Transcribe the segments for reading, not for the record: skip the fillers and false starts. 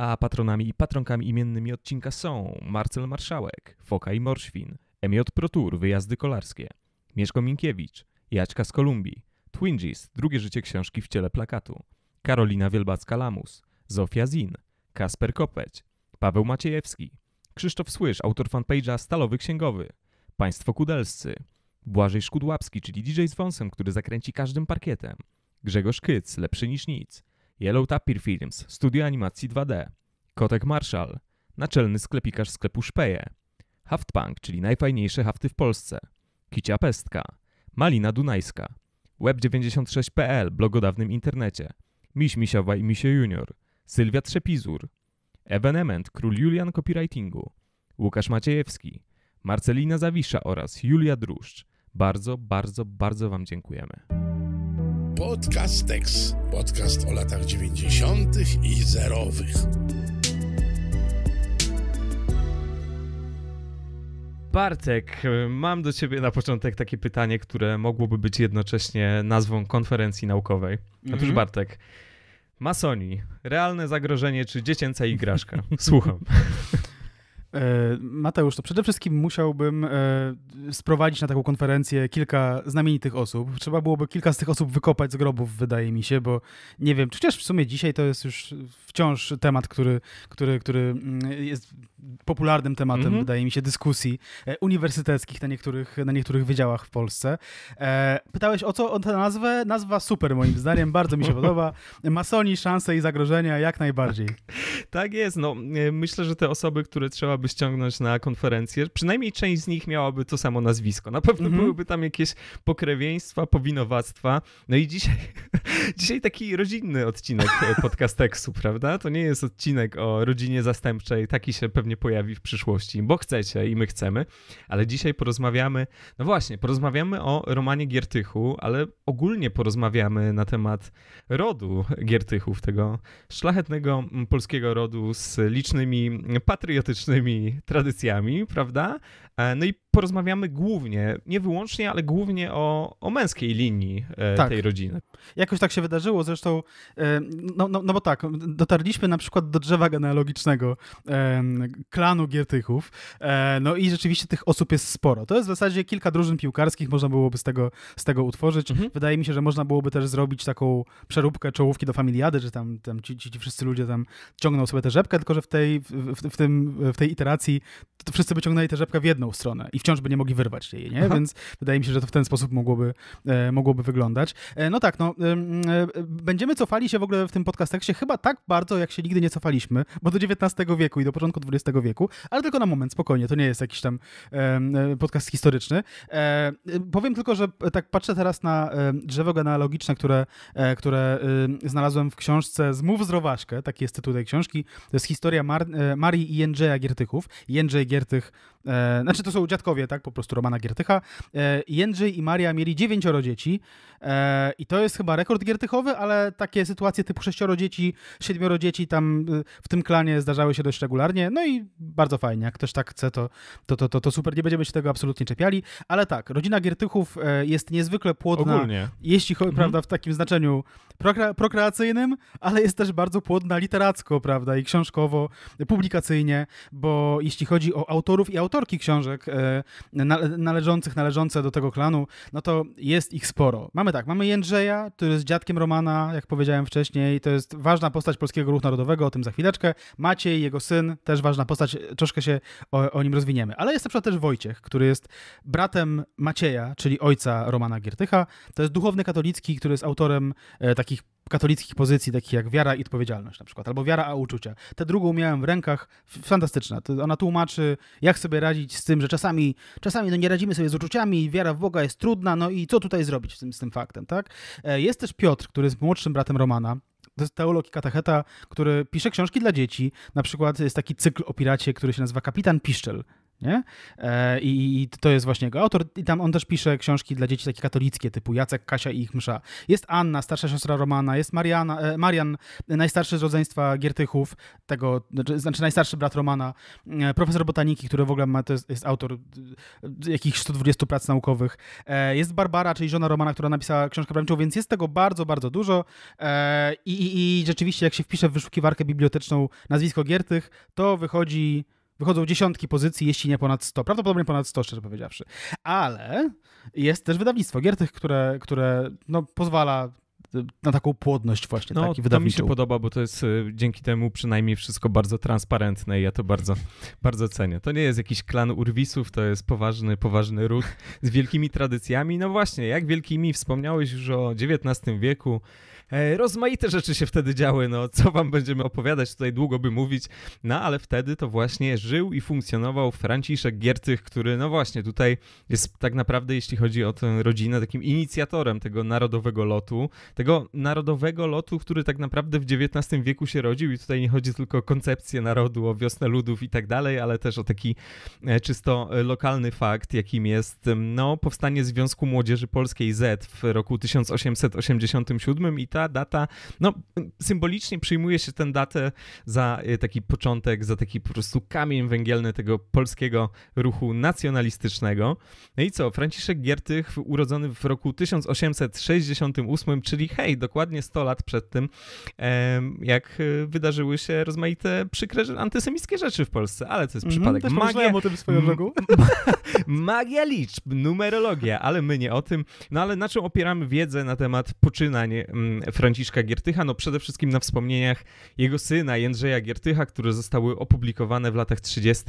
A patronami i patronkami imiennymi odcinka są Marcel Marszałek, Foka i Morświn, Emi od Protur, Wyjazdy Kolarskie, Mięszko Minkiewicz, Jacka z Kolumbii, Twinsies, Drugie życie książki w ciele plakatu, Karolina Wielbacka-Lamus, Zofia Zin, Kasper Kopeć, Paweł Maciejewski, Krzysztof Słysz, autor fanpage'a Stalowy Księgowy, Państwo Kudelscy, Błażej Szkudłapski, czyli DJ z wąsem, który zakręci każdym parkietem, Grzegorz Kyc, Lepszy niż nic, Yellow Tapir Films, Studio Animacji 2D, Kotek Marszal, Naczelny Sklepikarz Sklepu Szpeje, Haftpunk, czyli najfajniejsze hafty w Polsce, Kicia Pestka, Malina Dunajska, Web96.pl, blog o dawnym internecie, Miś Misiowa i Misio Junior, Sylwia Trzepizur, Ewenement, Król Julian Copywritingu, Łukasz Maciejewski, Marcelina Zawisza oraz Julia Druszcz. Bardzo, bardzo, bardzo Wam dziękujemy. Podcastex. Podcast o latach 90. i zerowych. Bartek, mam do Ciebie na początek takie pytanie, które mogłoby być jednocześnie nazwą konferencji naukowej. Otóż Bartek, masoni, realne zagrożenie czy dziecięca igraszka? Słucham. Mateusz, to przede wszystkim musiałbym sprowadzić na taką konferencję kilka znamienitych osób. Trzeba byłoby kilka z tych osób wykopać z grobów, wydaje mi się, bo nie wiem, czy też w sumie dzisiaj to jest już wciąż temat, który jest popularnym tematem, wydaje mi się, dyskusji uniwersyteckich na niektórych wydziałach w Polsce. Pytałeś o tę nazwę? Nazwa super, moim zdaniem, bardzo mi się podoba. Masoni, szanse i zagrożenia, jak najbardziej. Tak jest, no myślę, że te osoby, które trzeba by ściągnąć na konferencję, przynajmniej część z nich miałaby to samo nazwisko. Na pewno byłyby tam jakieś pokrewieństwa, powinowactwa. No i dzisiaj taki rodzinny odcinek Podcastexu, prawda? To nie jest odcinek o rodzinie zastępczej. Taki się pewnie pojawi w przyszłości, bo chcecie i my chcemy. Ale dzisiaj porozmawiamy o Romanie Giertychu, ale ogólnie porozmawiamy na temat rodu Giertychów, tego szlachetnego polskiego rodu z licznymi patriotycznymi tradycjami, prawda? No i porozmawiamy głównie, nie wyłącznie, ale głównie o męskiej linii tej rodziny. Jakoś tak się wydarzyło, zresztą, no bo tak, dotarliśmy na przykład do drzewa genealogicznego klanu Giertychów, no i rzeczywiście tych osób jest sporo. To jest w zasadzie kilka drużyn piłkarskich, można byłoby z tego utworzyć. Wydaje mi się, że można byłoby też zrobić taką przeróbkę czołówki do Familiady, że tam ci wszyscy ludzie tam ciągną sobie tę rzepkę, tylko że w tej iteracji to wszyscy by ciągnęli tę rzepkę w jedną stronę i wciąż by nie mogli wyrwać jej, nie? Więc wydaje mi się, że to w ten sposób mogłoby wyglądać. Będziemy cofali się w ogóle w tym podcastekście chyba tak bardzo, jak się nigdy nie cofaliśmy, bo do XIX wieku i do początku XX wieku, ale tylko na moment, spokojnie, to nie jest jakiś tam podcast historyczny. Powiem tylko, że tak patrzę teraz na drzewo genealogiczne, które znalazłem w książce Zmów Zdrowaśkę, taki jest tytuł tej książki, to jest historia Marii i Jędrzeja Giertychów. Jędrzej Giertych, znaczy to są dziadkowie, tak, po prostu Romana Giertycha. Jędrzej i Maria mieli 9 dzieci i to jest chyba rekord giertychowy, ale takie sytuacje typu 6 dzieci, 7 dzieci tam w tym klanie zdarzały się dość regularnie, no i bardzo fajnie, jak ktoś tak chce, to super, nie będziemy się tego absolutnie czepiali, ale tak, rodzina Giertychów jest niezwykle płodna, ogólnie, jeśli chodzi, prawda, w takim znaczeniu prokreacyjnym, ale jest też bardzo płodna literacko, prawda, i książkowo, publikacyjnie, bo jeśli chodzi o autorów i autorki książek należące do tego klanu, no to jest ich sporo. Mamy Jędrzeja, który jest dziadkiem Romana, jak powiedziałem wcześniej, to jest ważna postać Polskiego Ruchu Narodowego, o tym za chwileczkę. Maciej, jego syn, też ważna postać, troszkę się o nim rozwiniemy. Ale jest na przykład też Wojciech, który jest bratem Macieja, czyli ojca Romana Giertycha. To jest duchowny katolicki, który jest autorem takich katolickich pozycji, takich jak Wiara i odpowiedzialność na przykład, albo Wiara a uczucia. Tę drugą miałem w rękach, fantastyczna. Ona tłumaczy, jak sobie radzić z tym, że czasami nie radzimy sobie z uczuciami, wiara w Boga jest trudna, no i co tutaj zrobić z tym faktem, tak? Jest też Piotr, który jest młodszym bratem Romana. To jest teolog i katecheta, który pisze książki dla dzieci. Na przykład jest taki cykl o piracie, który się nazywa Kapitan Piszczel. nie? I to jest właśnie jego autor. I tam on też pisze książki dla dzieci takie katolickie, typu Jacek, Kasia i ich msza. Jest Anna, starsza siostra Romana, jest Marian, najstarszy z rodzeństwa Giertychów, tego, znaczy najstarszy brat Romana, profesor botaniki, który w ogóle ma, to jest autor jakichś 120 prac naukowych. Jest Barbara, czyli żona Romana, która napisała książkę prawniczą, więc jest tego bardzo, bardzo dużo. I rzeczywiście, jak się wpisze w wyszukiwarkę biblioteczną nazwisko Giertych, to wychodzą dziesiątki pozycji, jeśli nie ponad 100. Prawdopodobnie ponad 100, szczerze powiedziawszy. Ale jest też wydawnictwo Giertych, które no, pozwala na taką płodność właśnie, no, taki wydawniczy. To mi się podoba, bo to jest dzięki temu przynajmniej wszystko bardzo transparentne i ja to bardzo, bardzo cenię. To nie jest jakiś klan urwisów, to jest poważny ród z wielkimi tradycjami. No właśnie, jak wielkimi, wspomniałeś już o XIX wieku. Rozmaite rzeczy się wtedy działy, no co wam będziemy opowiadać, tutaj długo by mówić, no ale wtedy to właśnie żył i funkcjonował Franciszek Giertych, który no właśnie tutaj jest tak naprawdę, jeśli chodzi o tę rodzinę, takim inicjatorem tego narodowego lotu, który tak naprawdę w XIX wieku się rodził i tutaj nie chodzi tylko o koncepcję narodu, o wiosnę ludów i tak dalej, ale też o taki czysto lokalny fakt, jakim jest no, powstanie Związku Młodzieży Polskiej Z w roku 1887 i ta data, no symbolicznie przyjmuje się tę datę za taki początek, za taki po prostu kamień węgielny tego polskiego ruchu nacjonalistycznego. No i co? Franciszek Giertych urodzony w roku 1868, czyli hej, dokładnie 100 lat przed tym, jak wydarzyły się rozmaite przykre, antysemickie rzeczy w Polsce, ale to jest przypadek. Też magia, o tym swoją drogą. Magia liczb, numerologia, ale my nie o tym. No ale na czym opieramy wiedzę na temat poczynań Franciszka Giertycha? No przede wszystkim na wspomnieniach jego syna Jędrzeja Giertycha, które zostały opublikowane w latach 30.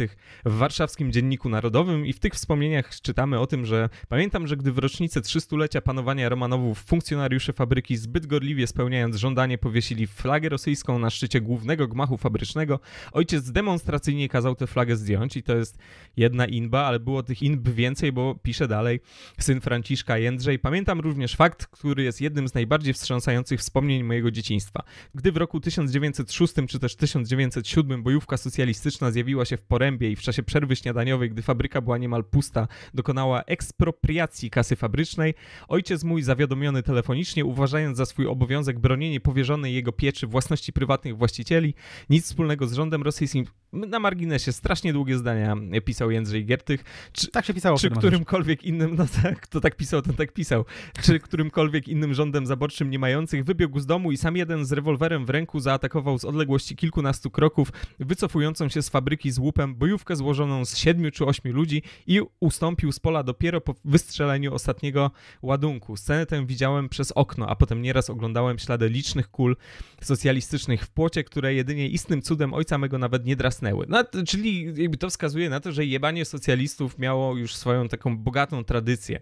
w warszawskim Dzienniku Narodowym i w tych wspomnieniach czytamy o tym, że pamiętam, że gdy w rocznicę 300-lecia panowania Romanowów funkcjonariusze fabryki zbyt gorliwie spełniając żądanie powiesili flagę rosyjską na szczycie głównego gmachu fabrycznego. Ojciec demonstracyjnie kazał tę flagę zdjąć i to jest jedna inba, ale było tych inb więcej, bo pisze dalej syn Franciszka Jędrzej. Pamiętam również fakt, który jest jednym z najbardziej wstrząsających wspomnień mojego dzieciństwa. Gdy w roku 1906 czy też 1907 bojówka socjalistyczna zjawiła się w Porębie i w czasie przerwy śniadaniowej, gdy fabryka była niemal pusta, dokonała ekspropriacji kasy fabrycznej. Ojciec mój zawiadomiony telefonicznie, uważając za swój obowiązek bronienie powierzonej jego pieczy własności prywatnych właścicieli, nic wspólnego z rządem rosyjskim. Na marginesie strasznie długie zdania pisał Jędrzej Giertych. Tak się pisało. Czy którymkolwiek innym, no tak, kto tak pisał, ten tak pisał. Czy którymkolwiek innym rządem zaborczym nie mających wybiegł z domu i sam jeden z rewolwerem w ręku zaatakował z odległości kilkunastu kroków wycofującą się z fabryki z łupem bojówkę złożoną z 7 czy 8 ludzi i ustąpił z pola dopiero po wystrzeleniu ostatniego ładunku. Scenę tę widziałem przez okno, a potem nieraz oglądałem ślady licznych kul socjalistycznych w płocie, które jedynie istnym cudem ojca mego nawet nie drasnęły. No, czyli jakby to wskazuje na to, że jebanie socjalistów miało już swoją taką bogatą tradycję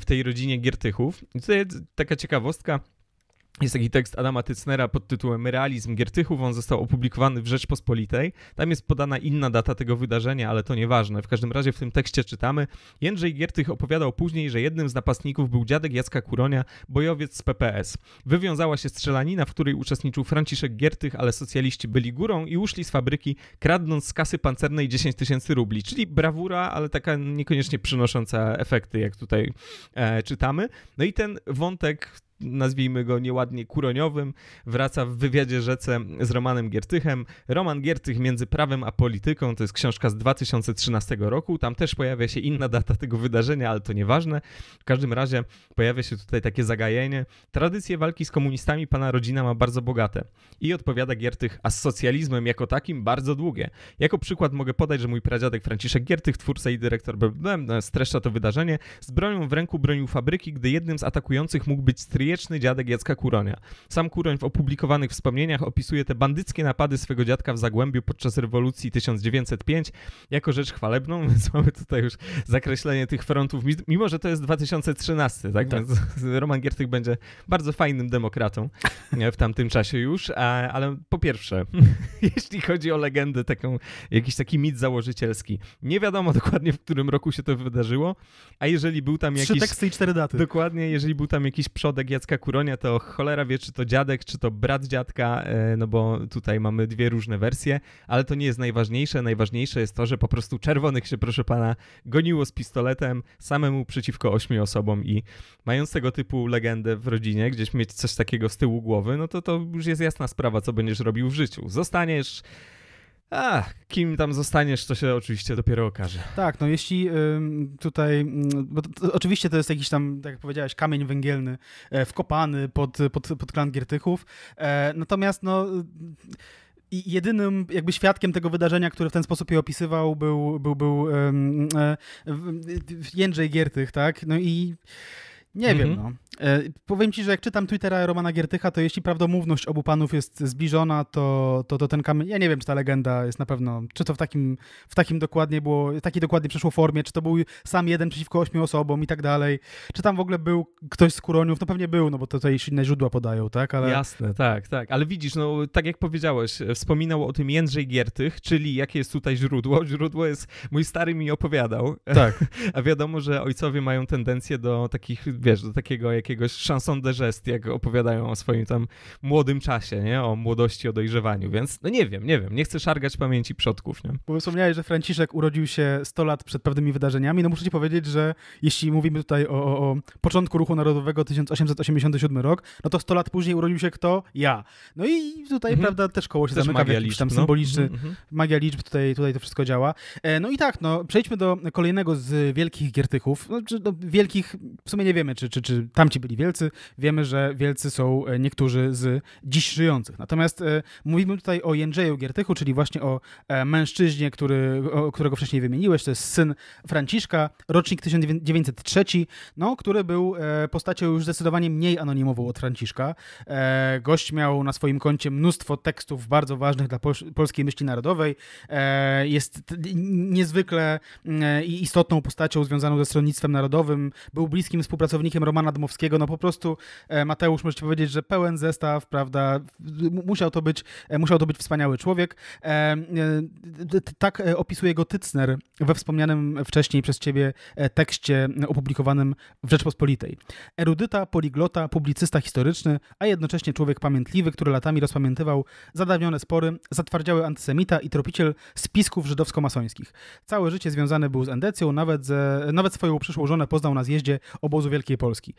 w tej rodzinie Giertychów. I tutaj taka ciekawostka. Jest taki tekst Adama Tycnera pod tytułem Realizm Giertychów, on został opublikowany w Rzeczpospolitej. Tam jest podana inna data tego wydarzenia, ale to nieważne. W każdym razie w tym tekście czytamy. Jędrzej Giertych opowiadał później, że jednym z napastników był dziadek Jacka Kuronia, bojowiec z PPS. Wywiązała się strzelanina, w której uczestniczył Franciszek Giertych, ale socjaliści byli górą i uszli z fabryki, kradnąc z kasy pancernej 10 000 rubli. Czyli brawura, ale taka niekoniecznie przynosząca efekty, jak tutaj czytamy. No i ten wątek, nazwijmy go nieładnie kuroniowym, wraca w wywiadzie Rzece z Romanem Giertychem. Roman Giertych między prawem a polityką, to jest książka z 2013 roku, tam też pojawia się inna data tego wydarzenia, ale to nieważne. W każdym razie pojawia się tutaj takie zagajenie. Tradycje walki z komunistami pana rodzina ma bardzo bogate. I odpowiada Giertych, a z socjalizmem jako takim bardzo długie. Jako przykład mogę podać, że mój pradziadek Franciszek Giertych, twórca i dyrektor, streszcza to wydarzenie, z bronią w ręku bronił fabryki, gdy jednym z atakujących mógł być wieczny dziadek Jacka Kuronia. Sam Kuroń w opublikowanych wspomnieniach opisuje te bandyckie napady swego dziadka w Zagłębiu podczas rewolucji 1905 jako rzecz chwalebną, więc mamy tutaj już zakreślenie tych frontów, mimo że to jest 2013, tak? No. Więc Roman Giertych będzie bardzo fajnym demokratą w tamtym czasie już, ale po pierwsze, jeśli chodzi o legendę, taką, jakiś taki mit założycielski, nie wiadomo dokładnie, w którym roku się to wydarzyło, a jeżeli był tam jakiś... 3 teksty i 4 daty. Dokładnie, jeżeli był tam jakiś przodek Jacka Kuronia, to cholera wie, czy to dziadek, czy to brat dziadka, no bo tutaj mamy dwie różne wersje, ale to nie jest najważniejsze. Najważniejsze jest to, że po prostu Czerwonych się, proszę pana, goniło z pistoletem samemu przeciwko 8 osobom i mając tego typu legendę w rodzinie, gdzieś mieć coś takiego z tyłu głowy, no to już jest jasna sprawa, co będziesz robił w życiu. Zostaniesz... kim tam zostaniesz, to się oczywiście dopiero okaże. Tak, no jeśli tutaj, bo to oczywiście to jest jakiś tam, tak jak powiedziałeś, kamień węgielny wkopany pod klan Giertychów, natomiast no... I jedynym jakby świadkiem tego wydarzenia, który w ten sposób je opisywał, był Jędrzej Giertych, tak? No i nie wiem, no. Powiem ci, że jak czytam Twittera Romana Giertycha, to jeśli prawdomówność obu panów jest zbliżona, to ten kamień... Ja nie wiem, czy ta legenda jest na pewno... Czy to w takim dokładnie było... Takiej dokładnie przeszło formie, czy to był sam jeden przeciwko 8 osobom i tak dalej. Czy tam w ogóle był ktoś z Kuroniów? No pewnie był, no bo to jeszcze inne źródła podają, tak? Ale... Jasne, tak, tak. Ale widzisz, no tak jak powiedziałeś, wspominał o tym Jędrzej Giertych, czyli jakie jest tutaj źródło? Źródło jest... Mój stary mi opowiadał. Tak. A wiadomo, że ojcowie mają tendencję do takich, wiesz, do takiego jakiegoś chanson de geste, jak opowiadają o swoim tam młodym czasie, nie? O młodości, o dojrzewaniu, więc no nie wiem, nie chcę szargać pamięci przodków, nie? Bo wspomniałeś, że Franciszek urodził się 100 lat przed pewnymi wydarzeniami, no muszę ci powiedzieć, że jeśli mówimy tutaj o początku Ruchu Narodowego 1887 rok, no to 100 lat później urodził się kto? Ja. No i tutaj, prawda, też koło się też zamyka, jakiś tam symboliczny, magia liczb, tutaj to wszystko działa. No i tak, no przejdźmy do kolejnego z wielkich Giertychów, no, czy do wielkich, w sumie nie wiemy, czy tamci byli wielcy. Wiemy, że wielcy są niektórzy z dziś żyjących. Natomiast mówimy tutaj o Jędrzeju Giertychu, czyli właśnie o mężczyźnie, którego wcześniej wymieniłeś. To jest syn Franciszka, rocznik 1903, no, który był postacią już zdecydowanie mniej anonimową od Franciszka. Gość miał na swoim koncie mnóstwo tekstów bardzo ważnych dla polskiej myśli narodowej. Jest niezwykle istotną postacią związaną ze stronnictwem narodowym. Był bliskim współpracownikiem Romana Dmowskiego. No po prostu Mateusz, możecie powiedzieć, że pełen zestaw, prawda, musiał to być wspaniały człowiek. Tak opisuje go Tycner we wspomnianym wcześniej przez ciebie tekście opublikowanym w Rzeczpospolitej. Erudyta, poliglota, publicysta historyczny, a jednocześnie człowiek pamiętliwy, który latami rozpamiętywał zadawnione spory, zatwardziały antysemita i tropiciel spisków żydowsko-masońskich. Całe życie związany był z endecją, nawet swoją przyszłą żonę poznał na zjeździe obozu Wielkiej Polski.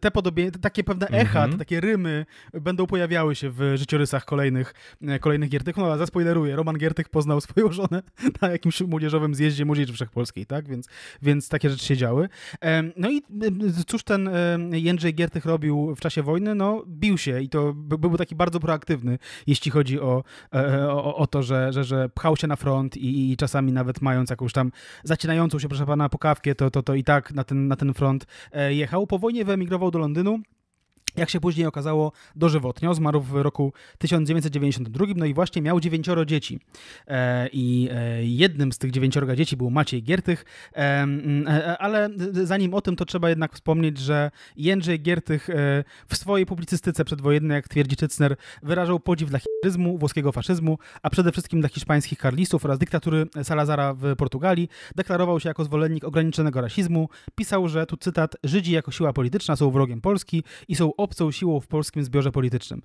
Te podobie, takie pewne echa, takie rymy będą pojawiały się w życiorysach kolejnych Giertychów. No, ale zaspoileruję, Roman Giertych poznał swoją żonę na jakimś młodzieżowym zjeździe Młodzieży Wszechpolskiej, tak? Więc takie rzeczy się działy. No i cóż ten Jędrzej Giertych robił w czasie wojny? No, bił się i to był taki bardzo proaktywny, jeśli chodzi o to, że pchał się na front i czasami nawet mając jakąś tam zacinającą się, proszę pana, pokawkę, to i tak na ten front jechał. Po wojnie wyemigrował do Londynu, jak się później okazało, dożywotnio. Zmarł w roku 1992, no i właśnie miał 9 dzieci. I jednym z tych 9 dzieci był Maciej Giertych, ale zanim o tym, to trzeba jednak wspomnieć, że Jędrzej Giertych w swojej publicystyce przedwojennej, jak twierdzi Tycner, wyrażał podziw dla hitleryzmu, włoskiego faszyzmu, a przede wszystkim dla hiszpańskich karlistów oraz dyktatury Salazara w Portugalii. Deklarował się jako zwolennik ograniczonego rasizmu. Pisał, że, tu cytat, Żydzi jako siła polityczna są wrogiem Polski i są obcą siłą w polskim zbiorze politycznym.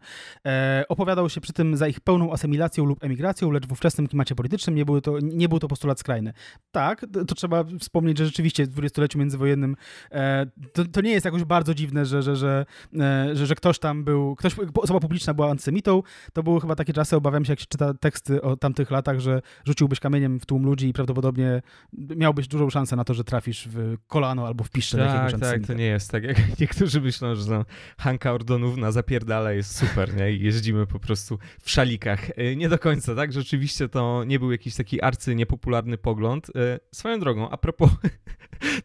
Opowiadał się przy tym za ich pełną asymilacją lub emigracją, lecz w ówczesnym klimacie politycznym nie był to postulat skrajny. Tak, to trzeba wspomnieć, że rzeczywiście w dwudziestoleciu międzywojennym to nie jest jakoś bardzo dziwne, że ktoś tam był, osoba publiczna była antysemitą. To były chyba takie czasy, obawiam się, jak się czyta teksty o tamtych latach, że rzuciłbyś kamieniem w tłum ludzi i prawdopodobnie miałbyś dużą szansę na to, że trafisz w kolano albo w piszcze. Tak, to nie jest tak, jak niektórzy myślą, że no, Hanka Ordonówna zapierdala, jest super, nie? I jeździmy po prostu w szalikach. Nie do końca, tak? Rzeczywiście to nie był jakiś taki arcyniepopularny pogląd. Swoją drogą, a propos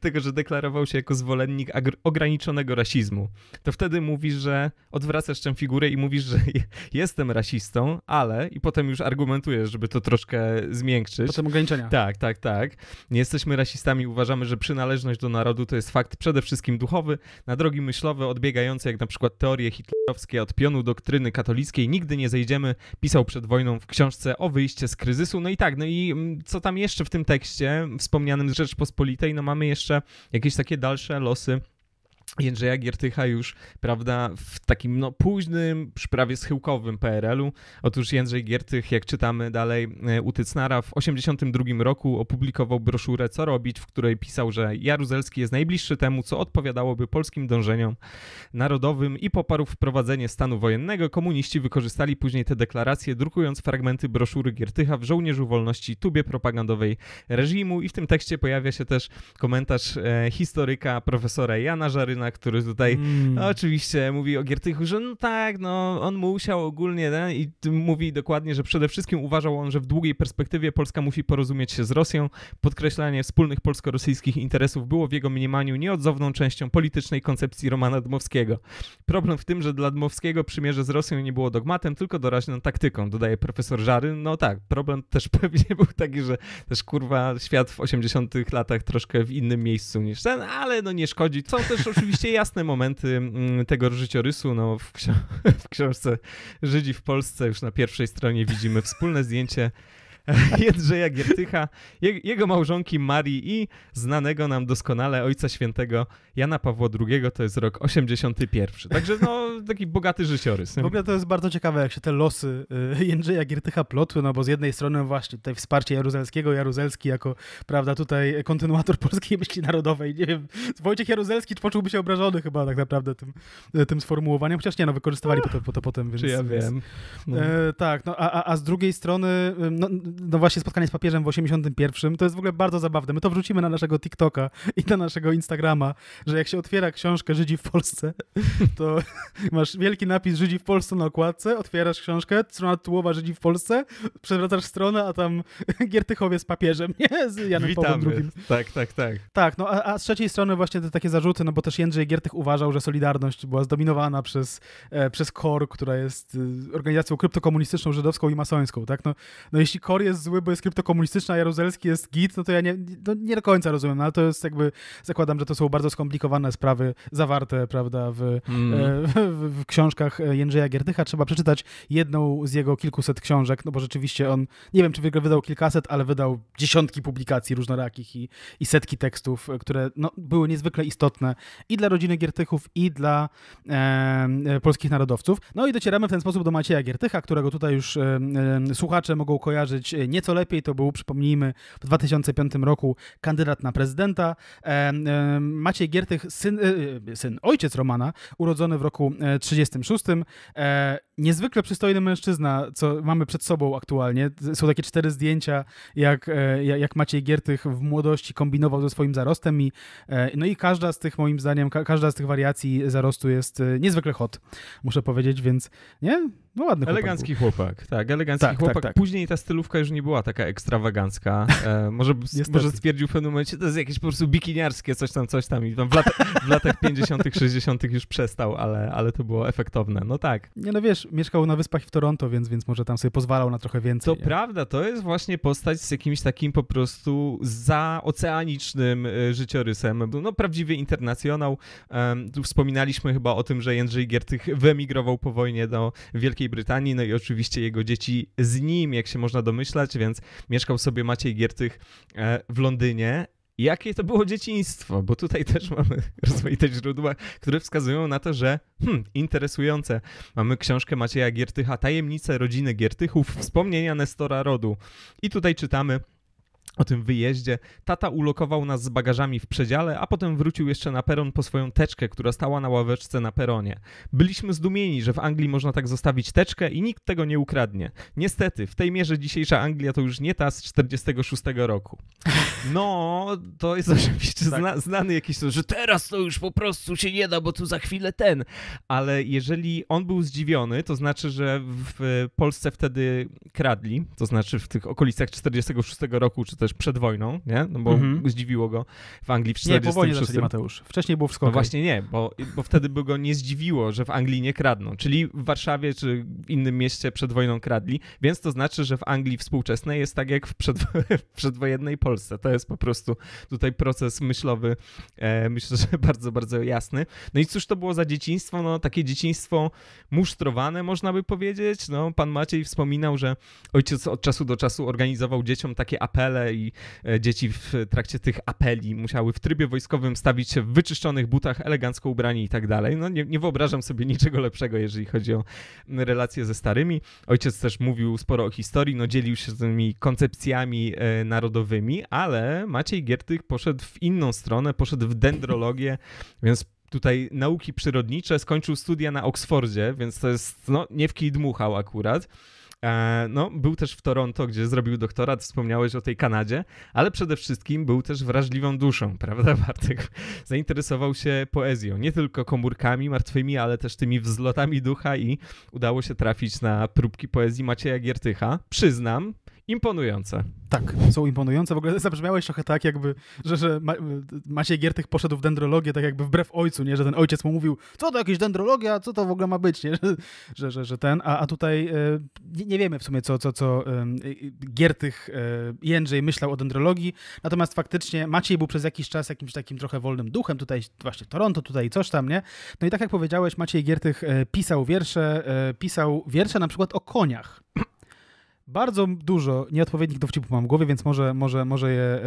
tego, że deklarował się jako zwolennik ograniczonego rasizmu, to wtedy mówisz, że odwracasz tę figurę i mówisz, że jestem rasistą, ale... I potem już argumentujesz, żeby to troszkę zmiękczyć. Potem ograniczenia. Tak. Nie jesteśmy rasistami, uważamy, że przynależność do narodu to jest fakt przede wszystkim duchowy, na drogi myślowe odbiegające jak na przykład teorie hitlerowskie od pionu doktryny katolickiej nigdy nie zejdziemy, pisał przed wojną w książce o wyjście z kryzysu. No i tak, no i co tam jeszcze w tym tekście wspomnianym z Rzeczpospolitej, no mamy jeszcze jakieś takie dalsze losy Jędrzeja Giertycha już, prawda, w takim no, późnym, prawie schyłkowym PRL-u. Otóż Jędrzej Giertych, jak czytamy dalej u Tycnara, w 1982 roku opublikował broszurę Co robić, w której pisał, że Jaruzelski jest najbliższy temu, co odpowiadałoby polskim dążeniom narodowym i poparł wprowadzenie stanu wojennego. Komuniści wykorzystali później te deklaracje, drukując fragmenty broszury Giertycha w Żołnierzu Wolności, tubie propagandowej reżimu. I w tym tekście pojawia się też komentarz historyka profesora Jana Żaryna, który tutaj oczywiście mówi o Giertychu, że no tak, no on musiał ogólnie i mówi dokładnie, że przede wszystkim uważał on, że w długiej perspektywie Polska musi porozumieć się z Rosją. Podkreślanie wspólnych polsko-rosyjskich interesów było w jego mniemaniu nieodzowną częścią politycznej koncepcji Romana Dmowskiego. Problem w tym, że dla Dmowskiego przymierze z Rosją nie było dogmatem, tylko doraźną taktyką, dodaje profesor Żary. No tak, problem też pewnie był taki, że też kurwa świat w 80-tych latach troszkę w innym miejscu niż ten, ale no nie szkodzi. Są też oczywiście jasne momenty tego życiorysu. No, w książce Żydzi w Polsce już na pierwszej stronie widzimy wspólne zdjęcie Jędrzeja Giertycha, jego małżonki Marii i znanego nam doskonale Ojca Świętego Jana Pawła II, to jest rok 81. Także no, taki bogaty życiorys. W ogóle to jest bardzo ciekawe, jak się te losy Jędrzeja Giertycha plotły, no bo z jednej strony właśnie tutaj wsparcie Jaruzelskiego, Jaruzelski jako, prawda, tutaj kontynuator polskiej myśli narodowej, nie wiem, Wojciech Jaruzelski poczułby się obrażony chyba tak naprawdę tym sformułowaniem, chociaż nie, no wykorzystywali to potem, więc... Czy ja wiem. No. Tak, no a z drugiej strony, no właśnie spotkanie z papieżem w 81. To jest w ogóle bardzo zabawne. My to wrzucimy na naszego TikToka i na naszego Instagrama, że jak się otwiera książkę Żydzi w Polsce, to masz wielki napis Żydzi w Polsce na okładce, otwierasz książkę, strona tytułowa Żydzi w Polsce, przewracasz stronę, a tam Giertychowie z papieżem, nie? Z Janem Pawłem II. Tak. Tak, no a z trzeciej strony właśnie te takie zarzuty, no bo też Jędrzej Giertych uważał, że Solidarność była zdominowana przez KOR, która jest organizacją kryptokomunistyczną, żydowską i masońską, tak? No jeśli KOR jest zły, bo jest kryptokomunistyczny, a Jaruzelski jest git, no to ja nie do końca rozumiem, no ale to jest jakby, zakładam, że to są bardzo skomplikowane sprawy zawarte, prawda, w książkach Jędrzeja Giertycha. Trzeba przeczytać jedną z jego kilkuset książek, no bo rzeczywiście on, nie wiem, czy wydał kilkaset, ale wydał dziesiątki publikacji różnorakich i setki tekstów, które no, były niezwykle istotne i dla rodziny Giertychów, i dla polskich narodowców. No i docieramy w ten sposób do Macieja Giertycha, którego tutaj już słuchacze mogą kojarzyć nieco lepiej. To był, przypomnijmy, w 2005 roku kandydat na prezydenta. Maciej Giertych, ojciec Romana, urodzony w roku 1936. Niezwykle przystojny mężczyzna, co mamy przed sobą aktualnie. Są takie 4 zdjęcia, jak Maciej Giertych w młodości kombinował ze swoim zarostem. I każda z tych, moim zdaniem, każda z tych wariacji zarostu jest niezwykle hot, muszę powiedzieć, więc nie? No ładny chłopak. Elegancki chłopak, tak, elegancki chłopak. Tak. Później ta stylówka już nie była taka ekstrawagancka. Może stwierdził w pewnym momencie, to jest jakieś po prostu bikiniarskie, coś tam. I tam w latach 50., 60. już przestał, ale to było efektowne. No tak. Nie, no wiesz, mieszkał na Wyspach i w Toronto, więc może tam sobie pozwalał na trochę więcej. To prawda, to jest właśnie postać z jakimś takim po prostu zaoceanicznym życiorysem. No prawdziwy internacjonał. Tu wspominaliśmy chyba o tym, że Jędrzej Giertych wyemigrował po wojnie do Wielkiej Brytanii, no i oczywiście jego dzieci z nim, jak się można domyślać, więc mieszkał sobie Maciej Giertych w Londynie. Jakie to było dzieciństwo? Bo tutaj też mamy rozmaite źródła, które wskazują na to, że interesujące. Mamy książkę Macieja Giertycha, Tajemnice rodziny Giertychów, wspomnienia Nestora Rodu. I tutaj czytamy o tym wyjeździe. Tata ulokował nas z bagażami w przedziale, a potem wrócił jeszcze na peron po swoją teczkę, która stała na ławeczce na peronie. Byliśmy zdumieni, że w Anglii można tak zostawić teczkę i nikt tego nie ukradnie. Niestety, w tej mierze dzisiejsza Anglia to już nie ta z 46 roku. No, to jest oczywiście znany jakiś, że teraz to już po prostu się nie da, bo tu za chwilę ten. Ale jeżeli on był zdziwiony, to znaczy, że w Polsce wtedy kradli, to znaczy w tych okolicach 46 roku, czy też przed wojną, nie? No bo zdziwiło go w Anglii w 46. Nie, po wojnie zaczęli, Mateusz. Wcześniej był w skokach. No właśnie nie, bo wtedy by go nie zdziwiło, że w Anglii nie kradną. Czyli w Warszawie czy w innym mieście przed wojną kradli, więc to znaczy, że w Anglii współczesnej jest tak jak w przedwojennej Polsce. To jest po prostu tutaj proces myślowy, myślę, że bardzo, bardzo jasny. No i cóż to było za dzieciństwo? No takie dzieciństwo musztrowane, można by powiedzieć. No pan Maciej wspominał, że ojciec od czasu do czasu organizował dzieciom takie apele i dzieci w trakcie tych apeli musiały w trybie wojskowym stawić się w wyczyszczonych butach, elegancko ubrani i tak dalej. No nie wyobrażam sobie niczego lepszego, jeżeli chodzi o relacje ze starymi. Ojciec też mówił sporo o historii, no dzielił się tymi koncepcjami narodowymi, ale Maciej Giertych poszedł w inną stronę, poszedł w dendrologię, więc tutaj nauki przyrodnicze, skończył studia na Oksfordzie, więc to jest, no nie w kij dmuchał akurat. No, był też w Toronto, gdzie zrobił doktorat, wspomniałeś o tej Kanadzie, ale przede wszystkim był też wrażliwą duszą, prawda, Bartek? Zainteresował się poezją, nie tylko komórkami martwymi, ale też tymi wzlotami ducha i udało się trafić na próbki poezji Macieja Giertycha. Przyznam, imponujące. Tak, są imponujące. W ogóle zabrzmiałeś trochę tak, jakby, że Maciej Giertych poszedł w dendrologię tak jakby wbrew ojcu, nie? Że ten ojciec mu mówił, co to jakieś dendrologia, co to w ogóle ma być, nie? Że ten, a tutaj nie wiemy w sumie, co Giertych, Jędrzej myślał o dendrologii, natomiast faktycznie Maciej był przez jakiś czas jakimś takim trochę wolnym duchem, tutaj właśnie Toronto, tutaj coś tam, nie? No i tak jak powiedziałeś, Maciej Giertych pisał wiersze na przykład o koniach. Bardzo dużo nieodpowiednich dowcipów mam w głowie, więc może je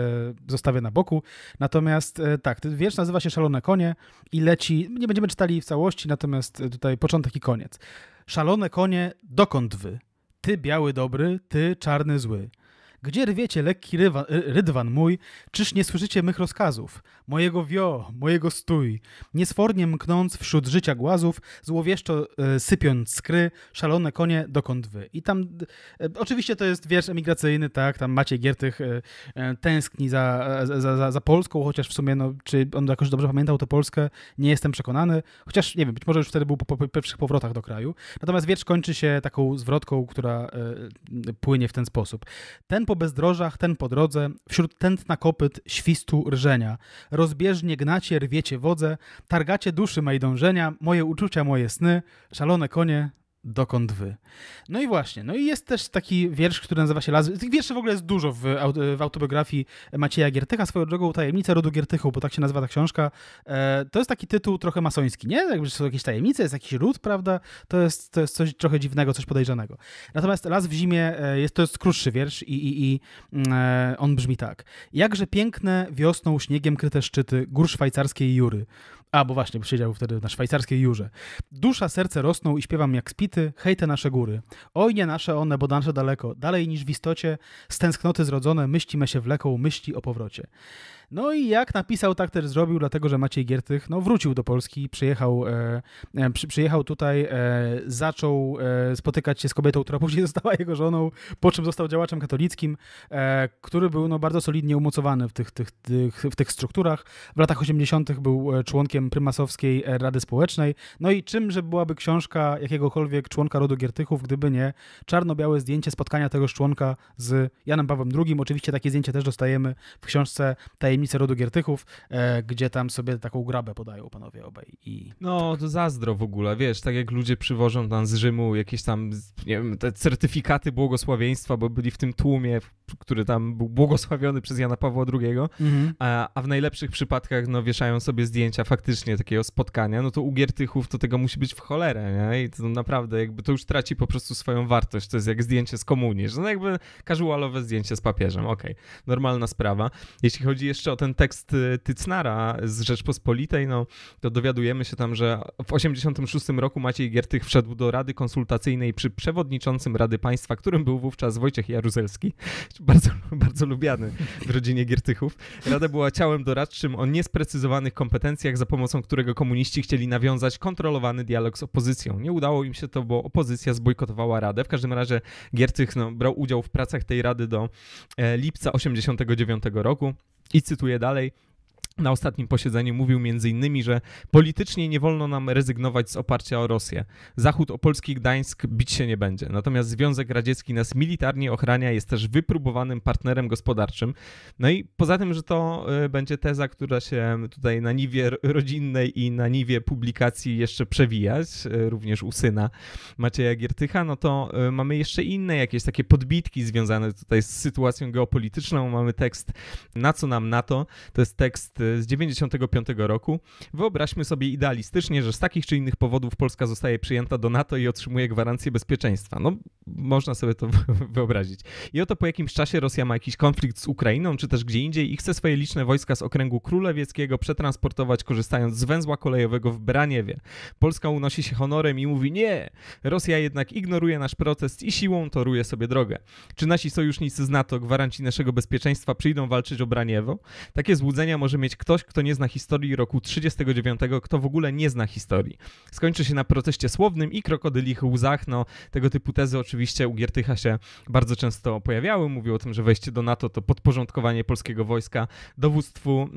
zostawię na boku. Natomiast tak, ten wiersz nazywa się Szalone konie i leci, nie będziemy czytali w całości, natomiast tutaj początek i koniec. Szalone konie, dokąd wy? Ty biały dobry, ty czarny zły. Gdzie rwiecie lekki rydwan mój? Czyż nie słyszycie mych rozkazów? Mojego wio, mojego stój. Niesfornie mknąc wśród życia głazów, złowieszczo sypiąc skry, szalone konie, dokąd wy? I tam oczywiście to jest wiersz emigracyjny, tak? Tam Maciej Giertych tęskni za Polską, chociaż w sumie, no, czy on jakoś dobrze pamiętał tę Polskę, nie jestem przekonany. Chociaż, nie wiem, być może już wtedy był po pierwszych powrotach do kraju. Natomiast wiersz kończy się taką zwrotką, która płynie w ten sposób. Ten po bezdrożach, ten po drodze, wśród tętna kopyt, świstu rżenia. Rozbieżnie gnacie, rwiecie wodze, targacie duszy mej dążenia, moje uczucia, moje sny, szalone konie, dokąd wy? No i właśnie, no i jest też taki wiersz, który nazywa się Las. Tych wierszy w ogóle jest dużo w autobiografii Macieja Giertycha, swoją drogą Tajemnice rodu Giertychów, bo tak się nazywa ta książka. To jest taki tytuł trochę masoński, nie? Jakby są jakieś tajemnice, jest jakiś ród, prawda? To jest coś trochę dziwnego, coś podejrzanego. Natomiast Las w zimie to jest krótszy wiersz i on brzmi tak. Jakże piękne wiosną śniegiem kryte szczyty gór szwajcarskiej Jury. A, bo właśnie, siedział wtedy na szwajcarskiej Jurze. Dusza, serce rosną i śpiewam jak spity, hej te nasze góry. Oj nie nasze one, bo nasze daleko, dalej niż w istocie, z tęsknoty zrodzone, myśli me się wleką, myśli o powrocie. No i jak napisał, tak też zrobił, dlatego że Maciej Giertych wrócił do Polski, przyjechał tutaj, zaczął spotykać się z kobietą, która później została jego żoną, po czym został działaczem katolickim, który był bardzo solidnie umocowany w tych strukturach. W latach 80. był członkiem Prymasowskiej Rady Społecznej. No i czymże byłaby książka jakiegokolwiek członka rodu Giertychów, gdyby nie czarno-białe zdjęcie spotkania tegoż członka z Janem Pawłem II. Oczywiście takie zdjęcie też dostajemy w książce Tajemnice rodu Giertychów, gdzie tam sobie taką grabę podają panowie obaj. No, to zazdro w ogóle, wiesz, tak jak ludzie przywożą tam z Rzymu jakieś tam, nie wiem, te certyfikaty błogosławieństwa, bo byli w tym tłumie, który tam był błogosławiony przez Jana Pawła II, a w najlepszych przypadkach, no, wieszają sobie zdjęcia faktycznie takiego spotkania, no to u Giertychów to tego musi być w cholerę, nie? I to naprawdę jakby to już traci po prostu swoją wartość, to jest jak zdjęcie z komunii, że no jakby casualowe zdjęcie z papieżem, okej, normalna sprawa. Jeśli chodzi jeszcze o ten tekst Tycnara z Rzeczpospolitej, no to dowiadujemy się tam, że w 1986 roku Maciej Giertych wszedł do Rady Konsultacyjnej przy przewodniczącym Rady Państwa, którym był wówczas Wojciech Jaruzelski, bardzo, bardzo lubiany w rodzinie Giertychów. Rada była ciałem doradczym o niesprecyzowanych kompetencjach, za pomocą którego komuniści chcieli nawiązać kontrolowany dialog z opozycją. Nie udało im się to, bo opozycja zbojkotowała Radę. W każdym razie Giertych brał udział w pracach tej Rady do lipca 1989 roku. I cytuję dalej. Na ostatnim posiedzeniu mówił m.in., że politycznie nie wolno nam rezygnować z oparcia o Rosję. Zachód o polski Gdańsk bić się nie będzie. Natomiast Związek Radziecki nas militarnie ochrania, jest też wypróbowanym partnerem gospodarczym. No i poza tym, że to będzie teza, która się tutaj na niwie rodzinnej i na niwie publikacji jeszcze przewijać, również u syna Macieja Giertycha, no to mamy jeszcze inne jakieś takie podbitki związane tutaj z sytuacją geopolityczną. Mamy tekst Na co nam NATO? To jest tekst z 95 roku. Wyobraźmy sobie idealistycznie, że z takich czy innych powodów Polska zostaje przyjęta do NATO i otrzymuje gwarancję bezpieczeństwa. No, można sobie to wyobrazić. I oto po jakimś czasie Rosja ma jakiś konflikt z Ukrainą, czy też gdzie indziej i chce swoje liczne wojska z okręgu królewieckiego przetransportować, korzystając z węzła kolejowego w Braniewie. Polska unosi się honorem i mówi nie, Rosja jednak ignoruje nasz protest i siłą toruje sobie drogę. Czy nasi sojusznicy z NATO, gwaranci naszego bezpieczeństwa, przyjdą walczyć o Braniewo? Takie złudzenia może mieć ktoś, kto nie zna historii roku 1939, kto w ogóle nie zna historii. Skończy się na proteście słownym i krokodylich łzach. No, tego typu tezy oczywiście u Giertycha się bardzo często pojawiały. Mówił o tym, że wejście do NATO to podporządkowanie polskiego wojska dowództwu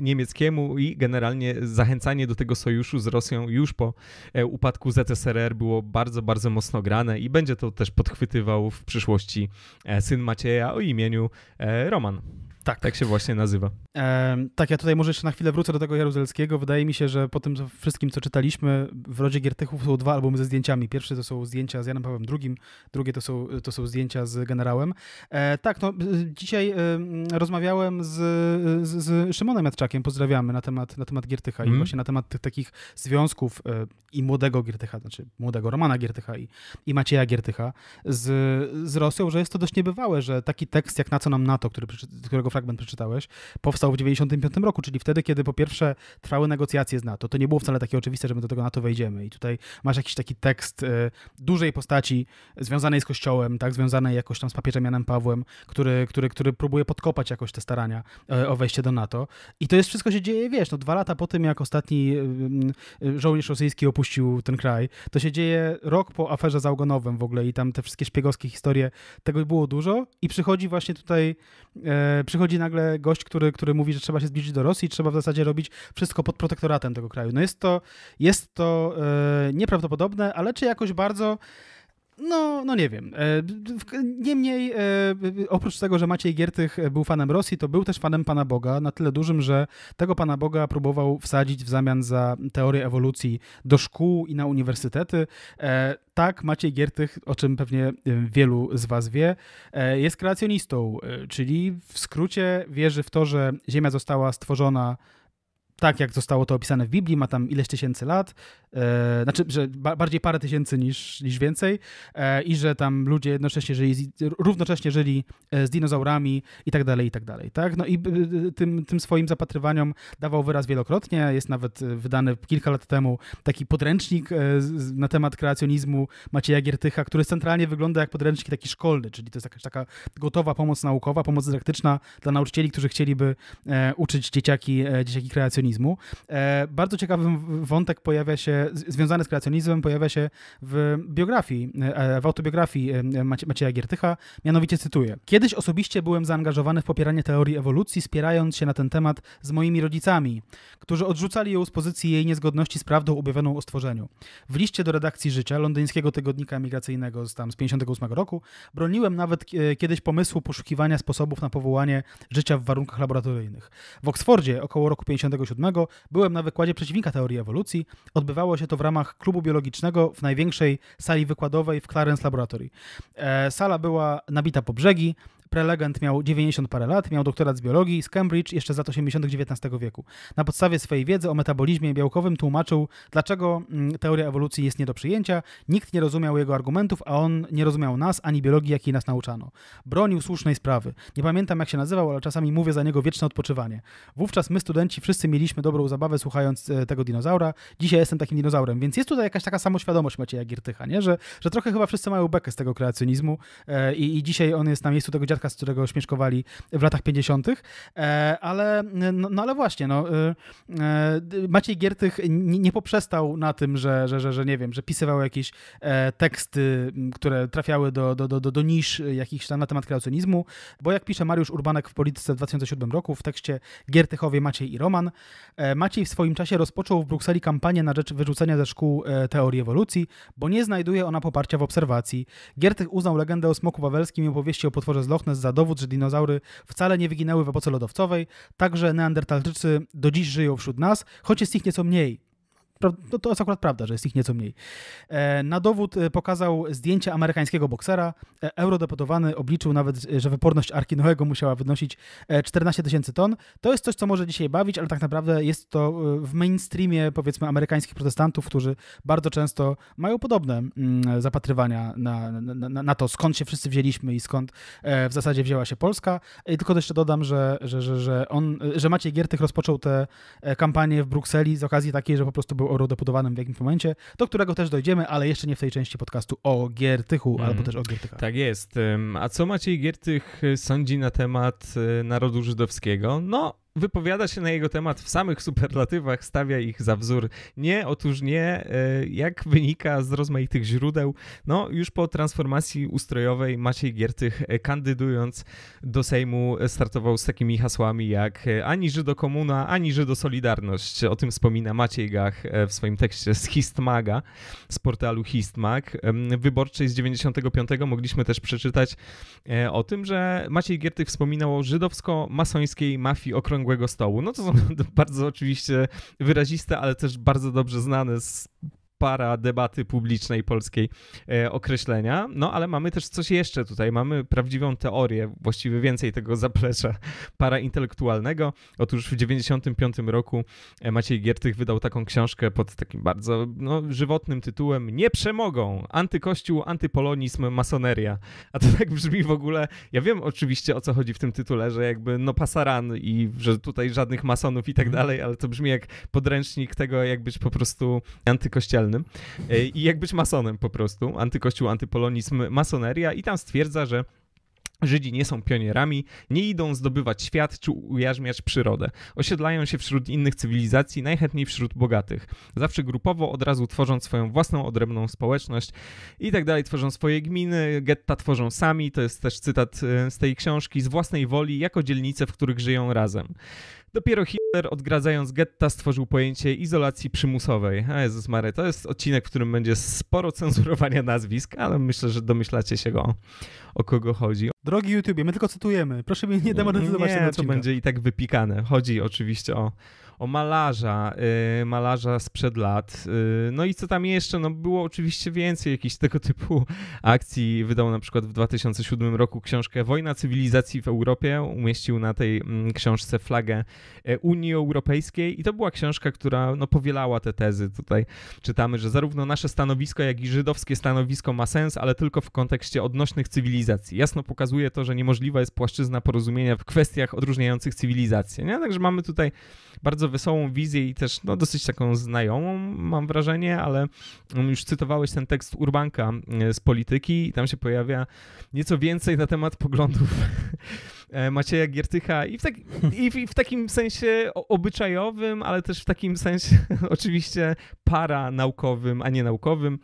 niemieckiemu i generalnie zachęcanie do tego sojuszu z Rosją już po upadku ZSRR było bardzo, bardzo mocno grane i będzie to też podchwytywał w przyszłości syn Macieja o imieniu Roman. Tak. Tak się właśnie nazywa. Tak, ja tutaj może jeszcze na chwilę wrócę do tego Jaruzelskiego. Wydaje mi się, że po tym wszystkim, co czytaliśmy, w rodzie Giertychów są dwa albumy ze zdjęciami. Pierwszy to są zdjęcia z Janem Pawłem II, drugie to są zdjęcia z generałem. Tak, no dzisiaj rozmawiałem z Szymonem Jadczakiem, pozdrawiamy, na temat Giertycha i właśnie na temat tych takich związków i młodego Giertycha, znaczy młodego Romana Giertycha i Macieja Giertycha z Rosją, że jest to dość niebywałe, że taki tekst jak Na co nam NATO, którego fragment przeczytałeś, powstał w 95 roku, czyli wtedy, kiedy po pierwsze trwały negocjacje z NATO. To nie było wcale takie oczywiste, że my do tego NATO wejdziemy. I tutaj masz jakiś taki tekst dużej postaci związanej z Kościołem, tak, związanej jakoś tam z papieżem Janem Pawłem, który próbuje podkopać jakoś te starania o wejście do NATO. I to jest wszystko się dzieje, wiesz, no 2 lata po tym, jak ostatni żołnierz rosyjski opuścił ten kraj. To się dzieje rok po aferze z Augonowem w ogóle i tam te wszystkie szpiegowskie historie, tego było dużo i przychodzi właśnie tutaj przychodzi nagle gość, który mówi, że trzeba się zbliżyć do Rosji i trzeba w zasadzie robić wszystko pod protektoratem tego kraju. No jest to nieprawdopodobne, ale czy jakoś bardzo... No nie wiem. Niemniej, oprócz tego, że Maciej Giertych był fanem Rosji, to był też fanem Pana Boga, na tyle dużym, że tego Pana Boga próbował wsadzić w zamian za teorię ewolucji do szkół i na uniwersytety. Tak, Maciej Giertych, o czym pewnie wielu z was wie, jest kreacjonistą, czyli w skrócie wierzy w to, że Ziemia została stworzona tak, jak zostało to opisane w Biblii, ma tam ileś tysięcy lat, znaczy, że bardziej parę tysięcy niż więcej i że tam ludzie równocześnie żyli z dinozaurami i tak dalej, tak? No i tym swoim zapatrywaniom dawał wyraz wielokrotnie, jest nawet wydany kilka lat temu taki podręcznik na temat kreacjonizmu Macieja Giertycha, który centralnie wygląda jak podręcznik taki szkolny, czyli to jest jakaś taka gotowa pomoc naukowa, pomoc dydaktyczna dla nauczycieli, którzy chcieliby uczyć dzieciaki kreacjonizmu. Bardzo ciekawy wątek związany z kreacjonizmem pojawia się w autobiografii Macieja Giertycha, mianowicie cytuję. Kiedyś osobiście byłem zaangażowany w popieranie teorii ewolucji, spierając się na ten temat z moimi rodzicami, którzy odrzucali ją z pozycji jej niezgodności z prawdą objawioną o stworzeniu. W liście do redakcji Życia, londyńskiego tygodnika emigracyjnego z 1958 roku, broniłem nawet kiedyś pomysłu poszukiwania sposobów na powołanie życia w warunkach laboratoryjnych. W Oksfordzie około roku 1957 byłem na wykładzie przeciwnika teorii ewolucji. Odbywało się to w ramach klubu biologicznego w największej sali wykładowej w Clarence Laboratory. Sala była nabita po brzegi. Prelegent miał 90 parę lat, miał doktorat z biologii z Cambridge jeszcze z lat 80. XIX wieku. Na podstawie swojej wiedzy o metabolizmie białkowym tłumaczył, dlaczego teoria ewolucji jest nie do przyjęcia. Nikt nie rozumiał jego argumentów, a on nie rozumiał nas, ani biologii, jakiej nas nauczano. Bronił słusznej sprawy. Nie pamiętam, jak się nazywał, ale czasami mówię za niego wieczne odpoczywanie. Wówczas my, studenci, wszyscy mieliśmy dobrą zabawę słuchając tego dinozaura. Dzisiaj jestem takim dinozaurem, więc jest tutaj jakaś taka samoświadomość Macieja Giertycha, nie? Że trochę chyba wszyscy mają bekę z tego kreacjonizmu i dzisiaj on jest na miejscu tego dziadka, z którego śmieszkowali w latach 50. Ale Maciej Giertych nie poprzestał na tym, że nie wiem, że pisywał jakieś teksty, które trafiały do nisz jakichś tam na temat kreacjonizmu, bo jak pisze Mariusz Urbanek w Polityce w 2007 roku w tekście Giertychowie Maciej i Roman, Maciej w swoim czasie rozpoczął w Brukseli kampanię na rzecz wyrzucenia ze szkół teorii ewolucji, bo nie znajduje ona poparcia w obserwacji. Giertych uznał legendę o smoku wawelskim i opowieści o potworze z Loch Ness za dowód, że dinozaury wcale nie wyginęły w epoce lodowcowej, także neandertalczycy do dziś żyją wśród nas, choć jest ich nieco mniej. no to jest akurat prawda, że jest ich nieco mniej. Na dowód pokazał zdjęcie amerykańskiego boksera. Eurodeputowany obliczył nawet, że wyporność Arki Noego musiała wynosić 14 tysięcy ton. To jest coś, co może dzisiaj bawić, ale tak naprawdę jest to w mainstreamie, powiedzmy, amerykańskich protestantów, którzy bardzo często mają podobne zapatrywania na to, skąd się wszyscy wzięliśmy i skąd w zasadzie wzięła się Polska. I tylko jeszcze dodam, że Maciej Giertych rozpoczął tę kampanię w Brukseli z okazji takiej, że po prostu był eurodeputowanym w jakimś momencie, do którego też dojdziemy, ale jeszcze nie w tej części podcastu o Giertychu, albo też o Giertychach. Tak jest. A co Maciej Giertych sądzi na temat narodu żydowskiego? No, wypowiada się na jego temat w samych superlatywach, stawia ich za wzór. Nie, otóż nie, jak wynika z rozmaitych źródeł, no już po transformacji ustrojowej Maciej Giertych, kandydując do Sejmu, startował z takimi hasłami jak ani Żydokomuna, ani Żydosolidarność. O tym wspomina Maciej Gach w swoim tekście z Histmaga, z portalu Histmag. W Wyborczej z 95 mogliśmy też przeczytać o tym, że Maciej Giertych wspominał o żydowsko-masońskiej mafii okrągłej stołu. No to są bardzo oczywiście wyraziste, ale też bardzo dobrze znane z para debaty publicznej polskiej określenia. No ale mamy też coś jeszcze tutaj. Mamy prawdziwą teorię, właściwie więcej tego zaplecza paraintelektualnego. Otóż w 1995 roku Maciej Giertych wydał taką książkę pod takim bardzo żywotnym tytułem Nie przemogą! Antykościół, antypolonizm, masoneria. A to tak brzmi w ogóle. Ja wiem oczywiście, o co chodzi w tym tytule, że jakby pasaran i że tutaj żadnych masonów i tak dalej, ale to brzmi jak podręcznik tego, jak być po prostu antykościelnym. I jak być masonem po prostu. Antykościół, antypolonizm, masoneria. I tam stwierdza, że Żydzi nie są pionierami, nie idą zdobywać świat czy ujarzmiać przyrodę. Osiedlają się wśród innych cywilizacji, najchętniej wśród bogatych. Zawsze grupowo, od razu tworzą swoją własną, odrębną społeczność i tak dalej. Tworzą swoje gminy, getta tworzą sami, to jest też cytat z tej książki, z własnej woli, jako dzielnice, w których żyją razem. Dopiero Hitler, odgradzając getta, stworzył pojęcie izolacji przymusowej. A Jezus Mary, to jest odcinek, w którym będzie sporo cenzurowania nazwisk, ale myślę, że domyślacie się go, o kogo chodzi. Drogi YouTubie, my tylko cytujemy. Proszę mnie nie demonetyzować tego odcinka. Nie, to będzie i tak wypikane. Chodzi oczywiście o malarza, malarza sprzed lat. No i co tam jeszcze? No było oczywiście więcej jakichś tego typu akcji. Wydał na przykład w 2007 roku książkę Wojna cywilizacji w Europie. Umieścił na tej książce flagę Unii Europejskiej i to była książka, która powielała te tezy. Tutaj czytamy, że zarówno nasze stanowisko, jak i żydowskie stanowisko ma sens, ale tylko w kontekście odnośnych cywilizacji. Jasno pokazuje to, że niemożliwa jest płaszczyzna porozumienia w kwestiach odróżniających cywilizacje. Nie? Także mamy tutaj bardzo wesołą wizję i też dosyć taką znajomą, mam wrażenie, ale już cytowałeś ten tekst Urbanka z Polityki i tam się pojawia nieco więcej na temat poglądów Macieja Giertycha i w takim sensie obyczajowym, ale też w takim sensie oczywiście paranaukowym, a nie naukowym.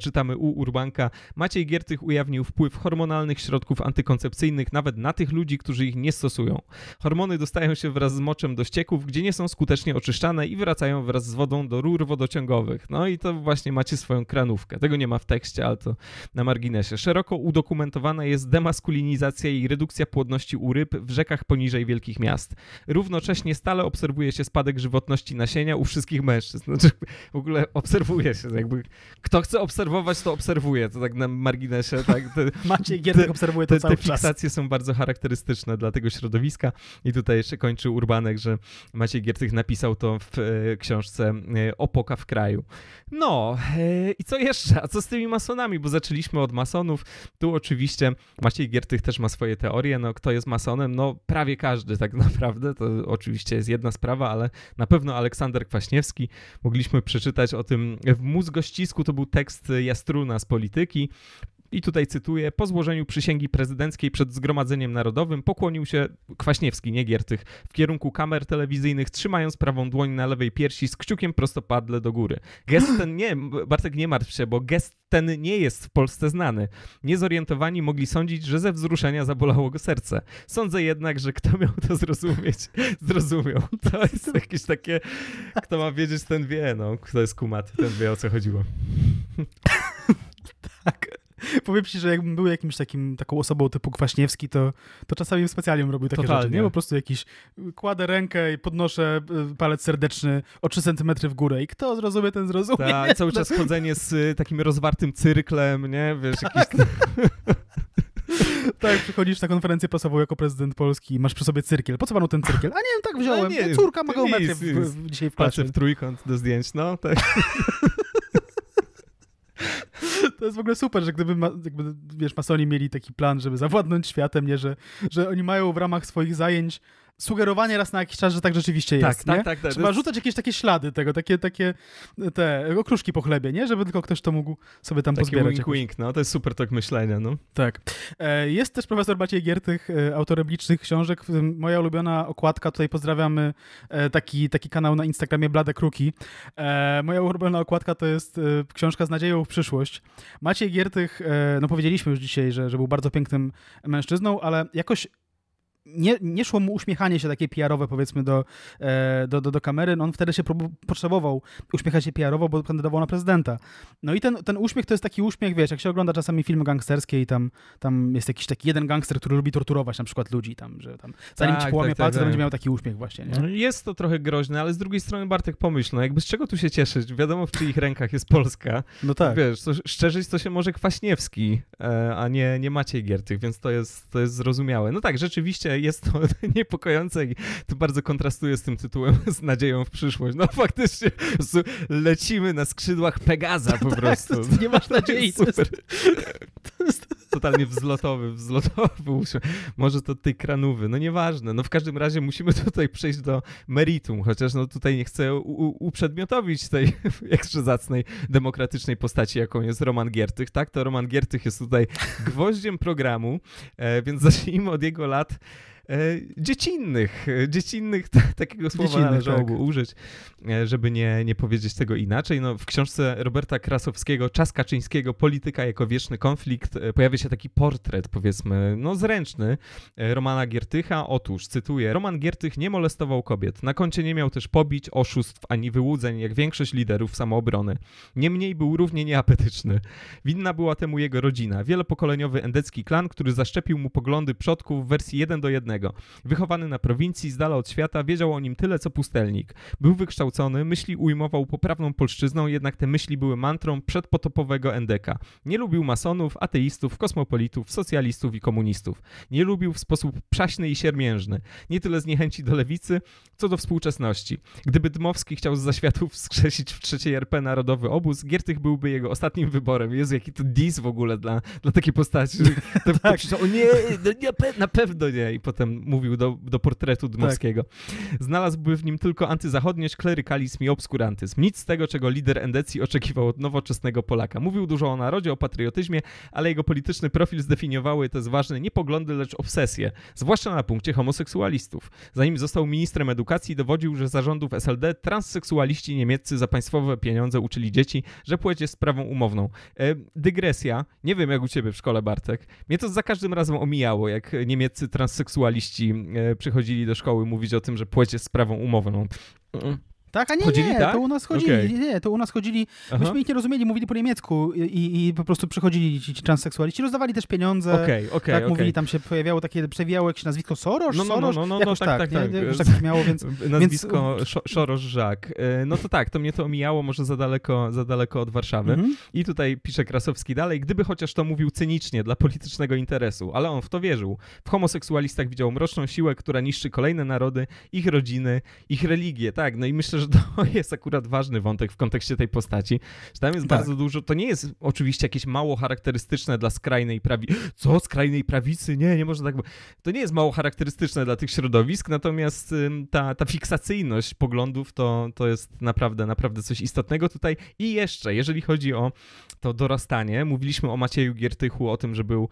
Czytamy u Urbanka. Maciej Giertych ujawnił wpływ hormonalnych środków antykoncepcyjnych nawet na tych ludzi, którzy ich nie stosują. Hormony dostają się wraz z moczem do ścieków, gdzie nie są skutecznie oczyszczane i wracają wraz z wodą do rur wodociągowych. No i to właśnie macie swoją kranówkę. Tego nie ma w tekście, ale to na marginesie. Szeroko udokumentowana jest demaskulinizacja i redukcja płodności u ryb w rzekach poniżej wielkich miast. Równocześnie stale obserwuje się spadek żywotności nasienia u wszystkich mężczyzn. Znaczy, w ogóle obserwuje się. Jakby kto chce obserwować, to obserwuje, to tak na marginesie. Tak? Maciej Giertych obserwuje to cały czas. Te fiksacje są bardzo charakterystyczne dla tego środowiska i tutaj jeszcze kończy Urbanek, że Maciej Giertych napisał to w książce Opoka w kraju. No i co jeszcze? A co z tymi masonami? Bo zaczęliśmy od masonów. Tu oczywiście Maciej Giertych też ma swoje teorie. No kto jest masonem? No prawie każdy tak naprawdę. To oczywiście jest jedna sprawa, ale na pewno Aleksander Kwaśniewski. Mogliśmy przeczytać o tym w Mózgościsku. To był tekst Jastruna z Polityki. I tutaj cytuję, po złożeniu przysięgi prezydenckiej przed Zgromadzeniem Narodowym pokłonił się Kwaśniewski, nie Giertych, w kierunku kamer telewizyjnych, trzymając prawą dłoń na lewej piersi z kciukiem prostopadle do góry. Gest ten nie, Bartek, nie martw się, bo gest ten nie jest w Polsce znany. Niezorientowani mogli sądzić, że ze wzruszenia zabolało go serce. Sądzę jednak, że kto miał to zrozumieć, zrozumiał. To jest jakieś takie, kto ma wiedzieć, ten wie, kto jest kumaty, ten wie, o co chodziło. Tak. Powiem ci, że jakbym był jakimś taką osobą typu Kwaśniewski, to czasami bym specjalnie robił takie rzeczy, nie? Po prostu jakiś, kładę rękę i podnoszę palec serdeczny o 3 centymetry w górę i kto zrozumie, ten zrozumie. Ta, cały czas chodzenie z takim rozwartym cyrklem, nie? Wiesz, tak. Jakiś... Tak, przychodzisz na konferencję prasową jako prezydent Polski i masz przy sobie cyrkiel. Po co panu ten cyrkiel? A nie wiem, tak wziąłem. Nie, córka ma geometrię dzisiaj w klasie. Patrzę w trójkąt do zdjęć, no tak. To jest w ogóle super, że gdyby wiesz, masoni mieli taki plan, żeby zawładnąć światem, nie, że oni mają w ramach swoich zajęć sugerowanie raz na jakiś czas, że tak rzeczywiście jest. Tak, nie? Tak. Trzeba rzucać jakieś takie ślady tego, takie te okruszki po chlebie, nie? Żeby tylko ktoś to mógł sobie tam taki pozbierać. Wink, wink, no. To jest super tok myślenia, no. Tak. Jest też profesor Maciej Giertych, autorem licznych książek. Moja ulubiona okładka, tutaj pozdrawiamy taki kanał na Instagramie Blade Kruki. Moja ulubiona okładka to jest książka Z nadzieją w przyszłość. Maciej Giertych, no powiedzieliśmy już dzisiaj, że był bardzo pięknym mężczyzną, ale jakoś nie szło mu uśmiechanie się takie PR-owe, powiedzmy, do kamery. No on wtedy się potrzebował uśmiechać się PR-owo, bo kandydował na prezydenta. No i ten uśmiech to jest taki uśmiech, wiesz, jak się ogląda czasami filmy gangsterskie i tam jest jakiś taki jeden gangster, który lubi torturować na przykład ludzi, tam, że tam zanim ci połamie palce, to będzie miał taki uśmiech właśnie. Nie? Jest to trochę groźne, ale z drugiej strony, Bartek, pomyśl, no jakby z czego tu się cieszyć? Wiadomo, w czyich rękach jest Polska. No tak. Wiesz, szczerzyć to się może Kwaśniewski, a nie Maciej Giertych, więc to jest zrozumiałe. No tak, rzeczywiście jest to niepokojące i to bardzo kontrastuje z tym tytułem Z nadzieją w przyszłość. No faktycznie lecimy na skrzydłach Pegaza po prostu. Tak, nie masz nadziei. Super. To jest totalnie wzlotowy uśmiech. Może to tej kranówy, no nieważne. No w każdym razie musimy tutaj przejść do meritum, chociaż no tutaj nie chcę uprzedmiotowić tej jakże zacnej, demokratycznej postaci, jaką jest Roman Giertych. Tak, to Roman Giertych jest tutaj gwoździem programu, więc zacznijmy od jego lat dziecinnych, takiego słowa należało użyć, żeby nie powiedzieć tego inaczej. No, w książce Roberta Krasowskiego Czas Kaczyńskiego, polityka jako wieczny konflikt, pojawia się taki portret, powiedzmy, no zręczny Romana Giertycha. Otóż, cytuję, Roman Giertych nie molestował kobiet. Na koncie nie miał też pobić, oszustw ani wyłudzeń, jak większość liderów samoobrony. Niemniej był równie nieapetyczny. Winna była temu jego rodzina. Wielopokoleniowy endecki klan, który zaszczepił mu poglądy przodków w wersji 1:1. Wychowany na prowincji, z dala od świata, wiedział o nim tyle, co pustelnik. Był wykształcony, myśli ujmował poprawną polszczyzną, jednak te myśli były mantrą przedpotopowego endeka. Nie lubił masonów, ateistów, kosmopolitów, socjalistów i komunistów. Nie lubił w sposób przaśny i siermiężny. Nie tyle z niechęci do lewicy, co do współczesności. Gdyby Dmowski chciał z zaświatów wskrzesić w III RP Narodowy Obóz, Giertych byłby jego ostatnim wyborem. Jezu, jaki to dis w ogóle dla takiej postaci. O nie, na pewno nie. I potem mówił do portretu Dmowskiego. Tak. Znalazłby w nim tylko antyzachodniość, klerykalizm i obskurantyzm. Nic z tego, czego lider Endecji oczekiwał od nowoczesnego Polaka. Mówił dużo o narodzie, o patriotyzmie, ale jego polityczny profil zdefiniowały, to jest ważne, nie poglądy, lecz obsesje. Zwłaszcza na punkcie homoseksualistów. Zanim został ministrem edukacji, dowodził, że za rządów SLD transseksualiści niemieccy za państwowe pieniądze uczyli dzieci, że płeć jest sprawą umowną. Dygresja. Nie wiem, jak u ciebie w szkole, Bartek. Mnie to za każdym razem omijało, jak niemieccy transseksualiści przychodzili do szkoły mówić o tym, że płeć jest sprawą umowną. Tak, a nie, chodzili, nie, tak? To u nas chodzili. Okay. Nie, to u nas chodzili. Aha. Myśmy ich nie rozumieli, mówili po niemiecku i po prostu przychodzili ci transseksualiści, rozdawali też pieniądze. Okej. Mówili, tam się pojawiało takie, przewijało jakieś nazwisko Soros, jakoś tak miało, więc... Nazwisko Soros-Żak. No to tak, to mnie to omijało, może za daleko od Warszawy. Mhm. I tutaj pisze Krasowski dalej, gdyby chociaż to mówił cynicznie dla politycznego interesu, ale on w to wierzył. W homoseksualistach widział mroczną siłę, która niszczy kolejne narody, ich rodziny, ich religię, tak, no i myślę, że to jest akurat ważny wątek w kontekście tej postaci, że tam jest bardzo dużo, to nie jest oczywiście jakieś mało charakterystyczne dla skrajnej prawicy. Co? Skrajnej prawicy? Nie, nie można tak być. To nie jest mało charakterystyczne dla tych środowisk, natomiast ta fiksacyjność poglądów to jest naprawdę coś istotnego tutaj. I jeszcze, jeżeli chodzi o to dorastanie, mówiliśmy o Macieju Giertychu, o tym, że był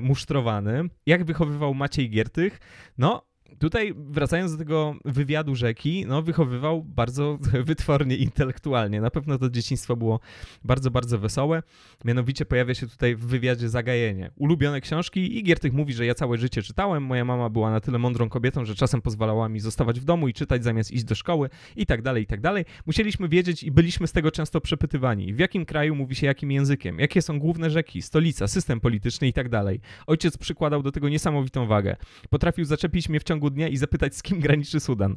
musztrowany. Jak wychowywał Maciej Giertych? No, tutaj wracając do tego wywiadu rzeki, no wychowywał bardzo wytwornie intelektualnie. Na pewno to dzieciństwo było bardzo, bardzo wesołe. Mianowicie pojawia się tutaj w wywiadzie zagajenie. Ulubione książki i Giertych mówi, że ja całe życie czytałem, moja mama była na tyle mądrą kobietą, że czasem pozwalała mi zostawać w domu i czytać zamiast iść do szkoły i tak dalej, i tak dalej. Musieliśmy wiedzieć i byliśmy z tego często przepytywani. W jakim kraju mówi się jakim językiem? Jakie są główne rzeki, stolica, system polityczny i tak dalej. Ojciec przykładał do tego niesamowitą wagę. Potrafił zaczepić mnie w ciągu dnia i zapytać, z kim graniczy Sudan.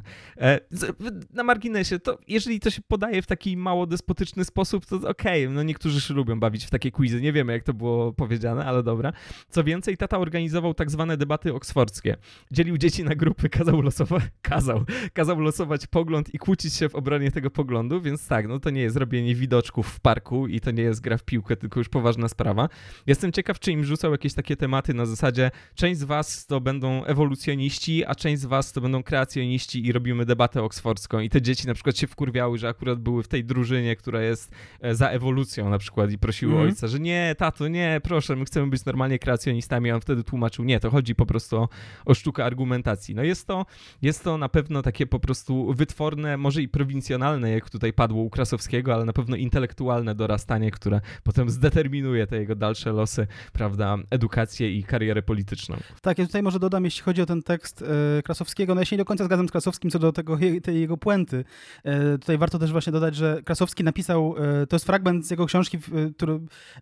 Na marginesie, to jeżeli to się podaje w taki mało despotyczny sposób, to okej, no niektórzy się lubią bawić w takie quizy, nie wiemy jak to było powiedziane, ale dobra. Co więcej, tata organizował tak zwane debaty oksfordzkie. Dzielił dzieci na grupy, kazał losować pogląd i kłócić się w obronie tego poglądu, więc tak, no to nie jest robienie widoczków w parku i to nie jest gra w piłkę, tylko już poważna sprawa. Jestem ciekaw, czy im rzucał jakieś takie tematy na zasadzie, część z was to będą ewolucjoniści, a część z was to będą kreacjoniści i robimy debatę oksfordzką. I te dzieci na przykład się wkurwiały, że akurat były w tej drużynie, która jest za ewolucją na przykład i prosiły ojca, że nie, tato, nie, proszę, my chcemy być normalnie kreacjonistami, a on wtedy tłumaczył, nie, to chodzi po prostu o sztukę argumentacji. No jest to na pewno takie po prostu wytworne, może i prowincjonalne, jak tutaj padło u Krasowskiego, ale na pewno intelektualne dorastanie, które potem zdeterminuje te jego dalsze losy, prawda, edukację i karierę polityczną. Tak, ja tutaj może dodam, jeśli chodzi o ten tekst Krasowskiego, no ja się nie do końca zgadzam z Krasowskim co do tej jego puenty. Tutaj warto też właśnie dodać, że Krasowski napisał, to jest fragment z jego książki,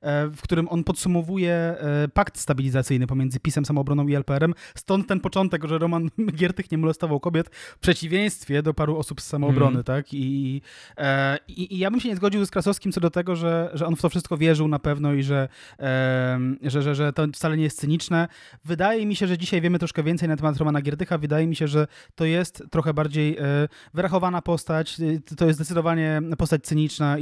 w którym on podsumowuje pakt stabilizacyjny pomiędzy PiS-em, Samoobroną i LPR-em. Stąd ten początek, że Roman Giertych nie molestował kobiet, w przeciwieństwie do paru osób z Samoobrony, tak? I ja bym się nie zgodził z Krasowskim co do tego, że on w to wszystko wierzył na pewno i że to wcale nie jest cyniczne. Wydaje mi się, że dzisiaj wiemy troszkę więcej na temat Romana Giertycha. Wydaje mi się, że to jest trochę bardziej wyrachowana postać. To jest zdecydowanie postać cyniczna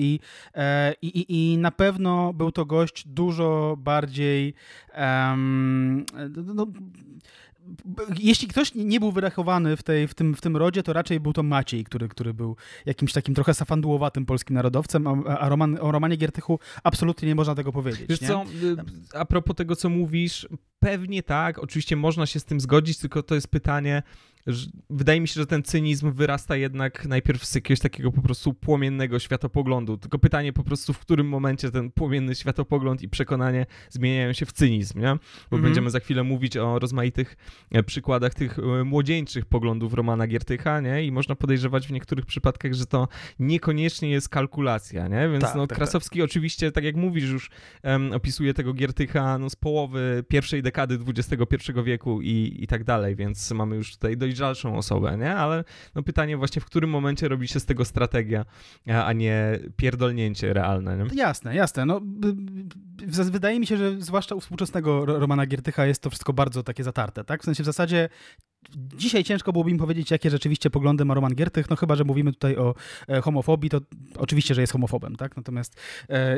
i na pewno był to gość dużo bardziej... jeśli ktoś nie był wyrachowany w tym rodzie, to raczej był to Maciej, który był jakimś takim trochę safandułowatym polskim narodowcem, o Romanie Giertychu absolutnie nie można tego powiedzieć. Wiesz nie? Co, a propos tego, co mówisz, pewnie tak, oczywiście można się z tym zgodzić, tylko to jest pytanie, wydaje mi się, że ten cynizm wyrasta jednak najpierw z jakiegoś takiego po prostu płomiennego światopoglądu. Tylko pytanie po prostu, w którym momencie ten płomienny światopogląd i przekonanie zmieniają się w cynizm, nie? Bo będziemy za chwilę mówić o rozmaitych przykładach tych młodzieńczych poglądów Romana Giertycha, nie? I można podejrzewać w niektórych przypadkach, że to niekoniecznie jest kalkulacja, nie? Więc Krasowski oczywiście, tak jak mówisz, już opisuje tego Giertycha z połowy pierwszej dekady XXI wieku i tak dalej, więc mamy już tutaj dojrzalszą osobę, nie? Ale no pytanie właśnie, w którym momencie robi się z tego strategia, a nie pierdolnięcie realne, nie? Jasne. No, wydaje mi się, że zwłaszcza u współczesnego Romana Giertycha jest to wszystko bardzo takie zatarte, tak? W sensie w zasadzie dzisiaj ciężko byłoby im powiedzieć, jakie rzeczywiście poglądy ma Roman Giertych, no chyba, że mówimy tutaj o homofobii, to oczywiście, że jest homofobem, tak? Natomiast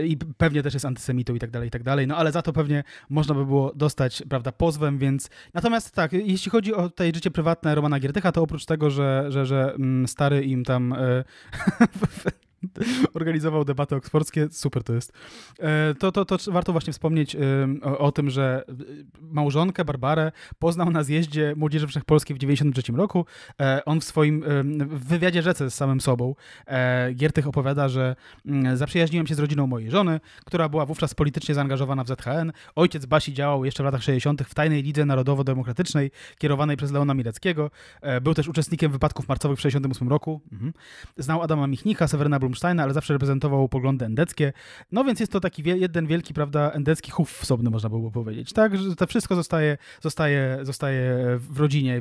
i pewnie też jest antysemitą i tak dalej, no ale za to pewnie można by było dostać, prawda, pozwem, więc... Natomiast tak, jeśli chodzi o tutaj życie prywatne Romana Giertycha, to oprócz tego, że stary im tam... organizował debaty oksfordzkie, super to jest. To warto właśnie wspomnieć o tym, że małżonkę Barbarę poznał na zjeździe Młodzieży Wszechpolskiej w 1993 roku. On w swoim wywiadzie rzece z samym sobą Giertych opowiada, że zaprzyjaźniłem się z rodziną mojej żony, która była wówczas politycznie zaangażowana w ZHN. Ojciec Basi działał jeszcze w latach 60. w tajnej lidze narodowo-demokratycznej kierowanej przez Leona Mileckiego. Był też uczestnikiem wypadków marcowych w 1968 roku. Znał Adama Michnika, Seweryna Blumsteina, ale zawsze reprezentował poglądy endeckie. No więc jest to taki jeden wielki, prawda, endecki chów wsobny, można byłoby powiedzieć. Tak, że to wszystko zostaje w rodzinie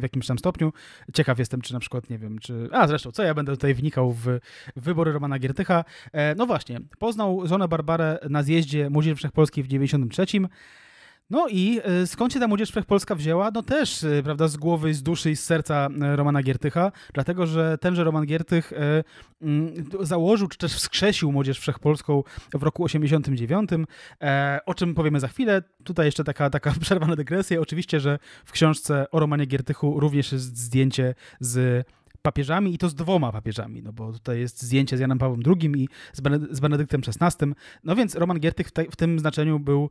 w jakimś tam stopniu. Ciekaw jestem, czy na przykład, nie wiem, czy... A zresztą, co ja będę tutaj wnikał w wybory Romana Giertycha. No właśnie, poznał żonę Barbarę na zjeździe Młodzieży Wszechpolskiej w 1993. No i skąd się ta Młodzież Wszechpolska wzięła? No też, prawda, z głowy, z duszy i z serca Romana Giertycha, dlatego że tenże Roman Giertych założył, czy też wskrzesił Młodzież Wszechpolską w roku 1989, o czym powiemy za chwilę. Tutaj jeszcze taka przerwa na dygresję. Oczywiście, że w książce o Romanie Giertychu również jest zdjęcie z papieżami i to z dwoma papieżami, no bo tutaj jest zdjęcie z Janem Pawłem II i z Benedyktem XVI. No więc Roman Giertych w tym znaczeniu był,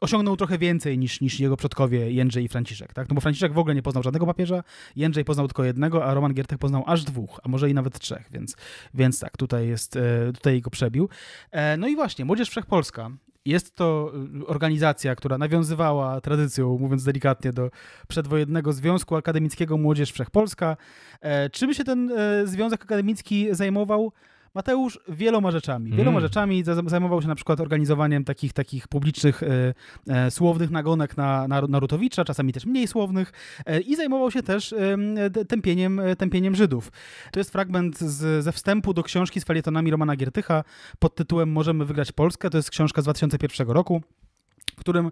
osiągnął trochę więcej niż jego przodkowie Jędrzej i Franciszek, tak? No bo Franciszek w ogóle nie poznał żadnego papieża, Jędrzej poznał tylko jednego, a Roman Giertych poznał aż dwóch, a może i nawet trzech, więc tak, tutaj go przebił. No i właśnie, Młodzież Wszechpolska. Jest to organizacja, która nawiązywała tradycją, mówiąc delikatnie, do przedwojennego Związku Akademickiego Młodzież Wszechpolska. Czym się ten Związek Akademicki zajmował? Mateusz wieloma rzeczami. Wieloma rzeczami. Zajmował się na przykład organizowaniem takich publicznych, słownych nagonek na Rutowicza, czasami też mniej słownych, i zajmował się też tępieniem Żydów. To jest fragment ze wstępu do książki z felietonami Romana Giertycha pod tytułem Możemy wygrać Polskę. To jest książka z 2001 roku. W którym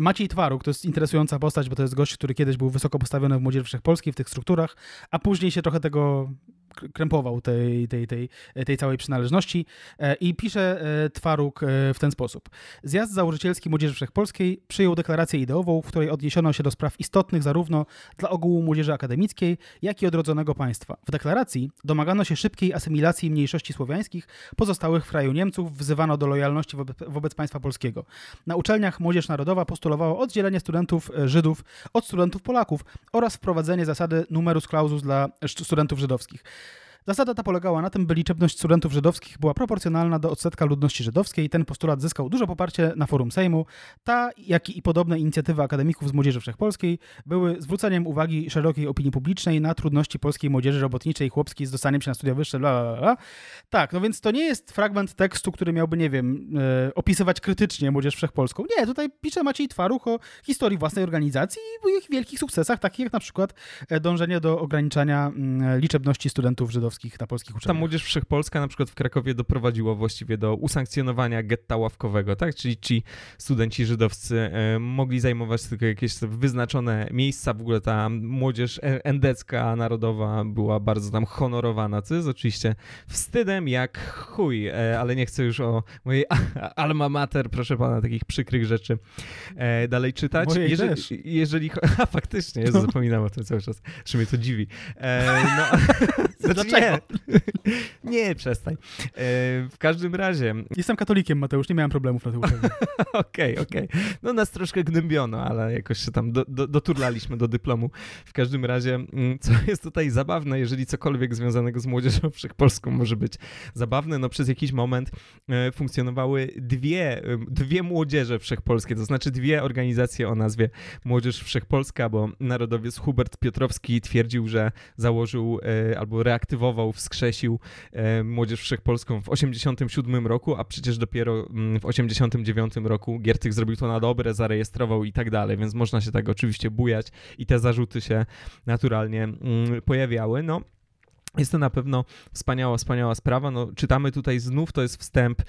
Maciej Twaruk, to jest interesująca postać, bo to jest gość, który kiedyś był wysoko postawiony w Młodzieży Wszechpolskiej, w tych strukturach, a później się trochę tego krępował, tej całej przynależności, i pisze Twaruk w ten sposób. Zjazd Założycielski Młodzieży Wszechpolskiej przyjął deklarację ideową, w której odniesiono się do spraw istotnych zarówno dla ogółu młodzieży akademickiej, jak i odrodzonego państwa. W deklaracji domagano się szybkiej asymilacji mniejszości słowiańskich pozostałych w kraju Niemców, wzywano do lojalności wobec państwa polskiego. Na uczelniach Młodzież Narodowa postulowała oddzielenie studentów Żydów od studentów Polaków oraz wprowadzenie zasady numerus clausus dla studentów żydowskich. Zasada ta polegała na tym, by liczebność studentów żydowskich była proporcjonalna do odsetka ludności żydowskiej. Ten postulat zyskał duże poparcie na forum Sejmu. Ta, jak i podobne inicjatywy akademików z Młodzieży Wszechpolskiej były zwróceniem uwagi szerokiej opinii publicznej na trudności polskiej młodzieży robotniczej, chłopskiej z dostaniem się na studia wyższe, Tak, no więc to nie jest fragment tekstu, który miałby, nie wiem, opisywać krytycznie Młodzież Wszechpolską. Nie, tutaj pisze Maciej Twaruch o historii własnej organizacji i o ich wielkich sukcesach, takich jak na przykład dążenie do ograniczania liczebności studentów żydowskich na polskich uczelniach. Ta Młodzież Wszechpolska na przykład w Krakowie doprowadziła właściwie do usankcjonowania getta ławkowego, tak? Czyli ci studenci żydowscy mogli zajmować tylko jakieś wyznaczone miejsca. W ogóle ta młodzież endecka, narodowa była bardzo tam honorowana, co jest oczywiście wstydem jak chuj, ale nie chcę już o mojej alma mater, proszę pana, takich przykrych rzeczy dalej czytać. Jeżeli faktycznie, Jezu, zapominam o tym cały czas, że mnie to dziwi. Dlaczego? Nie, przestań. W każdym razie... Jestem katolikiem, Mateusz, nie miałem problemów na tej uczelni. Okej. No nas troszkę gnębiono, ale jakoś się tam doturlaliśmy do dyplomu. W każdym razie, co jest tutaj zabawne, jeżeli cokolwiek związanego z Młodzieżą Wszechpolską może być zabawne, no przez jakiś moment funkcjonowały dwie Młodzieże Wszechpolskie, to znaczy dwie organizacje o nazwie Młodzież Wszechpolska, bo narodowiec Hubert Piotrowski twierdził, że założył albo reaktywował, wskrzesił Młodzież Wszechpolską w 1987 roku, a przecież dopiero w 1989 roku Giertych zrobił to na dobre, zarejestrował i tak dalej, więc można się tak oczywiście bujać i te zarzuty się naturalnie pojawiały. No. Jest to na pewno wspaniała sprawa. No, czytamy tutaj znów, to jest wstęp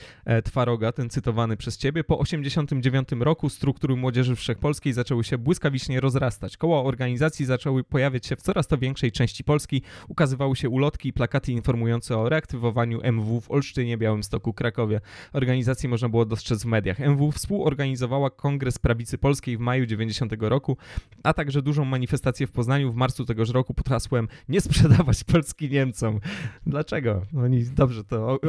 Twaroga, ten cytowany przez ciebie. Po 1989 roku struktury Młodzieży Wszechpolskiej zaczęły się błyskawicznie rozrastać. Koła organizacji zaczęły pojawiać się w coraz to większej części Polski. Ukazywały się ulotki i plakaty informujące o reaktywowaniu MW w Olsztynie, Białymstoku, Krakowie. Organizację można było dostrzec w mediach. MW współorganizowała Kongres Prawicy Polskiej w maju 90 roku, a także dużą manifestację w Poznaniu w marcu tegoż roku pod hasłem Nie sprzedawać Polski Niemcom. Dlaczego?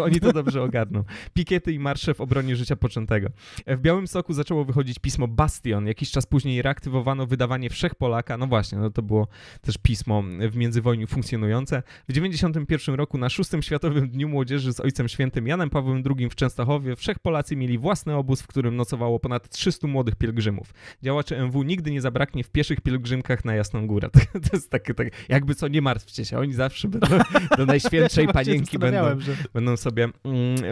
Oni to dobrze ogarną. Pikiety i marsze w obronie życia poczętego. W Białymstoku zaczęło wychodzić pismo Bastion. Jakiś czas później reaktywowano wydawanie Wszechpolaka. No właśnie, no to było też pismo w międzywojniu funkcjonujące. W 91 roku na 6. Światowym Dniu Młodzieży z Ojcem Świętym Janem Pawłem II w Częstochowie Wszechpolacy mieli własny obóz, w którym nocowało ponad 300 młodych pielgrzymów. Działaczy MW nigdy nie zabraknie w pieszych pielgrzymkach na Jasną Górę. To jest takie, tak, jakby co, nie martwcie się, oni zawsze będą do Najświętszej Panienki będą sobie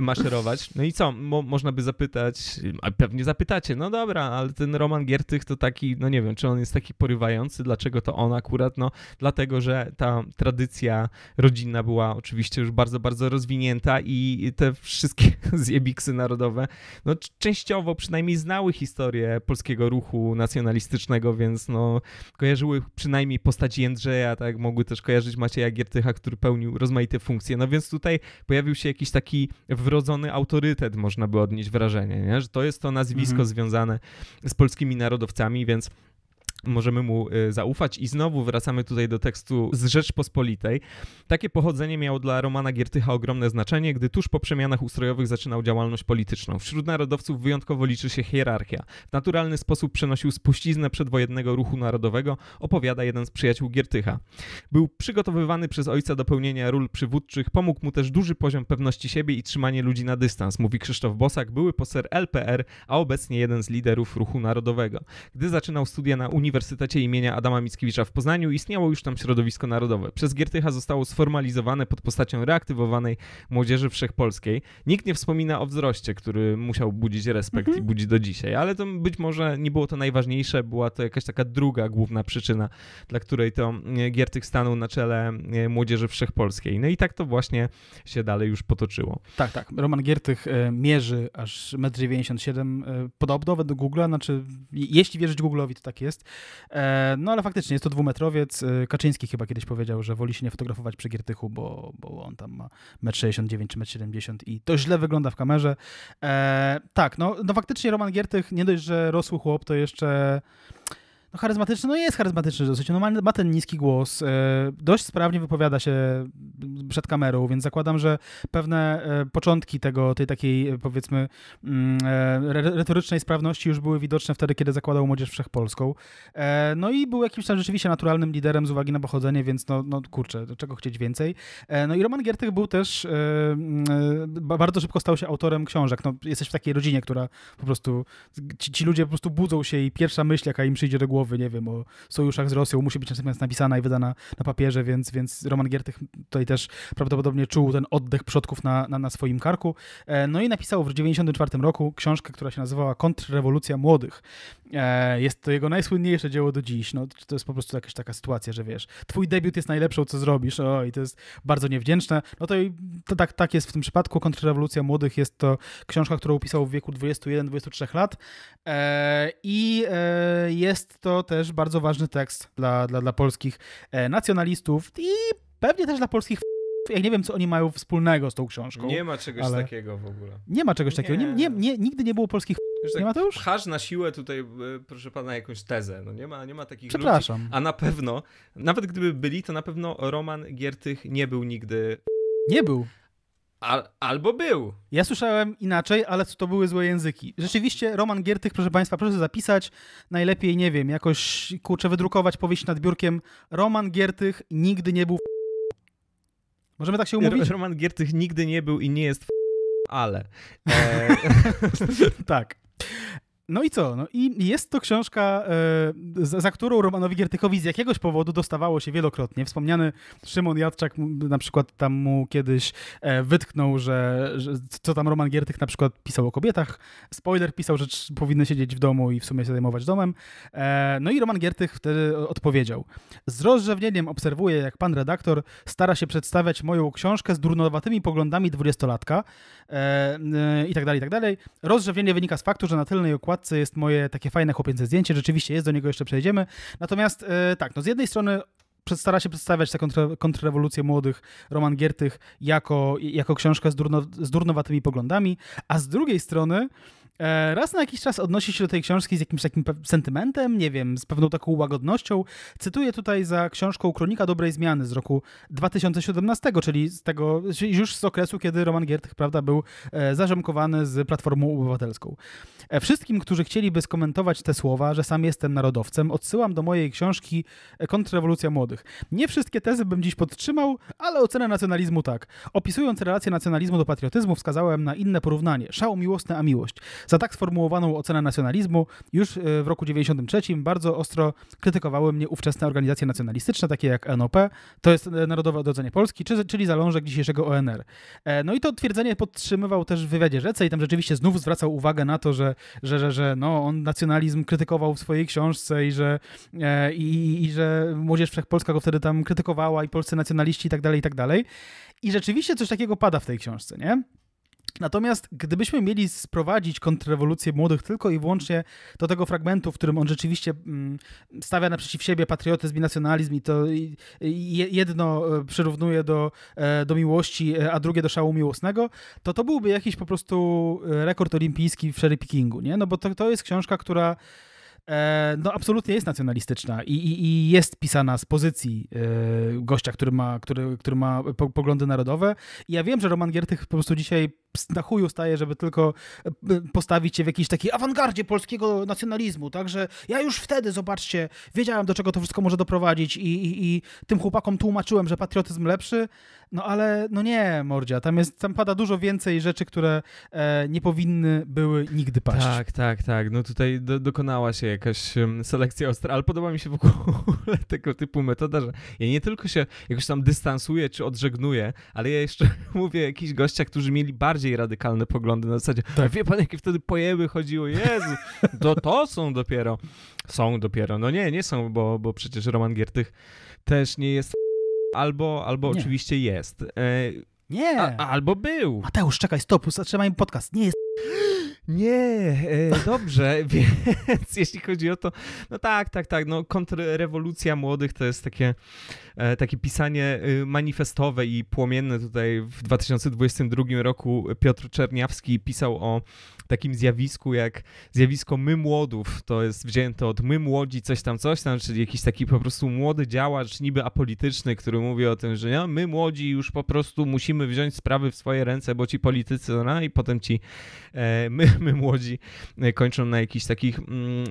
maszerować. No i co? Można by zapytać, a pewnie zapytacie, no dobra, ale ten Roman Giertych to taki, no nie wiem, czy on jest taki porywający, dlaczego to on akurat? No dlatego, że ta tradycja rodzinna była oczywiście już bardzo, bardzo rozwinięta i te wszystkie zjebiksy narodowe, no częściowo przynajmniej znały historię polskiego ruchu nacjonalistycznego, więc no kojarzyły przynajmniej postać Jędrzeja, tak? Mogły też kojarzyć Macieja Giertycha, który pełnił rozmaite funkcje. No więc tutaj pojawił się jakiś taki wrodzony autorytet, można by odnieść wrażenie, nie? Że to jest to nazwisko związane z polskimi narodowcami, więc możemy mu zaufać. I znowu wracamy tutaj do tekstu z Rzeczpospolitej. Takie pochodzenie miało dla Romana Giertycha ogromne znaczenie, gdy tuż po przemianach ustrojowych zaczynał działalność polityczną. Wśród narodowców wyjątkowo liczy się hierarchia. W naturalny sposób przenosił spuściznę przedwojennego ruchu narodowego, opowiada jeden z przyjaciół Giertycha. Był przygotowywany przez ojca do pełnienia ról przywódczych, pomógł mu też duży poziom pewności siebie i trzymanie ludzi na dystans, mówi Krzysztof Bosak, były poseł LPR, a obecnie jeden z liderów ruchu narodowego. Gdy zaczynał studia na Uniwersytecie imienia Adama Mickiewicza w Poznaniu, istniało już tam środowisko narodowe. Przez Giertycha zostało sformalizowane pod postacią reaktywowanej Młodzieży Wszechpolskiej. Nikt nie wspomina o wzroście, który musiał budzić respekt i budzi do dzisiaj, ale to być może nie było to najważniejsze, była to jakaś taka druga główna przyczyna, dla której to Giertych stanął na czele Młodzieży Wszechpolskiej. No i tak to właśnie się dalej już potoczyło. Tak, tak. Roman Giertych mierzy aż 1,97 m podobno według Google'a, znaczy jeśli wierzyć Google'owi, to tak jest. No ale faktycznie jest to dwumetrowiec. Kaczyński chyba kiedyś powiedział, że woli się nie fotografować przy Giertychu, bo on tam ma 1,69 m czy 1,70 m i to źle wygląda w kamerze. Tak, no faktycznie Roman Giertych nie dość, że rosły chłop, to jeszcze... No charyzmatyczny, no jest charyzmatyczny dosyć, no ma ten niski głos, dość sprawnie wypowiada się przed kamerą, więc zakładam, że pewne początki tej takiej, powiedzmy, retorycznej sprawności już były widoczne wtedy, kiedy zakładał Młodzież Wszechpolską. No i był jakimś tam rzeczywiście naturalnym liderem z uwagi na pochodzenie, więc no kurczę, czego chcieć więcej. No i Roman Giertych był też, bardzo szybko stał się autorem książek. No jesteś w takiej rodzinie, która po prostu, ci ludzie po prostu budzą się i pierwsza myśl, jaka im przyjdzie do głowy, nie wiem, o sojuszach z Rosją, musi być natomiast napisana i wydana na papierze, więc Roman Giertych tutaj też prawdopodobnie czuł ten oddech przodków na swoim karku. No i napisał w 1994 roku książkę, która się nazywała Kontrrewolucja Młodych. Jest to jego najsłynniejsze dzieło do dziś. No, to jest po prostu jakaś taka sytuacja, że wiesz, twój debiut jest najlepszą, co zrobisz, o, i to jest bardzo niewdzięczne. No to i to tak jest w tym przypadku. Kontrrewolucja Młodych jest to książka, którą pisał w wieku 21-23 lat i jest to też bardzo ważny tekst dla polskich nacjonalistów i pewnie też dla polskich ja nie wiem, co oni mają wspólnego z tą książką. Nie ma czegoś takiego w ogóle. Nie ma czegoś takiego. Nie, nigdy nie było polskich nie ma to już? Pchasz na siłę tutaj, proszę pana, jakąś tezę. No nie ma takich Przepraszam. Ludzi. A na pewno, nawet gdyby byli, to na pewno Roman Giertych nie był nigdy... Nie był. Albo był. Ja słyszałem inaczej, ale to były złe języki. Rzeczywiście Roman Giertych, proszę państwa, proszę zapisać. Najlepiej, nie wiem, jakoś, kurczę, wydrukować powieść nad biurkiem. Roman Giertych nigdy nie był... Możemy tak się umówić? Roman Giertych nigdy nie był i nie jest ale. Tak. No i co? No i jest to książka, za którą Romanowi Giertychowi z jakiegoś powodu dostawało się wielokrotnie. Wspomniany Szymon Jadczak na przykład tam mu kiedyś wytknął, że co tam Roman Giertych na przykład pisał o kobietach. Spoiler, pisał, że powinny siedzieć w domu i w sumie się zajmować domem. No i Roman Giertych wtedy odpowiedział. Z rozrzewnieniem obserwuję, jak pan redaktor stara się przedstawiać moją książkę z durnowatymi poglądami dwudziestolatka i tak dalej, i tak dalej. Rozrzewnienie wynika z faktu, że na tylnej okładce jest moje takie fajne chłopięce zdjęcie, rzeczywiście jest, do niego jeszcze przejdziemy. Natomiast tak, no z jednej strony stara się przedstawiać tę kontrrewolucję młodych Roman Giertych jako książkę z durnowatymi poglądami, a z drugiej strony raz na jakiś czas odnosi się do tej książki z jakimś takim sentymentem, nie wiem, z pewną taką łagodnością. Cytuję tutaj za książką Kronika Dobrej Zmiany z roku 2017, czyli już z okresu, kiedy Roman Giertych, prawda, był zarzemkowany z Platformą Obywatelską. Wszystkim, którzy chcieliby skomentować te słowa, że sam jestem narodowcem, odsyłam do mojej książki Kontrrewolucja Młodych. Nie wszystkie tezy bym dziś podtrzymał, ale ocenę nacjonalizmu tak. Opisując relację nacjonalizmu do patriotyzmu, wskazałem na inne porównanie. Szał miłosny, a miłość. Za tak sformułowaną ocenę nacjonalizmu już w roku 1993 bardzo ostro krytykowały mnie ówczesne organizacje nacjonalistyczne, takie jak NOP, to jest Narodowe Odrodzenie Polski, czyli zalążek dzisiejszego ONR. No i to twierdzenie podtrzymywał też w wywiadzie Rzece i tam rzeczywiście znów zwracał uwagę na to, że no, on nacjonalizm krytykował w swojej książce i że Młodzież Wszechpolska go wtedy tam krytykowała i polscy nacjonaliści i tak dalej, i tak dalej. I rzeczywiście coś takiego pada w tej książce, nie? Natomiast gdybyśmy mieli sprowadzić kontrrewolucję młodych tylko i wyłącznie do tego fragmentu, w którym on rzeczywiście stawia naprzeciw siebie patriotyzm i nacjonalizm i to jedno przyrównuje do miłości, a drugie do szału miłosnego, to byłby jakiś po prostu rekord olimpijski w cherry pickingu, nie? No bo to jest książka, która no absolutnie jest nacjonalistyczna i jest pisana z pozycji gościa, który ma poglądy narodowe. I ja wiem, że Roman Giertych po prostu dzisiaj na chuju staje, żeby tylko postawić się w jakiejś takiej awangardzie polskiego nacjonalizmu. Także ja już wtedy, zobaczcie, wiedziałem, do czego to wszystko może doprowadzić i tym chłopakom tłumaczyłem, że patriotyzm lepszy, no ale no nie, mordzia, tam pada dużo więcej rzeczy, które nie powinny były nigdy paść. Tak. No tutaj dokonała się jakaś selekcja ostra, ale podoba mi się w ogóle tego typu metoda, że ja nie tylko się jakoś tam dystansuję czy odżegnuję, ale ja jeszcze mówię o jakichś gościach, którzy mieli bardziej radykalne poglądy na zasadzie. Tak. Wie pan, jakie wtedy pojeby chodziło? Jezu, to są dopiero. Są dopiero. No nie są, bo przecież Roman Giertych też nie jest albo nie. Oczywiście jest. Nie. Albo był. Mateusz, czekaj, stop, zatrzymaj podcast. Nie jest. Nie, dobrze, więc jeśli chodzi o to, no tak, no kontrrewolucja młodych to jest takie pisanie manifestowe i płomienne. Tutaj w 2022 roku Piotr Czerniawski pisał o takim zjawisku jak zjawisko my młodów, to jest wzięte od my młodzi, coś tam, czyli jakiś taki po prostu młody działacz niby apolityczny, który mówi o tym, że my młodzi już po prostu musimy wziąć sprawy w swoje ręce, bo ci politycy, no i potem ci my młodzi kończą na jakichś takich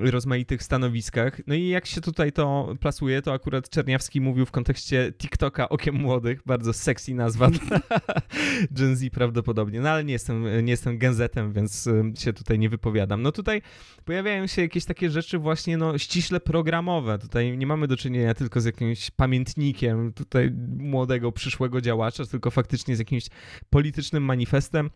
rozmaitych stanowiskach. No i jak się tutaj to plasuje, to akurat Czerniawski mówił w kontekście TikToka Okiem Młodych, bardzo sexy nazwa Gen Z prawdopodobnie, no ale nie jestem genzetem, więc się tutaj nie wypowiadam. No tutaj pojawiają się jakieś takie rzeczy właśnie ściśle programowe. Tutaj nie mamy do czynienia tylko z jakimś pamiętnikiem tutaj młodego, przyszłego działacza, tylko faktycznie z jakimś politycznym manifestem.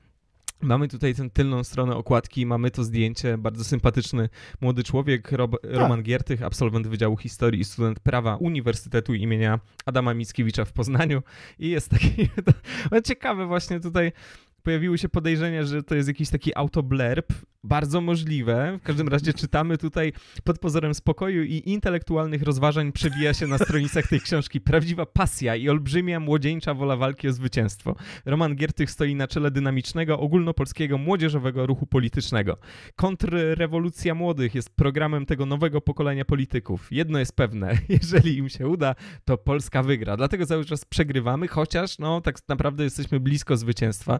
Mamy tutaj tę tylną stronę okładki, mamy to zdjęcie, bardzo sympatyczny młody człowiek, Roman Giertych, absolwent Wydziału Historii i student Prawa Uniwersytetu imienia Adama Mickiewicza w Poznaniu i jest taki ciekawe właśnie tutaj. Pojawiły się podejrzenia, że to jest jakiś taki autoblerb, bardzo możliwe. W każdym razie czytamy tutaj pod pozorem spokoju i intelektualnych rozważań przewija się na stronicach tej książki prawdziwa pasja i olbrzymia młodzieńcza wola walki o zwycięstwo. Roman Giertych stoi na czele dynamicznego, ogólnopolskiego, młodzieżowego ruchu politycznego. Kontrrewolucja młodych jest programem tego nowego pokolenia polityków. Jedno jest pewne, jeżeli im się uda, to Polska wygra. Dlatego cały czas przegrywamy, chociaż tak naprawdę jesteśmy blisko zwycięstwa.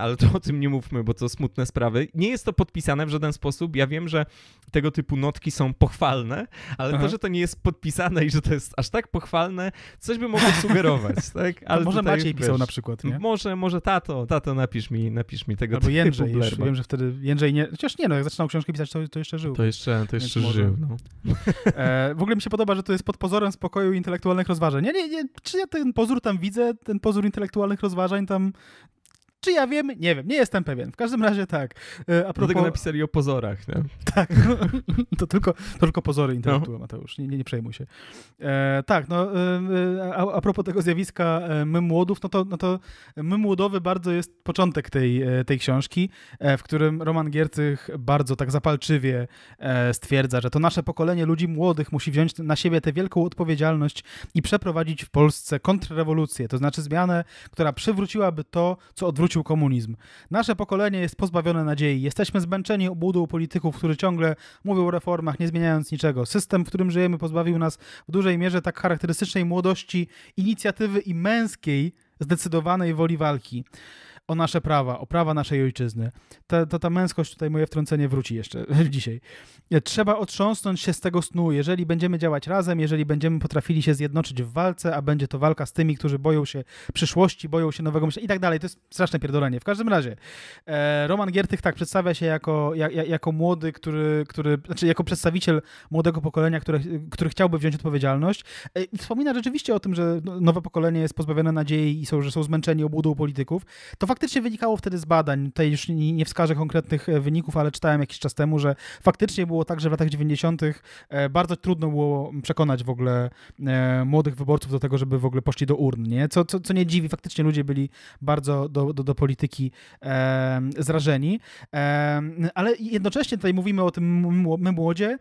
Ale to o tym nie mówmy, bo to smutne sprawy. Nie jest to podpisane w żaden sposób. Ja wiem, że tego typu notki są pochwalne, ale to, że to nie jest podpisane i że to jest aż tak pochwalne, coś by mogło sugerować. Tak? Ale może Maciej pisał na przykład, nie? Może tato, napisz mi tego typu. Albo Jędrzej, wiem, że wtedy Jędrzej nie... Chociaż nie, jak zaczynał książkę pisać, to jeszcze żył. To jeszcze żył, no. W ogóle mi się podoba, że to jest pod pozorem spokoju i intelektualnych rozważań. Nie, czy ja ten pozór tam widzę, ten pozór intelektualnych rozważań tam... Czy ja wiem? Nie wiem, nie jestem pewien. W każdym razie tak. A propos... Dlatego napisali o pozorach, nie? Tak. To tylko pozory intelektualne, Mateusz. Nie przejmuj się. A propos tego zjawiska my młodów, no to my młodowy bardzo jest początek tej książki, w którym Roman Giertych bardzo tak zapalczywie stwierdza, że to nasze pokolenie ludzi młodych musi wziąć na siebie tę wielką odpowiedzialność i przeprowadzić w Polsce kontrrewolucję, to znaczy zmianę, która przywróciłaby to, co odwrócił komunizm. Nasze pokolenie jest pozbawione nadziei. Jesteśmy zmęczeni obłudą polityków, którzy ciągle mówią o reformach, nie zmieniając niczego. System, w którym żyjemy, pozbawił nas w dużej mierze tak charakterystycznej młodości, inicjatywy i męskiej, zdecydowanej woli walki o nasze prawa, o prawa naszej ojczyzny. Ta męskość, tutaj moje wtrącenie wróci jeszcze dzisiaj. Trzeba otrząsnąć się z tego snu. Jeżeli będziemy działać razem, jeżeli będziemy potrafili się zjednoczyć w walce, a będzie to walka z tymi, którzy boją się przyszłości, boją się nowego myślenia i tak dalej. To jest straszne pierdolenie. W każdym razie Roman Giertych tak przedstawia się jako młody, który znaczy jako przedstawiciel młodego pokolenia, który chciałby wziąć odpowiedzialność. Wspomina rzeczywiście o tym, że nowe pokolenie jest pozbawione nadziei i że są zmęczeni obłudą polityków. To faktycznie wynikało wtedy z badań. Tutaj już nie wskażę konkretnych wyników, ale czytałem jakiś czas temu, że faktycznie było tak, że w latach 90. bardzo trudno było przekonać w ogóle młodych wyborców do tego, żeby w ogóle poszli do urn, nie? Co nie dziwi, faktycznie ludzie byli bardzo do polityki zrażeni. Ale jednocześnie tutaj mówimy o tym my młodzie.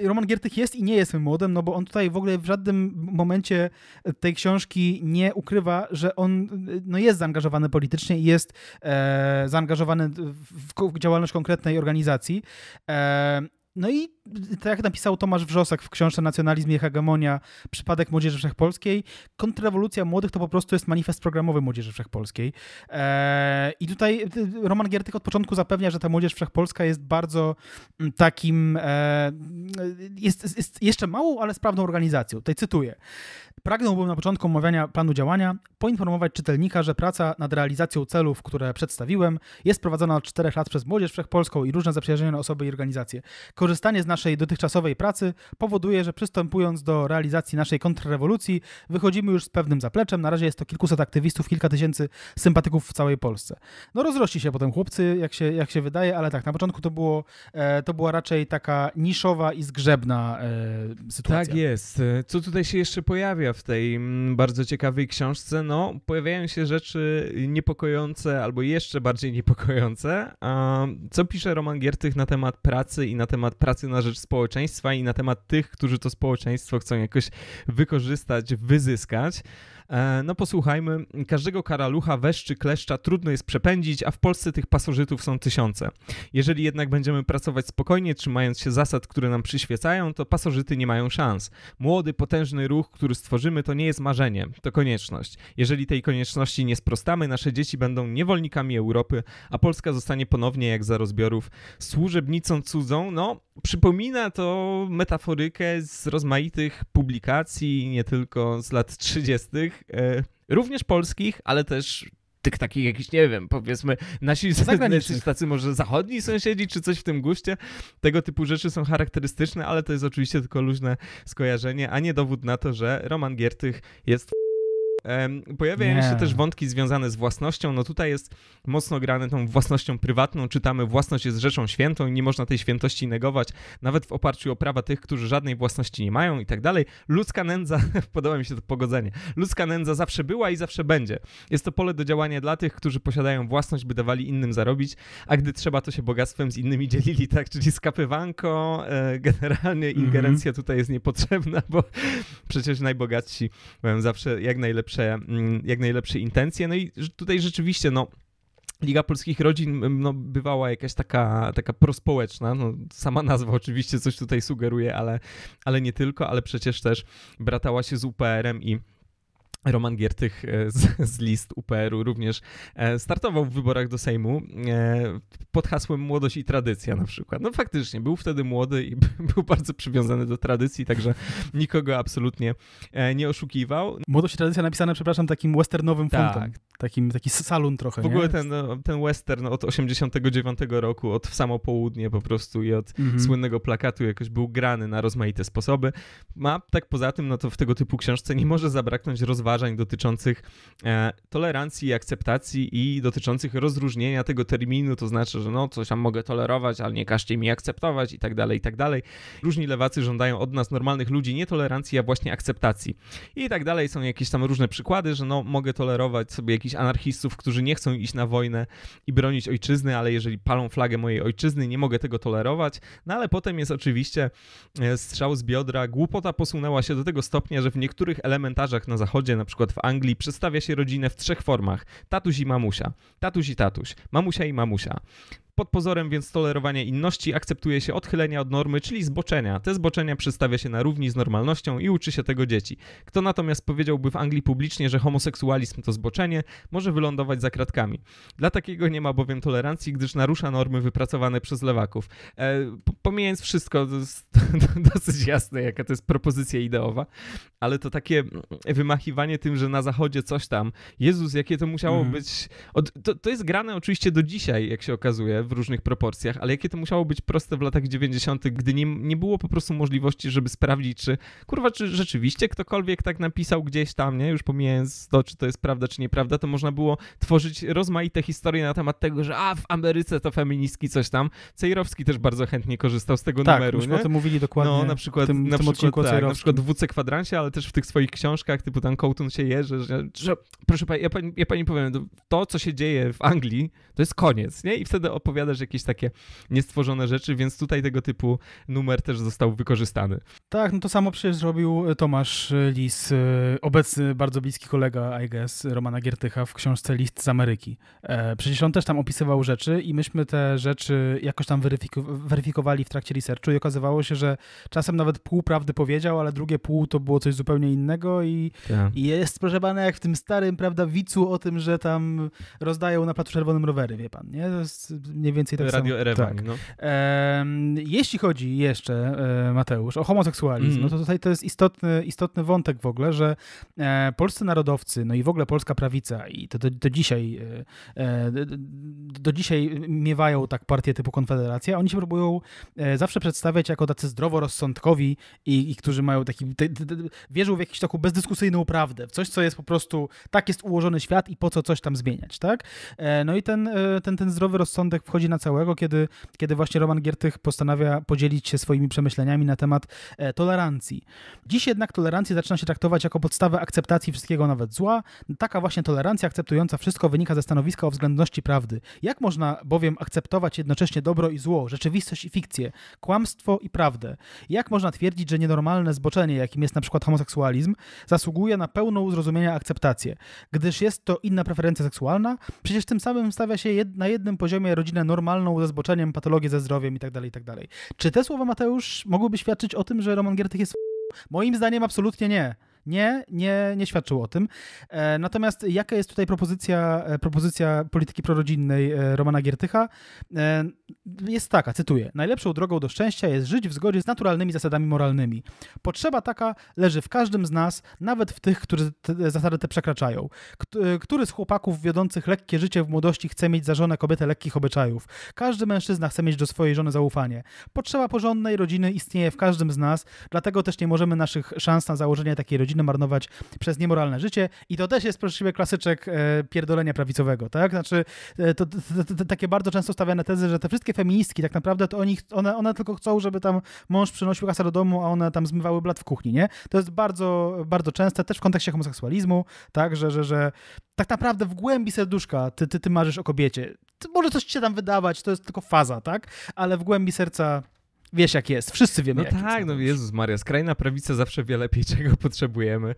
Roman Giertych jest i nie jest my młodym, no bo on tutaj w ogóle w żadnym momencie tej książki nie ukrywa, że on jest zaangażowany politycznie. I jest zaangażowany w działalność konkretnej organizacji No i tak jak napisał Tomasz Wrzosak w książce Nacjonalizm i hegemonia, przypadek Młodzieży Wszechpolskiej, kontrrewolucja młodych to po prostu jest manifest programowy Młodzieży Wszechpolskiej. I tutaj Roman Giertych od początku zapewnia, że ta Młodzież Wszechpolska jest bardzo takim, jest jeszcze małą, ale sprawną organizacją. Tutaj cytuję. Pragnąłbym na początku omawiania planu działania poinformować czytelnika, że praca nad realizacją celów, które przedstawiłem, jest prowadzona od 4 lat przez Młodzież Wszechpolską i różne zaprzyjaźnione osoby i organizacje. Korzystanie z naszej dotychczasowej pracy powoduje, że przystępując do realizacji naszej kontrrewolucji, wychodzimy już z pewnym zapleczem. Na razie jest to kilkuset aktywistów, kilka tysięcy sympatyków w całej Polsce. No rozrośli się potem chłopcy, jak się wydaje, ale tak, na początku to była raczej taka niszowa i zgrzebna sytuacja. Tak jest. Co tutaj się jeszcze pojawia w tej bardzo ciekawej książce? No, pojawiają się rzeczy niepokojące albo jeszcze bardziej niepokojące. A co pisze Roman Giertych na temat pracy i na temat pracy na rzecz społeczeństwa i na temat tych, którzy to społeczeństwo chcą jakoś wykorzystać, wyzyskać? No posłuchajmy. Każdego karalucha, weszczy, kleszcza trudno jest przepędzić, a w Polsce tych pasożytów są tysiące. Jeżeli jednak będziemy pracować spokojnie, trzymając się zasad, które nam przyświecają, to pasożyty nie mają szans. Młody, potężny ruch, który stworzymy, to nie jest marzenie, to konieczność. Jeżeli tej konieczności nie sprostamy, nasze dzieci będą niewolnikami Europy, a Polska zostanie ponownie, jak za rozbiorów, służebnicą cudzą. No, przypomina to metaforykę z rozmaitych publikacji, nie tylko z lat 30. Również polskich, ale też tych takich jakichś, nie wiem, powiedzmy nasi tacy może zachodni sąsiedzi czy coś w tym guście. Tego typu rzeczy są charakterystyczne, ale to jest oczywiście tylko luźne skojarzenie, a nie dowód na to, że Roman Giertych jest... Pojawiają się też wątki związane z własnością. No tutaj jest mocno grane tą własnością prywatną. Czytamy, własność jest rzeczą świętą i nie można tej świętości negować, nawet w oparciu o prawa tych, którzy żadnej własności nie mają i tak dalej. Ludzka nędza, podoba mi się to pogodzenie, ludzka nędza zawsze była i zawsze będzie. Jest to pole do działania dla tych, którzy posiadają własność, by dawali innym zarobić, a gdy trzeba, to się bogactwem z innymi dzielili, tak? Czyli skapywanko, generalnie ingerencja tutaj jest niepotrzebna, bo przecież najbogatsi mają zawsze jak najlepsze intencje. No i tutaj rzeczywiście, no, Liga Polskich Rodzin, no, bywała jakaś taka prospołeczna, no, sama nazwa oczywiście coś tutaj sugeruje, ale nie tylko, ale przecież też bratała się z UPR-em i Roman Giertych z list UPR-u również startował w wyborach do Sejmu pod hasłem Młodość i Tradycja na przykład. No faktycznie, był wtedy młody i był bardzo przywiązany do tradycji, także nikogo absolutnie nie oszukiwał. Młodość i Tradycja napisane, przepraszam, takim westernowym fontem. Taki salon trochę. W ogóle nie? Ten western od 89 roku, od w samo południe po prostu i od słynnego plakatu jakoś był grany na rozmaite sposoby. A tak poza tym, no to w tego typu książce nie może zabraknąć rozważań dotyczących tolerancji i akceptacji i dotyczących rozróżnienia tego terminu, to znaczy, że no coś tam mogę tolerować, ale nie każcie mi akceptować i tak dalej, i tak dalej. Różni lewacy żądają od nas, normalnych ludzi, nie tolerancji, a właśnie akceptacji. I tak dalej, są jakieś tam różne przykłady, że no mogę tolerować sobie jakiś anarchistów, którzy nie chcą iść na wojnę i bronić ojczyzny, ale jeżeli palą flagę mojej ojczyzny, nie mogę tego tolerować. No ale potem jest oczywiście strzał z biodra. Głupota posunęła się do tego stopnia, że w niektórych elementarzach na zachodzie, na przykład w Anglii, przedstawia się rodzinę w 3 formach. Tatuś i mamusia, tatuś i tatuś, mamusia i mamusia. Pod pozorem więc tolerowania inności akceptuje się odchylenia od normy, czyli zboczenia. Te zboczenia przedstawia się na równi z normalnością i uczy się tego dzieci. Kto natomiast powiedziałby w Anglii publicznie, że homoseksualizm to zboczenie, może wylądować za kratkami. Dla takiego nie ma bowiem tolerancji, gdyż narusza normy wypracowane przez lewaków. Pomijając wszystko, to jest dosyć jasne, jaka to jest propozycja ideowa, ale to takie wymachiwanie tym, że na zachodzie coś tam. Jezus, jakie to musiało być... To jest grane oczywiście do dzisiaj, jak się okazuje, w różnych proporcjach, ale jakie to musiało być proste w latach 90., gdy nie było po prostu możliwości, żeby sprawdzić, czy rzeczywiście ktokolwiek tak napisał gdzieś tam, nie? Już pomijając to, czy to jest prawda, czy nieprawda, to można było tworzyć rozmaite historie na temat tego, że w Ameryce to feministki coś tam. Cejrowski też bardzo chętnie korzystał z tego numeru. Tak, już o tym mówili dokładnie. No, na przykład w WC Kwadransie, ale też w tych swoich książkach, typu tam Kołtun się jeży, że proszę pani, ja pani powiem, to co się dzieje w Anglii, to jest koniec, nie? I wtedy opowiadam opowiadasz jakieś takie niestworzone rzeczy, więc tutaj tego typu numer też został wykorzystany. Tak, no to samo przecież zrobił Tomasz Lis, obecny bardzo bliski kolega, I guess, Romana Giertycha w książce List z Ameryki. Przecież on też tam opisywał rzeczy i myśmy te rzeczy jakoś tam weryfikowali w trakcie researchu i okazywało się, że czasem nawet pół prawdy powiedział, ale drugie pół to było coś zupełnie innego i jest, proszę pana, jak w tym starym, prawda, wicu o tym, że tam rozdają na Placu Czerwonym rowery, wie pan, nie? To jest mniej więcej tak samo. Radio Erewań, tak. No. Jeśli chodzi jeszcze, Mateusz, o homoseksualizm, no to tutaj to jest istotny wątek w ogóle, że polscy narodowcy, no i w ogóle polska prawica i do dzisiaj miewają tak partie typu Konfederacja, oni się próbują zawsze przedstawiać jako tacy zdroworozsądkowi i którzy mają taki, wierzą w jakąś taką bezdyskusyjną prawdę, w coś, co jest po prostu, tak jest ułożony świat i po co coś tam zmieniać, tak? No i ten zdrowy rozsądek wchodzi na całego, kiedy właśnie Roman Giertych postanawia podzielić się swoimi przemyśleniami na temat tolerancji. Dziś jednak tolerancję zaczyna się traktować jako podstawę akceptacji wszystkiego, nawet zła. Taka właśnie tolerancja akceptująca wszystko wynika ze stanowiska o względności prawdy. Jak można bowiem akceptować jednocześnie dobro i zło, rzeczywistość i fikcję, kłamstwo i prawdę? Jak można twierdzić, że nienormalne zboczenie, jakim jest na przykład homoseksualizm, zasługuje na pełną zrozumienia akceptację, gdyż jest to inna preferencja seksualna? Przecież tym samym stawia się na jednym poziomie rodzinę normalną ze zboczeniem, patologię ze zdrowiem i tak dalej, i tak dalej. Czy te słowa, Mateusz, mogłyby świadczyć o tym, że Roman Giertych jest Moim zdaniem absolutnie nie. Nie świadczył o tym. Natomiast jaka jest tutaj propozycja polityki prorodzinnej Romana Giertycha? Jest taka, cytuję. Najlepszą drogą do szczęścia jest żyć w zgodzie z naturalnymi zasadami moralnymi. Potrzeba taka leży w każdym z nas, nawet w tych, którzy te zasady te przekraczają. Który z chłopaków wiodących lekkie życie w młodości chce mieć za żonę kobietę lekkich obyczajów? Każdy mężczyzna chce mieć do swojej żony zaufanie. Potrzeba porządnej rodziny istnieje w każdym z nas, dlatego też nie możemy naszych szans na założenie takiej rodziny marnować przez niemoralne życie. I to też jest, proszę ciebie, klasyczek pierdolenia prawicowego, tak? Znaczy to takie bardzo często stawiane tezy, że te wszystkie feministki tak naprawdę to one tylko chcą, żeby tam mąż przynosił kasę do domu, a one tam zmywały blat w kuchni, nie? To jest bardzo, bardzo częste, też w kontekście homoseksualizmu, tak? Że tak naprawdę w głębi serduszka ty marzysz o kobiecie. Może coś ci się tam wydawać, to jest tylko faza, tak? Ale w głębi serca wiesz, jak jest. Wszyscy wiemy, jak jest. No tak, no Jezus Maria, skrajna prawica zawsze wie lepiej, czego potrzebujemy.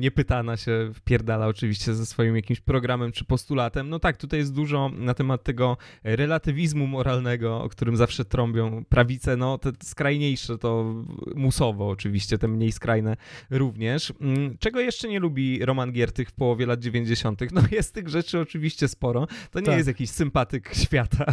Niepytana się wpierdala oczywiście ze swoim jakimś programem czy postulatem. No tak, tutaj jest dużo na temat tego relatywizmu moralnego, o którym zawsze trąbią prawice. No te skrajniejsze to musowo oczywiście, te mniej skrajne również. Czego jeszcze nie lubi Roman Giertych w połowie lat 90. No jest tych rzeczy oczywiście sporo. To nie jest jakiś sympatyk świata,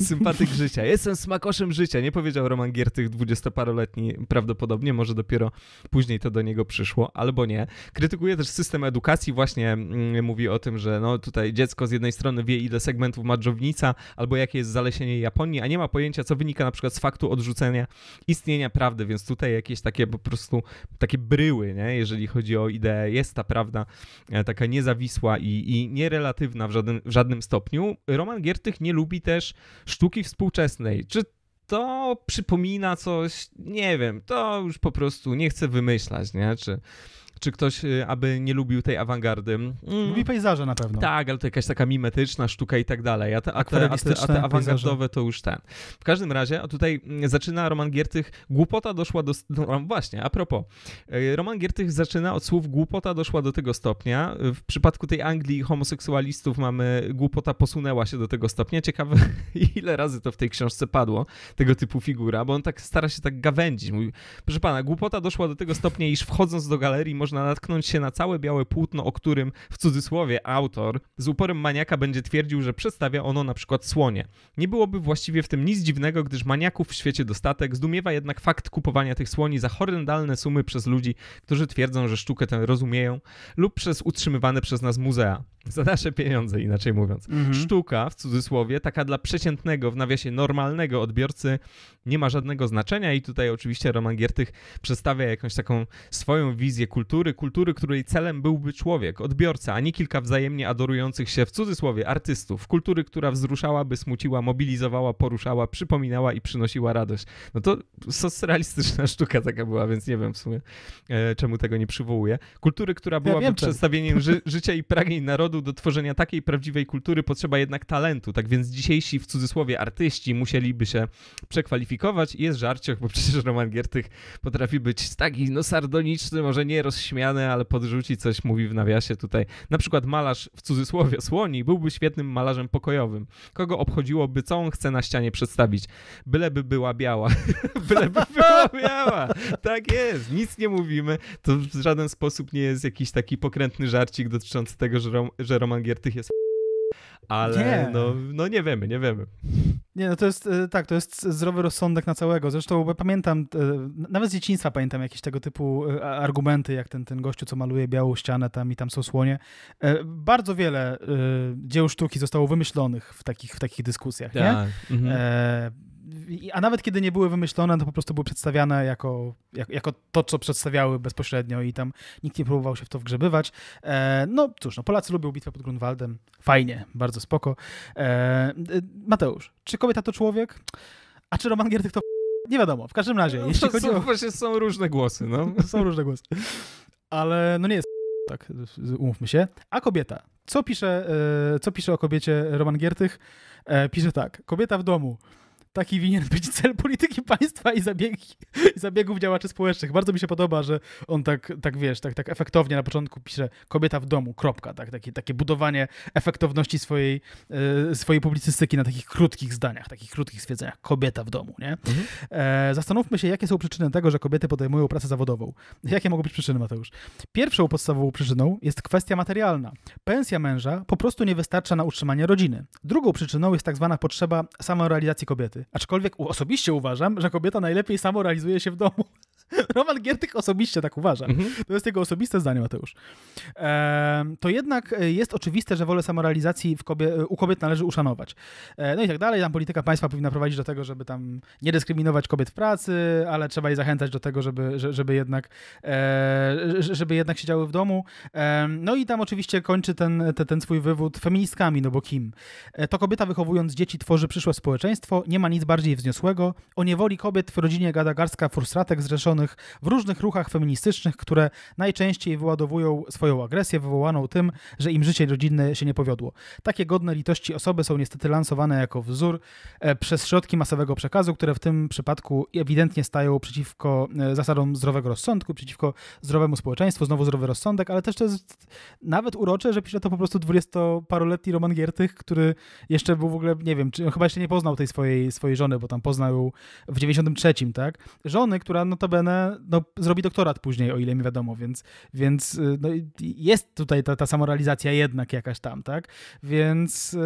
sympatyk życia. Jestem smakoszem życia, nie powiedział Roman Giertych, 20-paroletni prawdopodobnie, może dopiero później to do niego przyszło, albo nie. Krytykuje też system edukacji, właśnie mówi o tym, że no tutaj dziecko z jednej strony wie, ile segmentów ma dżownica, albo jakie jest zalesienie Japonii, a nie ma pojęcia, co wynika na przykład z faktu odrzucenia istnienia prawdy, więc tutaj jakieś takie po prostu takie bryły, nie? Jeżeli chodzi o ideę, jest ta prawda taka niezawisła i nierelatywna w żadnym stopniu. Roman Giertych nie lubi też sztuki współczesnej. Czy to przypomina coś, nie wiem, to już po prostu nie chcę wymyślać, nie? Czy ktoś, aby nie lubił tej awangardy. Lubi pejzaże na pewno. Tak, ale to jakaś taka mimetyczna sztuka i tak dalej. A te awangardowe to już ten. W każdym razie, a tutaj zaczyna Roman Giertych, głupota doszła do... No właśnie, a propos. Roman Giertych zaczyna od słów głupota doszła do tego stopnia. W przypadku tej Anglii homoseksualistów mamy głupota posunęła się do tego stopnia. Ciekawe, ile razy to w tej książce padło, tego typu figura, bo on tak stara się tak gawędzić. Mówi, proszę pana, głupota doszła do tego stopnia, iż wchodząc do galerii można natknąć się na całe białe płótno, o którym, w cudzysłowie, autor z uporem maniaka będzie twierdził, że przedstawia ono na przykład słonie. Nie byłoby właściwie w tym nic dziwnego, gdyż maniaków w świecie dostatek, zdumiewa jednak fakt kupowania tych słoni za horrendalne sumy przez ludzi, którzy twierdzą, że sztukę tę rozumieją, lub przez utrzymywane przez nas muzea. Za nasze pieniądze, inaczej mówiąc. Sztuka, w cudzysłowie, taka dla przeciętnego, w nawiasie normalnego odbiorcy nie ma żadnego znaczenia i tutaj oczywiście Roman Giertych przedstawia jakąś taką swoją wizję kultury, której celem byłby człowiek, odbiorca, a nie kilka wzajemnie adorujących się, w cudzysłowie, artystów. Kultury, która wzruszałaby, smuciła, mobilizowała, poruszała, przypominała i przynosiła radość. No to socrealistyczna sztuka taka była, więc nie wiem w sumie, czemu tego nie przywołuję. Kultury, która byłaby przedstawieniem życia i pragnień narodu, narodu do tworzenia takiej prawdziwej kultury potrzeba jednak talentu, tak więc dzisiejsi w cudzysłowie artyści musieliby się przekwalifikować i jest żarcioch, bo przecież Roman Giertych potrafi być taki sardoniczny, może nie rozśmiany, ale podrzuci coś, mówi w nawiasie tutaj. Na przykład malarz w cudzysłowie Słoni byłby świetnym malarzem pokojowym. Kogo obchodziłoby, co on chce na ścianie przedstawić? Byleby była biała. Byleby była biała. Tak jest. Nic nie mówimy. To w żaden sposób nie jest jakiś taki pokrętny żarcik dotyczący tego, że Roman Giertych jest... Ale nie. No nie wiemy, nie wiemy. Nie, no to jest, tak, to jest zdrowy rozsądek na całego. Zresztą bo pamiętam, nawet z dzieciństwa pamiętam jakieś tego typu argumenty, jak ten gościu, co maluje białą ścianę tam i tam są słonie. Bardzo wiele dzieł sztuki zostało wymyślonych w takich dyskusjach, nie? Tak. Mhm. A nawet kiedy nie były wymyślone, to po prostu były przedstawiane jako to, co przedstawiały bezpośrednio i tam nikt nie próbował się w to wgrzebywać. No cóż, no Polacy lubią bitwę pod Grunwaldem. Fajnie, bardzo spoko. Mateusz, czy kobieta to człowiek? A czy Roman Giertych to... Nie wiadomo, w każdym razie. No, jeśli chodzi o... Właśnie są różne głosy, no. Są różne głosy. Ale no nie jest... Tak, umówmy się. A kobieta. Co pisze o kobiecie Roman Giertych? Pisze tak. Kobieta w domu. Taki winien być cel polityki państwa i zabiegów działaczy społecznych. Bardzo mi się podoba, że on tak efektownie na początku pisze kobieta w domu, kropka. Tak, takie budowanie efektowności swojej publicystyki na takich krótkich zdaniach, takich krótkich stwierdzeniach. Kobieta w domu, nie? Mhm. Zastanówmy się, jakie są przyczyny tego, że kobiety podejmują pracę zawodową. Jakie mogą być przyczyny, Mateusz? Pierwszą podstawową przyczyną jest kwestia materialna. Pensja męża po prostu nie wystarcza na utrzymanie rodziny. Drugą przyczyną jest tak zwana potrzeba samorealizacji kobiety. Aczkolwiek osobiście uważam, że kobieta najlepiej samorealizuje się w domu. Roman Giertych osobiście tak uważa. Mm-hmm. To jest jego osobiste zdanie, Mateusz. To jednak jest oczywiste, że wolę samorealizacji u kobiet należy uszanować. No i tak dalej. Tam polityka państwa powinna prowadzić do tego, żeby tam nie dyskryminować kobiet w pracy, ale trzeba je zachęcać do tego, żeby jednak siedziały w domu. No i tam oczywiście kończy ten swój wywód feministkami, no bo kim? To kobieta wychowując dzieci tworzy przyszłe społeczeństwo, nie ma nic bardziej wzniosłego. O niewoli kobiet w rodzinie gada garstka frustratek zrzeszonych w różnych ruchach feministycznych, które najczęściej wyładowują swoją agresję wywołaną tym, że im życie rodzinne się nie powiodło. Takie godne litości osoby są niestety lansowane jako wzór przez środki masowego przekazu, które w tym przypadku ewidentnie stają przeciwko zasadom zdrowego rozsądku, przeciwko zdrowemu społeczeństwu. Znowu zdrowy rozsądek, ale też to jest nawet urocze, że pisze to po prostu 20-paroletni Roman Giertych, który jeszcze był w ogóle, nie wiem, chyba jeszcze nie poznał tej swojej żony, bo tam poznał ją w 93, tak? Żony, która notabene zrobi doktorat później, o ile mi wiadomo, więc no, jest tutaj ta samorealizacja jednak jakaś tam, tak? Więc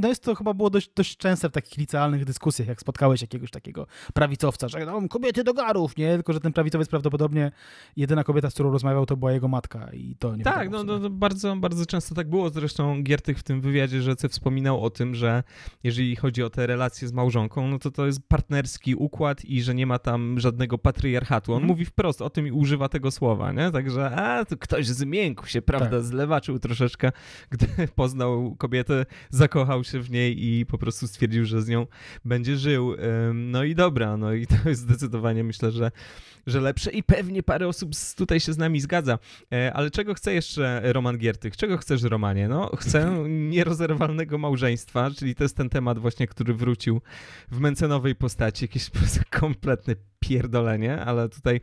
no jest to chyba było dość częste w takich licealnych dyskusjach, jak spotkałeś jakiegoś takiego prawicowca, że no, kobiety do garów, nie? Tylko że ten prawicowiec prawdopodobnie jedyna kobieta, z którą rozmawiał, to była jego matka i to nie tak, no bardzo, bardzo często tak było. Zresztą Giertych w tym wywiadzie rzece wspominał o tym, że jeżeli chodzi o te relacje z małżonką, no to jest partnerski układ i że nie ma tam żadnego patriarchatu. On mówi wprost o tym i używa tego słowa, nie? Także to ktoś zmiękł się, prawda, tak. Zlewaczył troszeczkę, gdy poznał kobietę, zakochał się w niej i po prostu stwierdził, że z nią będzie żył. No i dobra, no i to jest zdecydowanie, myślę, że lepsze i pewnie parę osób tutaj się z nami zgadza. Ale czego chce jeszcze Roman Giertych? Czego chcesz, Romanie? No, chcę nierozerwalnego małżeństwa, czyli to jest ten temat właśnie, który wrócił w mencenowej postaci. Jakieś kompletne pierdolenie, ale tutaj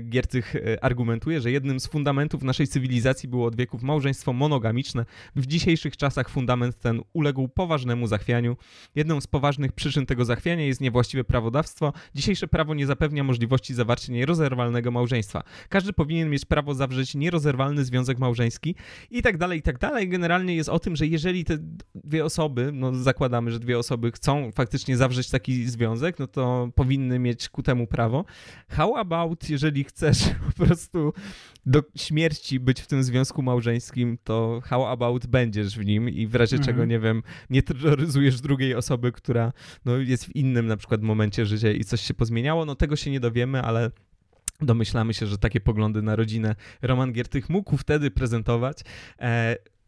Giertych argumentuje, że jednym z fundamentów naszej cywilizacji było od wieków małżeństwo monogamiczne. W dzisiejszych czasach fundament ten uległ poważnemu zachwianiu. Jedną z poważnych przyczyn tego zachwiania jest niewłaściwe prawodawstwo. Dzisiejsze prawo nie zapewnia możliwości zawarcia nierozerwalnego małżeństwa. Każdy powinien mieć prawo zawrzeć nierozerwalny związek małżeński i tak dalej, i tak dalej. Generalnie jest o tym, że jeżeli te dwie osoby, zakładamy, że dwie osoby chcą faktycznie zawrzeć taki związek, no to powinny mieć ku temu prawo. How about, jeżeli chcesz po prostu do śmierci być w tym związku małżeńskim, to how about będziesz w nim i w razie czego, nie wiem, nie terroryzujesz drugiej osoby, która jest w innym na przykład momencie życia i coś się pozmieniało. No tego się nie dowiemy, ale domyślamy się, że takie poglądy na rodzinę Roman Giertych mógł wtedy prezentować.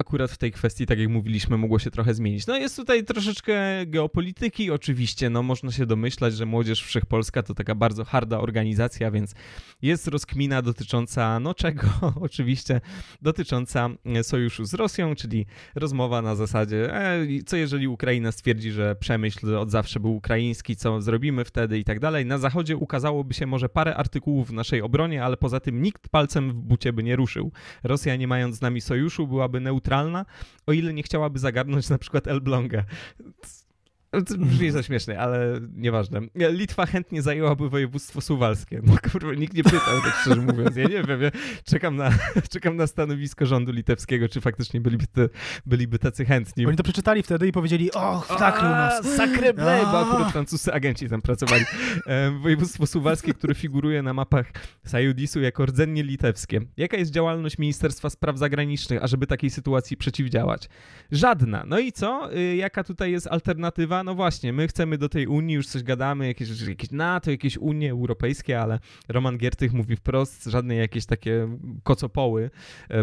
akurat w tej kwestii, tak jak mówiliśmy, mogło się trochę zmienić. No jest tutaj troszeczkę geopolityki oczywiście, no można się domyślać, że Młodzież Wszechpolska to taka bardzo harda organizacja, więc jest rozkmina dotycząca, no czego oczywiście, dotycząca sojuszu z Rosją, czyli rozmowa na zasadzie, co jeżeli Ukraina stwierdzi, że Przemyśl od zawsze był ukraiński, co zrobimy wtedy i tak dalej. Na zachodzie ukazałoby się może parę artykułów w naszej obronie, ale poza tym nikt palcem w bucie by nie ruszył. Rosja, nie mając z nami sojuszu, byłaby neutralna, o ile nie chciałaby zagarnąć na przykład Elbląga. To brzmi za śmieszne, ale nieważne. Litwa chętnie zajęłaby województwo suwalskie. No kurwa, nikt nie pytał, tak szczerze mówiąc. Ja nie wiem, ja czekam na stanowisko rządu litewskiego, czy faktycznie byliby tacy chętni. Oni to przeczytali wtedy i powiedzieli, zakrył nas. Sacrebleu, bo akurat francuscy agenci tam pracowali. Województwo suwalskie, które figuruje na mapach Sajudisu jako rdzennie litewskie. Jaka jest działalność Ministerstwa Spraw Zagranicznych, ażeby takiej sytuacji przeciwdziałać? Żadna. No i co? Jaka tutaj jest alternatywa? No właśnie, my chcemy do tej Unii, już coś gadamy, jakieś NATO, jakieś Unie Europejskie, ale Roman Giertych mówi wprost, żadne jakieś takie kocopoły,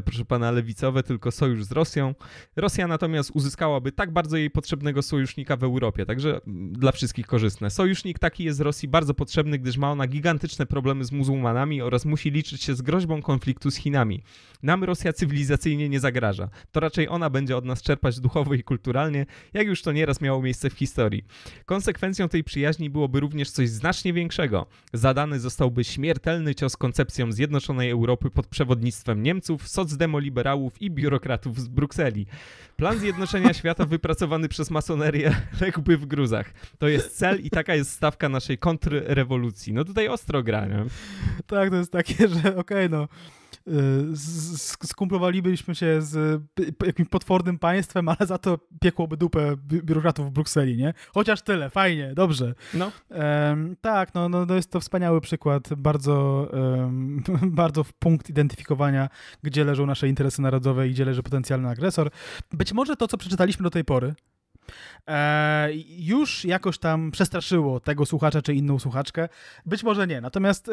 proszę pana, lewicowe, tylko sojusz z Rosją. Rosja natomiast uzyskałaby tak bardzo jej potrzebnego sojusznika w Europie, także dla wszystkich korzystne. Sojusznik taki jest Rosji bardzo potrzebny, gdyż ma ona gigantyczne problemy z muzułmanami oraz musi liczyć się z groźbą konfliktu z Chinami. Nam Rosja cywilizacyjnie nie zagraża. To raczej ona będzie od nas czerpać duchowo i kulturalnie, jak już to nieraz miało miejsce w historii. Konsekwencją tej przyjaźni byłoby również coś znacznie większego. Zadany zostałby śmiertelny cios koncepcjom zjednoczonej Europy pod przewodnictwem Niemców, socdemoliberałów i biurokratów z Brukseli. Plan zjednoczenia świata wypracowany przez masonerię ległby w gruzach. To jest cel i taka jest stawka naszej kontrrewolucji. No tutaj ostro gra, nie? Tak, to jest takie, że okej. Skumplowalibyśmy się z jakimś potwornym państwem, ale za to piekłoby dupę biurokratów w Brukseli, nie? Chociaż tyle, fajnie, dobrze. No. Tak, no jest to wspaniały przykład, bardzo w punkt identyfikowania, gdzie leżą nasze interesy narodowe i gdzie leży potencjalny agresor. Być może to, co przeczytaliśmy do tej pory, już jakoś tam przestraszyło tego słuchacza czy inną słuchaczkę. Być może nie. Natomiast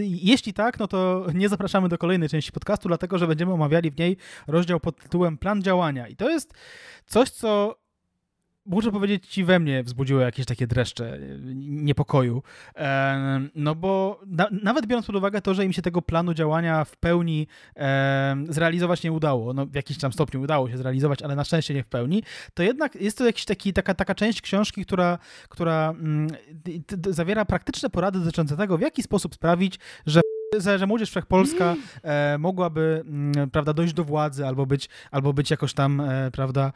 jeśli tak, no to nie zapraszamy do kolejnej części podcastu, dlatego że będziemy omawiali w niej rozdział pod tytułem Plan działania. I to jest coś, co muszę powiedzieć ci we mnie wzbudziło jakieś takie dreszcze niepokoju. No bo nawet biorąc pod uwagę to, że im się tego planu działania w pełni zrealizować nie udało, no w jakimś tam stopniu udało się zrealizować, ale na szczęście nie w pełni, to jednak jest to jakiś taka część książki, która zawiera praktyczne porady dotyczące tego, w jaki sposób sprawić, że Młodzież Wszechpolska mogłaby, prawda, dojść do władzy albo być jakoś tam, prawda,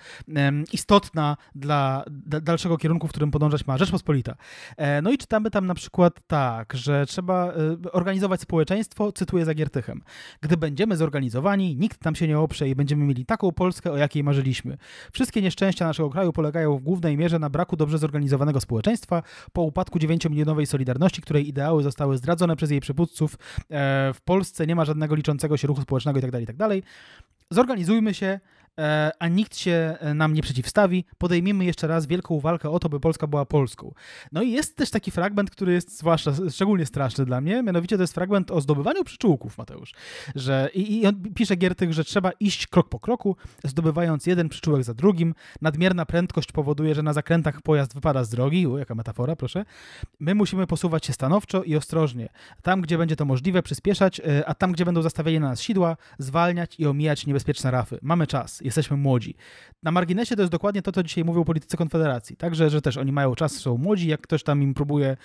istotna dla dalszego kierunku, w którym podążać ma Rzeczpospolita. No i czytamy tam na przykład tak, że trzeba organizować społeczeństwo, cytuję za Giertychem. Gdy będziemy zorganizowani, nikt nam się nie oprze i będziemy mieli taką Polskę, o jakiej marzyliśmy. Wszystkie nieszczęścia naszego kraju polegają w głównej mierze na braku dobrze zorganizowanego społeczeństwa po upadku 9-milionowej Solidarności, której ideały zostały zdradzone przez jej przywódców. W Polsce nie ma żadnego liczącego się ruchu społecznego itd. Zorganizujmy się, a nikt się nam nie przeciwstawi. Podejmiemy jeszcze raz wielką walkę o to, by Polska była Polską. No i jest też taki fragment, który jest szczególnie straszny dla mnie, mianowicie to jest fragment o zdobywaniu przyczółków, Mateusz. I on pisze, Giertych, że trzeba iść krok po kroku, zdobywając jeden przyczółek za drugim. Nadmierna prędkość powoduje, że na zakrętach pojazd wypada z drogi. Jaka metafora, proszę. My musimy posuwać się stanowczo i ostrożnie. Tam, gdzie będzie to możliwe, przyspieszać, a tam, gdzie będą zastawieni na nas sidła, zwalniać i omijać niebezpieczne rafy. Mamy czas. Jesteśmy młodzi. Na marginesie to jest dokładnie to, co dzisiaj mówią politycy Konfederacji. Także, że też oni mają czas, są młodzi. Jak ktoś tam im próbuje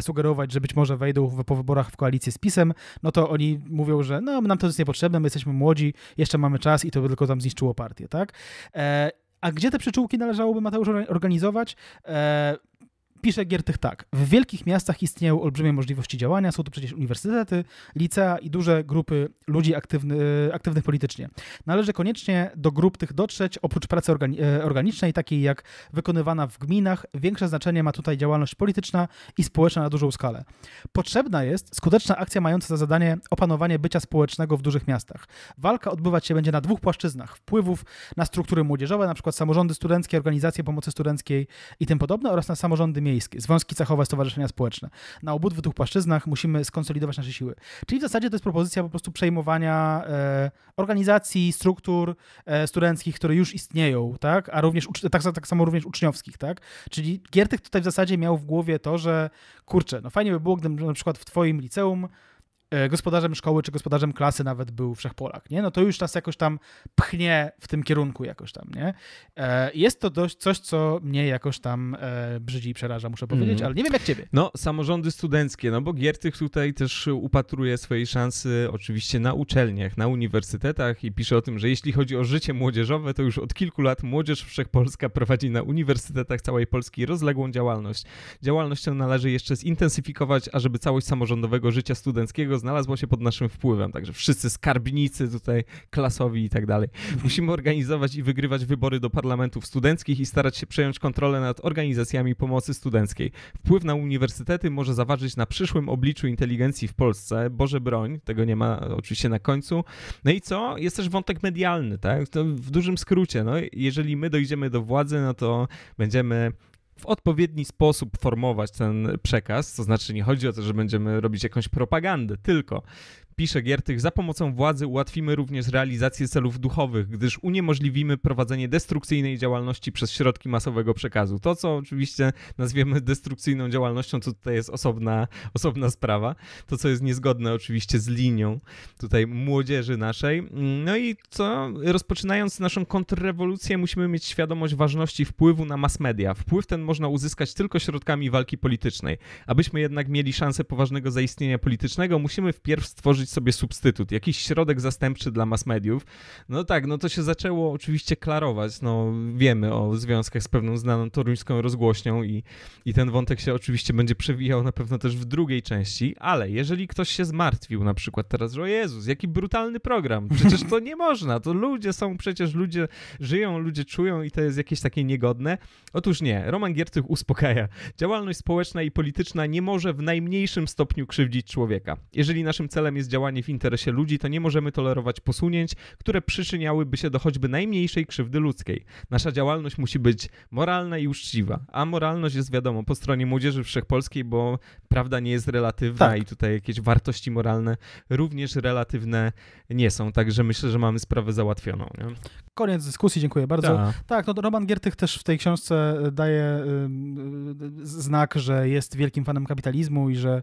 sugerować, że być może wejdą po wyborach w koalicję z PiS-em, no to oni mówią, że no, nam to jest niepotrzebne, my jesteśmy młodzi, jeszcze mamy czas i to by tylko tam zniszczyło partię, tak? A gdzie te przyczółki należałoby, Mateusz, organizować? Pisze Giertych tak. W wielkich miastach istnieją olbrzymie możliwości działania. Są to przecież uniwersytety, licea i duże grupy ludzi aktywnych politycznie. Należy koniecznie do grup tych dotrzeć. Oprócz pracy organicznej, takiej jak wykonywana w gminach, większe znaczenie ma tutaj działalność polityczna i społeczna na dużą skalę. Potrzebna jest skuteczna akcja mająca za zadanie opanowanie bycia społecznego w dużych miastach. Walka odbywać się będzie na dwóch płaszczyznach. Wpływów na struktury młodzieżowe, na przykład samorządy studenckie, organizacje pomocy studenckiej i tym podobne oraz na samorządy miejskie. miejskie, związki cechowe, stowarzyszenia społeczne. Na obydwu tych płaszczyznach musimy skonsolidować nasze siły. Czyli w zasadzie to jest propozycja po prostu przejmowania organizacji, struktur studenckich, które już istnieją, tak? A również tak samo również uczniowskich, tak? Czyli Giertych tutaj w zasadzie miał w głowie to, że kurczę, no fajnie by było, gdyby na przykład w twoim liceum gospodarzem szkoły czy gospodarzem klasy nawet był Wszechpolak, nie? No to już nas jakoś tam pchnie w tym kierunku jakoś tam, nie? Jest to coś, co mnie jakoś tam brzydzi i przeraża, muszę powiedzieć, ale nie wiem jak ciebie. No, samorządy studenckie, no bo Giertych tutaj też upatruje swojej szansy oczywiście na uczelniach, na uniwersytetach i pisze o tym, że jeśli chodzi o życie młodzieżowe, to już od kilku lat Młodzież Wszechpolska prowadzi na uniwersytetach całej Polski rozległą działalność. Działalność tę należy jeszcze zintensyfikować, ażeby całość samorządowego życia studenckiego znalazło się pod naszym wpływem, także wszyscy skarbnicy tutaj, klasowi i tak dalej. Musimy organizować i wygrywać wybory do parlamentów studenckich i starać się przejąć kontrolę nad organizacjami pomocy studenckiej. Wpływ na uniwersytety może zaważyć na przyszłym obliczu inteligencji w Polsce. Boże broń, tego nie ma oczywiście na końcu. No i co? Jest też wątek medialny, tak? To w dużym skrócie, no, jeżeli my dojdziemy do władzy, no to będziemy w odpowiedni sposób formować ten przekaz, to znaczy nie chodzi o to, że będziemy robić jakąś propagandę, tylko pisze Giertych, za pomocą władzy ułatwimy również realizację celów duchowych, gdyż uniemożliwimy prowadzenie destrukcyjnej działalności przez środki masowego przekazu. To, co oczywiście nazwiemy destrukcyjną działalnością, to tutaj jest osobna sprawa. To, co jest niezgodne oczywiście z linią tutaj młodzieży naszej. No i co? Rozpoczynając naszą kontrrewolucję, musimy mieć świadomość ważności wpływu na mass media. Wpływ ten można uzyskać tylko środkami walki politycznej. Abyśmy jednak mieli szansę poważnego zaistnienia politycznego, musimy wpierw stworzyć sobie substytut, jakiś środek zastępczy dla mass mediów. No tak, no to się zaczęło oczywiście klarować, no wiemy o związkach z pewną znaną toruńską rozgłośnią i ten wątek się oczywiście będzie przewijał na pewno też w drugiej części, ale jeżeli ktoś się zmartwił na przykład teraz, że o Jezus, jaki brutalny program, przecież to nie można, to ludzie są, przecież ludzie żyją, ludzie czują i to jest jakieś takie niegodne. Otóż nie, Roman Giertych uspokaja. Działalność społeczna i polityczna nie może w najmniejszym stopniu krzywdzić człowieka. Jeżeli naszym celem jest działanie w interesie ludzi, to nie możemy tolerować posunięć, które przyczyniałyby się do choćby najmniejszej krzywdy ludzkiej. Nasza działalność musi być moralna i uczciwa, a moralność jest wiadomo po stronie Młodzieży Wszechpolskiej, bo prawda nie jest relatywna, tak. I tutaj jakieś wartości moralne również relatywne nie są, także myślę, że mamy sprawę załatwioną. Nie? Koniec dyskusji, dziękuję bardzo. Tak, no to Roman Giertych też w tej książce daje znak, że jest wielkim fanem kapitalizmu i że,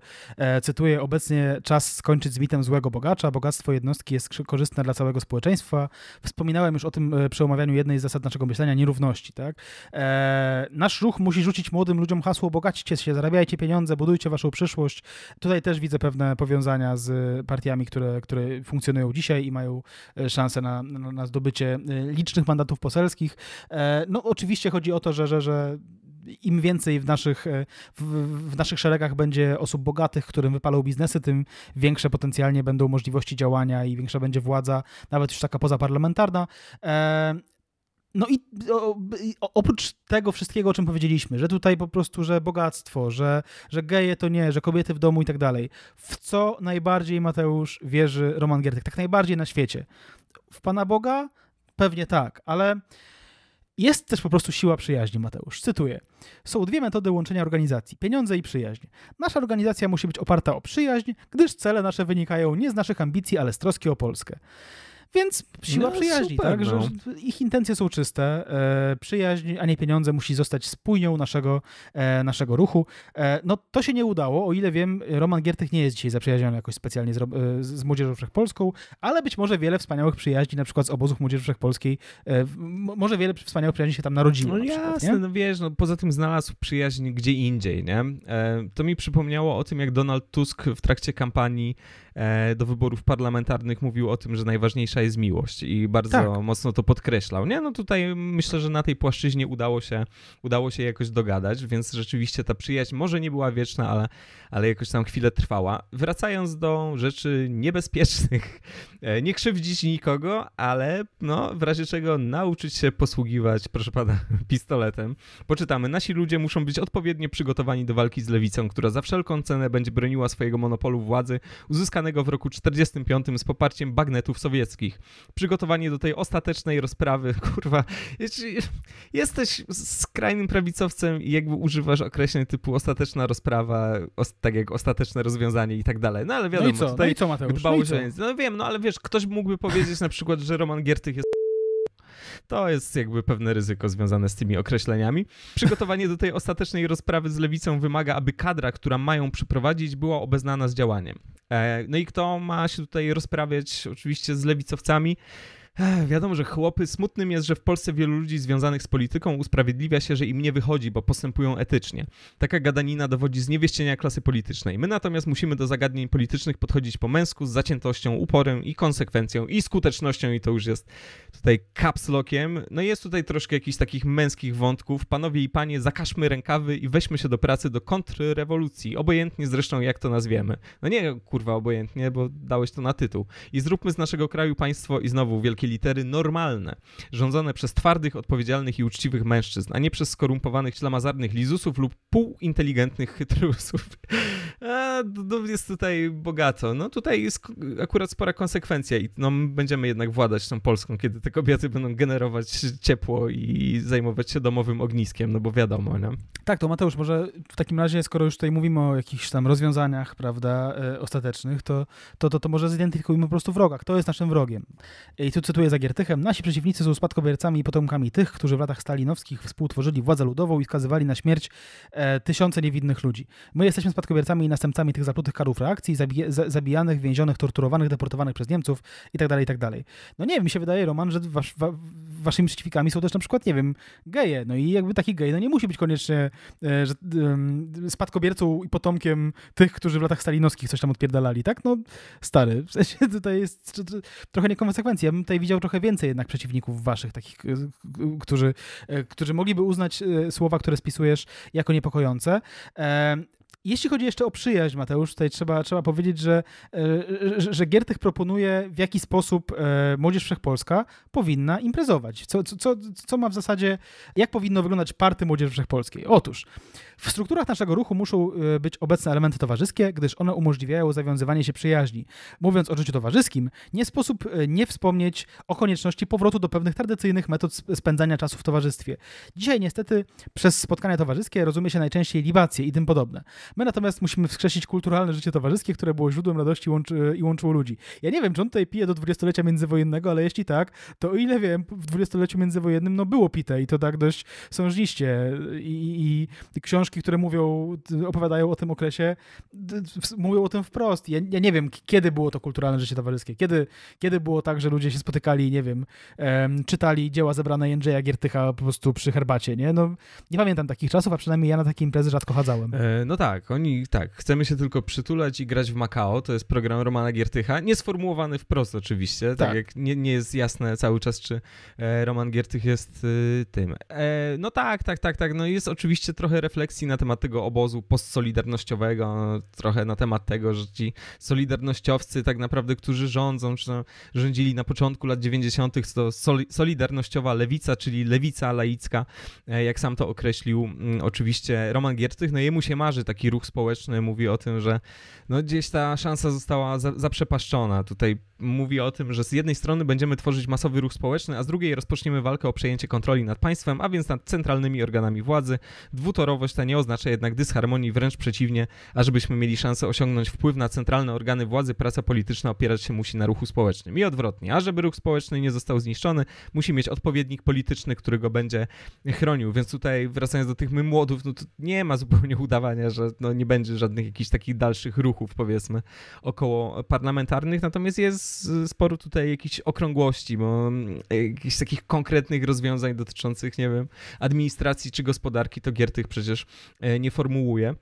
cytuję, obecnie czas skończyć z mitem złego bogacza. Bogactwo jednostki jest korzystne dla całego społeczeństwa. Wspominałem już o tym przy omawianiu jednej z zasad naszego myślenia, nierówności. Tak? Nasz ruch musi rzucić młodym ludziom hasło: bogaćcie się, zarabiajcie pieniądze, budujcie waszą przyszłość. Tutaj też widzę pewne powiązania z partiami, które funkcjonują dzisiaj i mają szansę na zdobycie licznych mandatów poselskich. No oczywiście chodzi o to, że im więcej w naszych szeregach będzie osób bogatych, którym wypalą biznesy, tym większe potencjalnie będą możliwości działania i większa będzie władza, nawet już taka pozaparlamentarna. No i oprócz tego wszystkiego, o czym powiedzieliśmy, że tutaj po prostu, że bogactwo, że geje to nie, że kobiety w domu i tak dalej. W co najbardziej, Mateusz, wierzy Roman Giertych? Tak najbardziej na świecie. W Pana Boga? Pewnie tak, ale jest też po prostu siła przyjaźni, Mateusz. Cytuję. Są dwie metody łączenia organizacji. Pieniądze i przyjaźń. Nasza organizacja musi być oparta o przyjaźń, gdyż cele nasze wynikają nie z naszych ambicji, ale z troski o Polskę. Więc siła przyjaźni, super, tak? No. Że ich intencje są czyste. Przyjaźń, a nie pieniądze, musi zostać spójnią naszego ruchu. No to się nie udało. O ile wiem, Roman Giertych nie jest dzisiaj zaprzyjaźniony jakoś specjalnie z Młodzieżą Wszechpolską, ale być może wiele wspaniałych przyjaźni, na przykład z obozów Młodzieży Wszechpolskiej, może wiele wspaniałych przyjaźni się tam narodziło. No jasne, przykład, no wiesz, no poza tym znalazł przyjaźń gdzie indziej, nie? To mi przypomniało o tym, jak Donald Tusk w trakcie kampanii do wyborów parlamentarnych mówił o tym, że najważniejsza jest miłość i bardzo mocno to podkreślał. Nie? No tutaj myślę, że na tej płaszczyźnie udało się jakoś dogadać, więc rzeczywiście ta przyjaźń może nie była wieczna, ale jakoś tam chwilę trwała. Wracając do rzeczy niebezpiecznych, nie krzywdzić nikogo, ale no, w razie czego nauczyć się posługiwać, proszę pana, pistoletem. Poczytamy. Nasi ludzie muszą być odpowiednio przygotowani do walki z lewicą, która za wszelką cenę będzie broniła swojego monopolu władzy uzyskanego w roku 1945 z poparciem bagnetów sowieckich. wszystkich. Przygotowanie do tej ostatecznej rozprawy, kurwa. Jeśli jesteś skrajnym prawicowcem i jakby używasz określeń typu ostateczna rozprawa, tak jak ostateczne rozwiązanie i tak dalej. No ale wiadomo, tutaj dbałość o nic. No wiem, no ale wiesz, ktoś mógłby powiedzieć na przykład, że Roman Giertych jest... To jest jakby pewne ryzyko związane z tymi określeniami. Przygotowanie do tej ostatecznej rozprawy z lewicą wymaga, aby kadra, która mają przeprowadzić, była obeznana z działaniem. No i kto ma się tutaj rozprawiać oczywiście z lewicowcami? Wiadomo, że chłopy, smutnym jest, że w Polsce wielu ludzi związanych z polityką usprawiedliwia się, że im nie wychodzi, bo postępują etycznie. Taka gadanina dowodzi zniewieścienia klasy politycznej. My natomiast musimy do zagadnień politycznych podchodzić po męsku, z zaciętością, uporem i konsekwencją i skutecznością, i to już jest tutaj caps lockiem. No jest tutaj troszkę jakichś takich męskich wątków. Panowie i panie, zakażmy rękawy i weźmy się do pracy, do kontrrewolucji. Obojętnie zresztą jak to nazwiemy. No nie, kurwa, obojętnie, bo dałeś to na tytuł. I zróbmy z naszego kraju państwo i znowu wielkie litery normalne, rządzone przez twardych, odpowiedzialnych i uczciwych mężczyzn, a nie przez skorumpowanych, ślamazarnych lizusów lub półinteligentnych chytrusów. Jest tutaj bogato. No tutaj jest akurat spora konsekwencja i no, będziemy jednak władać tą Polską, kiedy te kobiety będą generować ciepło i zajmować się domowym ogniskiem, no bo wiadomo, nie? Tak, to Mateusz, może w takim razie, skoro już tutaj mówimy o jakichś tam rozwiązaniach, prawda, ostatecznych, to może zidentyfikujmy po prostu wroga. Kto jest naszym wrogiem? I tu cytuję za Giertychem. Nasi przeciwnicy są spadkobiercami i potomkami tych, którzy w latach stalinowskich współtworzyli władzę ludową i skazywali na śmierć tysiące niewinnych ludzi. My jesteśmy spadkobiercami i następcami tych zaplutych karów reakcji, zabijanych, więzionych, torturowanych, deportowanych przez Niemców itd., itd. No nie wiem, mi się wydaje, Roman, że waszymi przeciwnikami są też na przykład, nie wiem, geje. No i jakby taki gej, no nie musi być koniecznie spadkobiercą i potomkiem tych, którzy w latach stalinowskich coś tam odpierdalali, tak? No stary, w sensie tutaj jest trochę niekonsekwencji. Ja bym tutaj widział trochę więcej jednak przeciwników waszych, takich, którzy mogliby uznać słowa, które spisujesz, jako niepokojące. Jeśli chodzi jeszcze o przyjaźń, Mateusz, tutaj trzeba powiedzieć, że Giertych proponuje, w jaki sposób Młodzież Wszechpolska powinna imprezować. Co ma w zasadzie, jak powinno wyglądać party Młodzieży Wszechpolskiej? Otóż w strukturach naszego ruchu muszą być obecne elementy towarzyskie, gdyż one umożliwiają zawiązywanie się przyjaźni. Mówiąc o życiu towarzyskim, nie sposób nie wspomnieć o konieczności powrotu do pewnych tradycyjnych metod spędzania czasu w towarzystwie. Dzisiaj niestety przez spotkania towarzyskie rozumie się najczęściej libacje i tym podobne. My natomiast musimy wskrzesić kulturalne życie towarzyskie, które było źródłem radości i łączyło ludzi. Ja nie wiem, czy on tutaj pije do dwudziestolecia międzywojennego, ale jeśli tak, to o ile wiem, w dwudziestoleciu międzywojennym no było pite i to tak dość sążniście. I książki, które opowiadają o tym okresie, mówią o tym wprost. Ja nie wiem, kiedy było to kulturalne życie towarzyskie. Kiedy było tak, że ludzie się spotykali, nie wiem, czytali dzieła zebrane Jędrzeja Giertycha po prostu przy herbacie, nie? No, nie pamiętam takich czasów, a przynajmniej ja na takie imprezy rzadko chadzałem. No tak. Tak, chcemy się tylko przytulać i grać w Macao, to jest program Romana Giertycha, niesformułowany wprost oczywiście, tak jak nie jest jasne cały czas, czy Roman Giertych jest tym. No tak, no jest oczywiście trochę refleksji na temat tego obozu postsolidarnościowego, trochę na temat tego, że ci solidarnościowcy tak naprawdę, którzy rządzą, czy rządzili na początku lat 90. to solidarnościowa lewica, czyli lewica laicka, jak sam to określił oczywiście Roman Giertych, no jemu się marzy taki ruch społeczny, mówi o tym, że no gdzieś ta szansa została zaprzepaszczona. Tutaj mówi o tym, że z jednej strony będziemy tworzyć masowy ruch społeczny, a z drugiej rozpoczniemy walkę o przejęcie kontroli nad państwem, a więc nad centralnymi organami władzy. Dwutorowość ta nie oznacza jednak dysharmonii, wręcz przeciwnie, a żebyśmy mieli szansę osiągnąć wpływ na centralne organy władzy, praca polityczna opierać się musi na ruchu społecznym. I odwrotnie, a żeby ruch społeczny nie został zniszczony, musi mieć odpowiednik polityczny, który go będzie chronił. Więc tutaj wracając do tych mymłodów, no to nie ma zupełnie udawania, że no nie będzie żadnych jakichś takich dalszych ruchów, powiedzmy, około parlamentarnych, natomiast jest sporo tutaj jakichś okrągłości, bo jakichś takich konkretnych rozwiązań dotyczących, nie wiem, administracji czy gospodarki to Giertych przecież nie formułuje.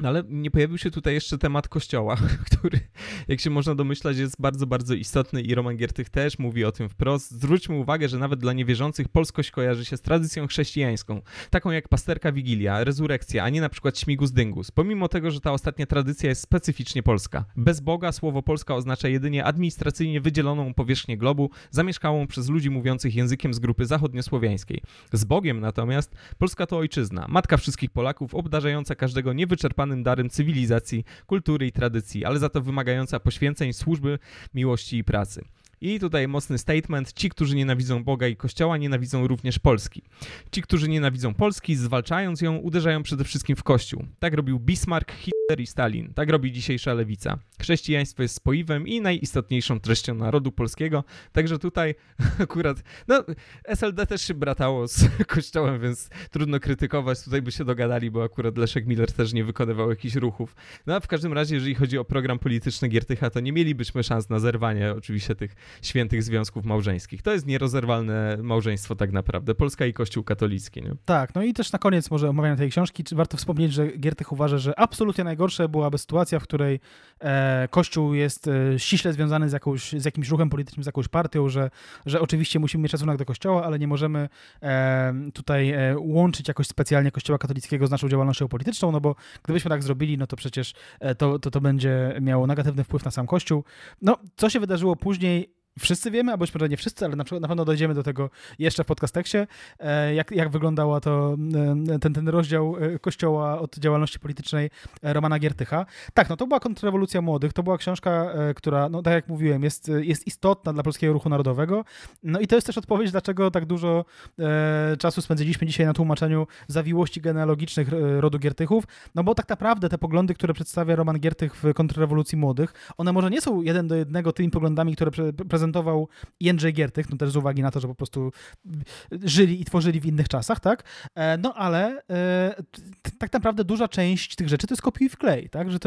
No ale nie pojawił się tutaj jeszcze temat kościoła, który, jak się można domyślać, jest bardzo, bardzo istotny i Roman Giertych też mówi o tym wprost. Zwróćmy uwagę, że nawet dla niewierzących polskość kojarzy się z tradycją chrześcijańską, taką jak pasterka Wigilia, rezurekcja, a nie na przykład śmigus dyngus. Pomimo tego, że ta ostatnia tradycja jest specyficznie polska. Bez Boga słowo Polska oznacza jedynie administracyjnie wydzieloną powierzchnię globu, zamieszkałą przez ludzi mówiących językiem z grupy zachodniosłowiańskiej. Z Bogiem natomiast Polska to ojczyzna, matka wszystkich Polaków, obdarzająca każdego niewyczerpanym darem cywilizacji, kultury i tradycji, ale za to wymagająca poświęceń, służby, miłości i pracy. I tutaj mocny statement. Ci, którzy nienawidzą Boga i Kościoła, nienawidzą również Polski. Ci, którzy nienawidzą Polski, zwalczając ją, uderzają przede wszystkim w Kościół. Tak robił Bismarck, Hitler i Stalin. Tak robi dzisiejsza lewica. Chrześcijaństwo jest spoiwem i najistotniejszą treścią narodu polskiego. Także tutaj akurat, no, SLD też się bratało z Kościołem, więc trudno krytykować. Tutaj by się dogadali, bo akurat Leszek Miller też nie wykonywał jakichś ruchów. No a w każdym razie, jeżeli chodzi o program polityczny Giertycha, to nie mielibyśmy szans na zerwanie oczywiście tych świętych związków małżeńskich. To jest nierozerwalne małżeństwo tak naprawdę. Polska i Kościół katolicki. Nie? Tak, no i też na koniec może omawiania tej książki warto wspomnieć, że Giertych uważa, że absolutnie najgorsza byłaby sytuacja, w której Kościół jest ściśle związany z jakimś ruchem politycznym, z jakąś partią, że oczywiście musimy mieć szacunek do Kościoła, ale nie możemy tutaj łączyć jakoś specjalnie Kościoła katolickiego z naszą działalnością polityczną, no bo gdybyśmy tak zrobili, no to przecież to będzie miało negatywny wpływ na sam Kościół. No, co się wydarzyło później, wszyscy wiemy, a być może nie wszyscy, ale na pewno dojdziemy do tego jeszcze w Podcastexie, jak wyglądała ten rozdział Kościoła od działalności politycznej Romana Giertycha. Tak, no to była kontrrewolucja młodych, to była książka, która, no tak jak mówiłem, jest istotna dla Polskiego Ruchu Narodowego. No i to jest też odpowiedź, dlaczego tak dużo czasu spędziliśmy dzisiaj na tłumaczeniu zawiłości genealogicznych rodu Giertychów, no bo tak naprawdę te poglądy, które przedstawia Roman Giertych w kontrrewolucji młodych, one może nie są jeden do jednego tymi poglądami, które prezentował Jędrzej Giertych, no też z uwagi na to, że po prostu żyli i tworzyli w innych czasach, tak? No ale tak naprawdę duża część tych rzeczy to jest kopiuj i wklej, tak? Że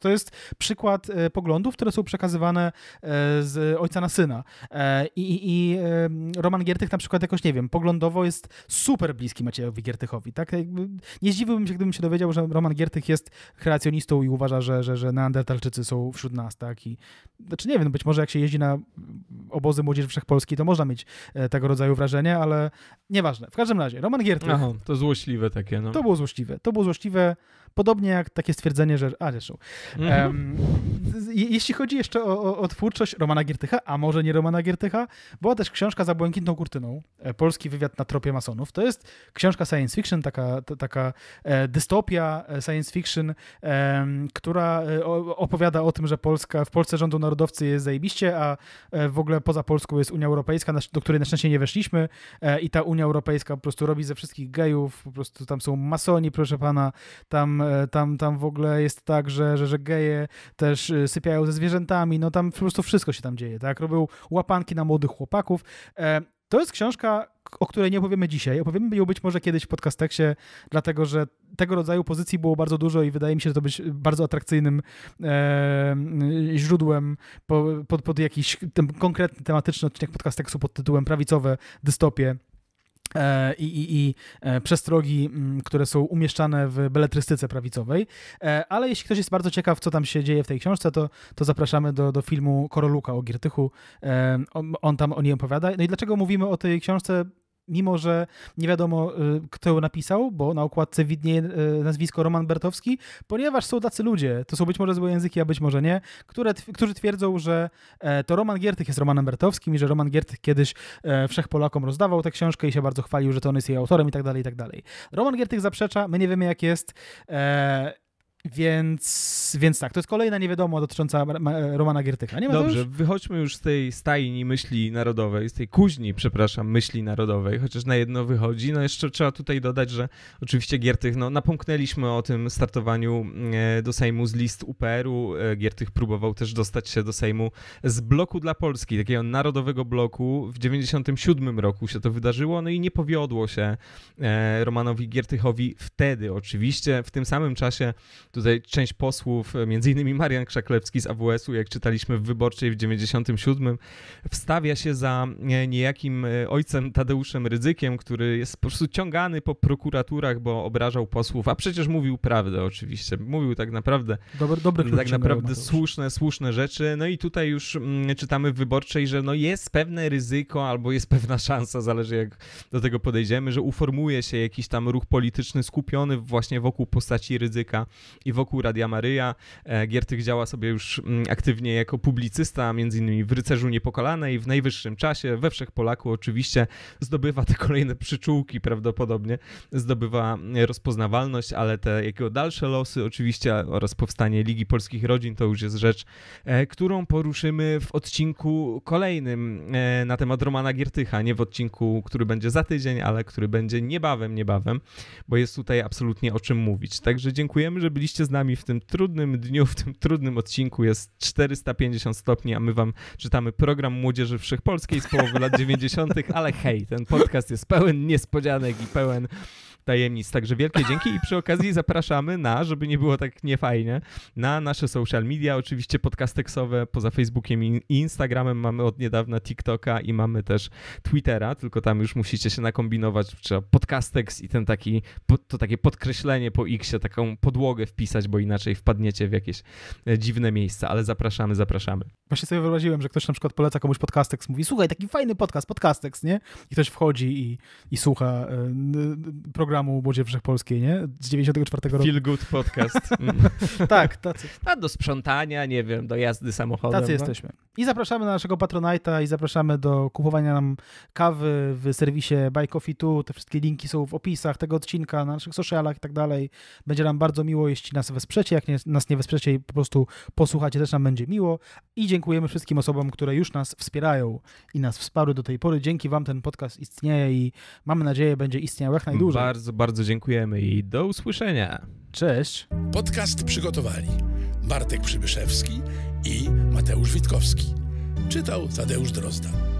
to jest przykład poglądów, które są przekazywane z ojca na syna. I Roman Giertych na przykład jakoś, nie wiem, poglądowo jest super bliski Maciejowi Giertychowi, tak? Nie zdziwiłbym się, gdybym się dowiedział, że Roman Giertych jest kreacjonistą i uważa, że neandertalczycy są wśród nas, tak? I, znaczy nie wiem, być może jak się jeździ na obozy Młodzieży Wszechpolskiej, to można mieć tego rodzaju wrażenie, ale nieważne. W każdym razie, Roman Giertych... Aha, to złośliwe takie, no. To było złośliwe, podobnie jak takie stwierdzenie, że... A, zresztą. Jeśli chodzi jeszcze o twórczość Romana Giertycha, a może nie Romana Giertycha, była też książka Za błękitną kurtyną, Polski wywiad na tropie masonów. To jest książka science fiction, taka dystopia science fiction, która opowiada o tym, że w Polsce rządzą narodowcy, jest zajebiście, a w ogóle poza Polską jest Unia Europejska, do której na szczęście nie weszliśmy i ta Unia Europejska po prostu robi ze wszystkich gejów, po prostu tam są masoni, proszę pana, tam w ogóle jest tak, że geje też sypiają ze zwierzętami, no tam po prostu wszystko się tam dzieje, tak? Robią łapanki na młodych chłopaków. To jest książka, o której nie opowiemy dzisiaj. Opowiemy ją być może kiedyś w Podcastexie, dlatego że tego rodzaju pozycji było bardzo dużo i wydaje mi się, że to być bardzo atrakcyjnym źródłem pod jakiś konkretny, tematyczny odcinek Podcastexu pod tytułem Prawicowe dystopie i przestrogi, które są umieszczane w beletrystyce prawicowej. Ale jeśli ktoś jest bardzo ciekaw, co tam się dzieje w tej książce, to zapraszamy do filmu Koroluka o Giertychu. On tam o niej opowiada. No i dlaczego mówimy o tej książce, mimo że nie wiadomo, kto ją napisał, bo na okładce widnieje nazwisko Roman Bertowski, ponieważ są tacy ludzie, to są być może złe języki, a być może nie, którzy twierdzą, że to Roman Giertych jest Romanem Bertowskim i że Roman Giertych kiedyś Wszechpolakom rozdawał tę książkę i się bardzo chwalił, że to on jest jej autorem i tak dalej, i tak dalej. Roman Giertych zaprzecza, my nie wiemy, jak jest... Więc tak, to jest kolejna niewiadoma dotycząca Romana Giertycha. Nie ma. Dobrze, już? Wychodźmy już z tej stajni myśli narodowej, z tej kuźni, przepraszam, myśli narodowej, chociaż na jedno wychodzi. No jeszcze trzeba tutaj dodać, że oczywiście Giertych, no napomknęliśmy o tym startowaniu do Sejmu z list UPR-u. Giertych próbował też dostać się do Sejmu z bloku dla Polski, takiego narodowego bloku. W 1997 roku się to wydarzyło, no i nie powiodło się Romanowi Giertychowi wtedy oczywiście, w tym samym czasie. Tutaj część posłów, m.in. Marian Krzaklewski z AWS-u, jak czytaliśmy w Wyborczej w 1997, wstawia się za niejakim ojcem Tadeuszem Rydzykiem, który jest po prostu ciągany po prokuraturach, bo obrażał posłów, a przecież mówił prawdę oczywiście. Mówił tak naprawdę słuszne rzeczy. No i tutaj już czytamy w Wyborczej, że no jest pewne ryzyko albo jest pewna szansa, zależy jak do tego podejdziemy, że uformuje się jakiś tam ruch polityczny skupiony właśnie wokół postaci Rydzyka, i wokół Radia Maryja. Giertych działa sobie już aktywnie jako publicysta, między innymi w Rycerzu Niepokolanej, w Najwyższym Czasie, we Wszechpolaku oczywiście. Zdobywa te kolejne przyczółki prawdopodobnie, zdobywa rozpoznawalność, ale te jego dalsze losy oczywiście oraz powstanie Ligi Polskich Rodzin to już jest rzecz, którą poruszymy w odcinku kolejnym na temat Romana Giertycha. Nie w odcinku, który będzie za tydzień, ale który będzie niebawem, bo jest tutaj absolutnie o czym mówić. Także dziękujemy, że byliście z nami w tym trudnym dniu, w tym trudnym odcinku. Jest 450 stopni, a my wam czytamy program Młodzieży Wszechpolskiej z połowy lat 90., ale hej, ten podcast jest pełen niespodzianek i pełen tajemnic. Także wielkie dzięki i przy okazji zapraszamy na, żeby nie było tak niefajnie, na nasze social media, oczywiście podcastexowe, poza Facebookiem i Instagramem mamy od niedawna TikToka i mamy też Twittera, tylko tam już musicie się nakombinować, trzeba Podcastex i ten taki, to takie podkreślenie po X-ie, taką podłogę wpisać, bo inaczej wpadniecie w jakieś dziwne miejsca, ale zapraszamy. Właśnie sobie wyobraziłem, że ktoś na przykład poleca komuś Podcastex, mówi, słuchaj, taki fajny podcast, Podcastex, nie? I ktoś wchodzi i słucha programu Młodzież Wszechpolskiej, nie? Z 94 roku. Feel Good Podcast. Tak, tacy. A do sprzątania, nie wiem, do jazdy samochodem. Tacy jesteśmy. I zapraszamy na naszego Patronite'a i zapraszamy do kupowania nam kawy w serwisie Buy Coffee Tu. Te wszystkie linki są w opisach tego odcinka, na naszych socialach i tak dalej. Będzie nam bardzo miło, jeśli nas wesprzecie. Jak nas nie wesprzecie i po prostu posłuchacie, też nam będzie miło. I dziękujemy wszystkim osobom, które już nas wspierają i nas wsparły do tej pory. Dzięki wam ten podcast istnieje i mamy nadzieję, będzie istniał jak najdłużej. Bardzo, bardzo dziękujemy i do usłyszenia. Cześć. Podcast przygotowali Bartek Przybyszewski i Mateusz Witkowski. Czytał Tadeusz Drozda.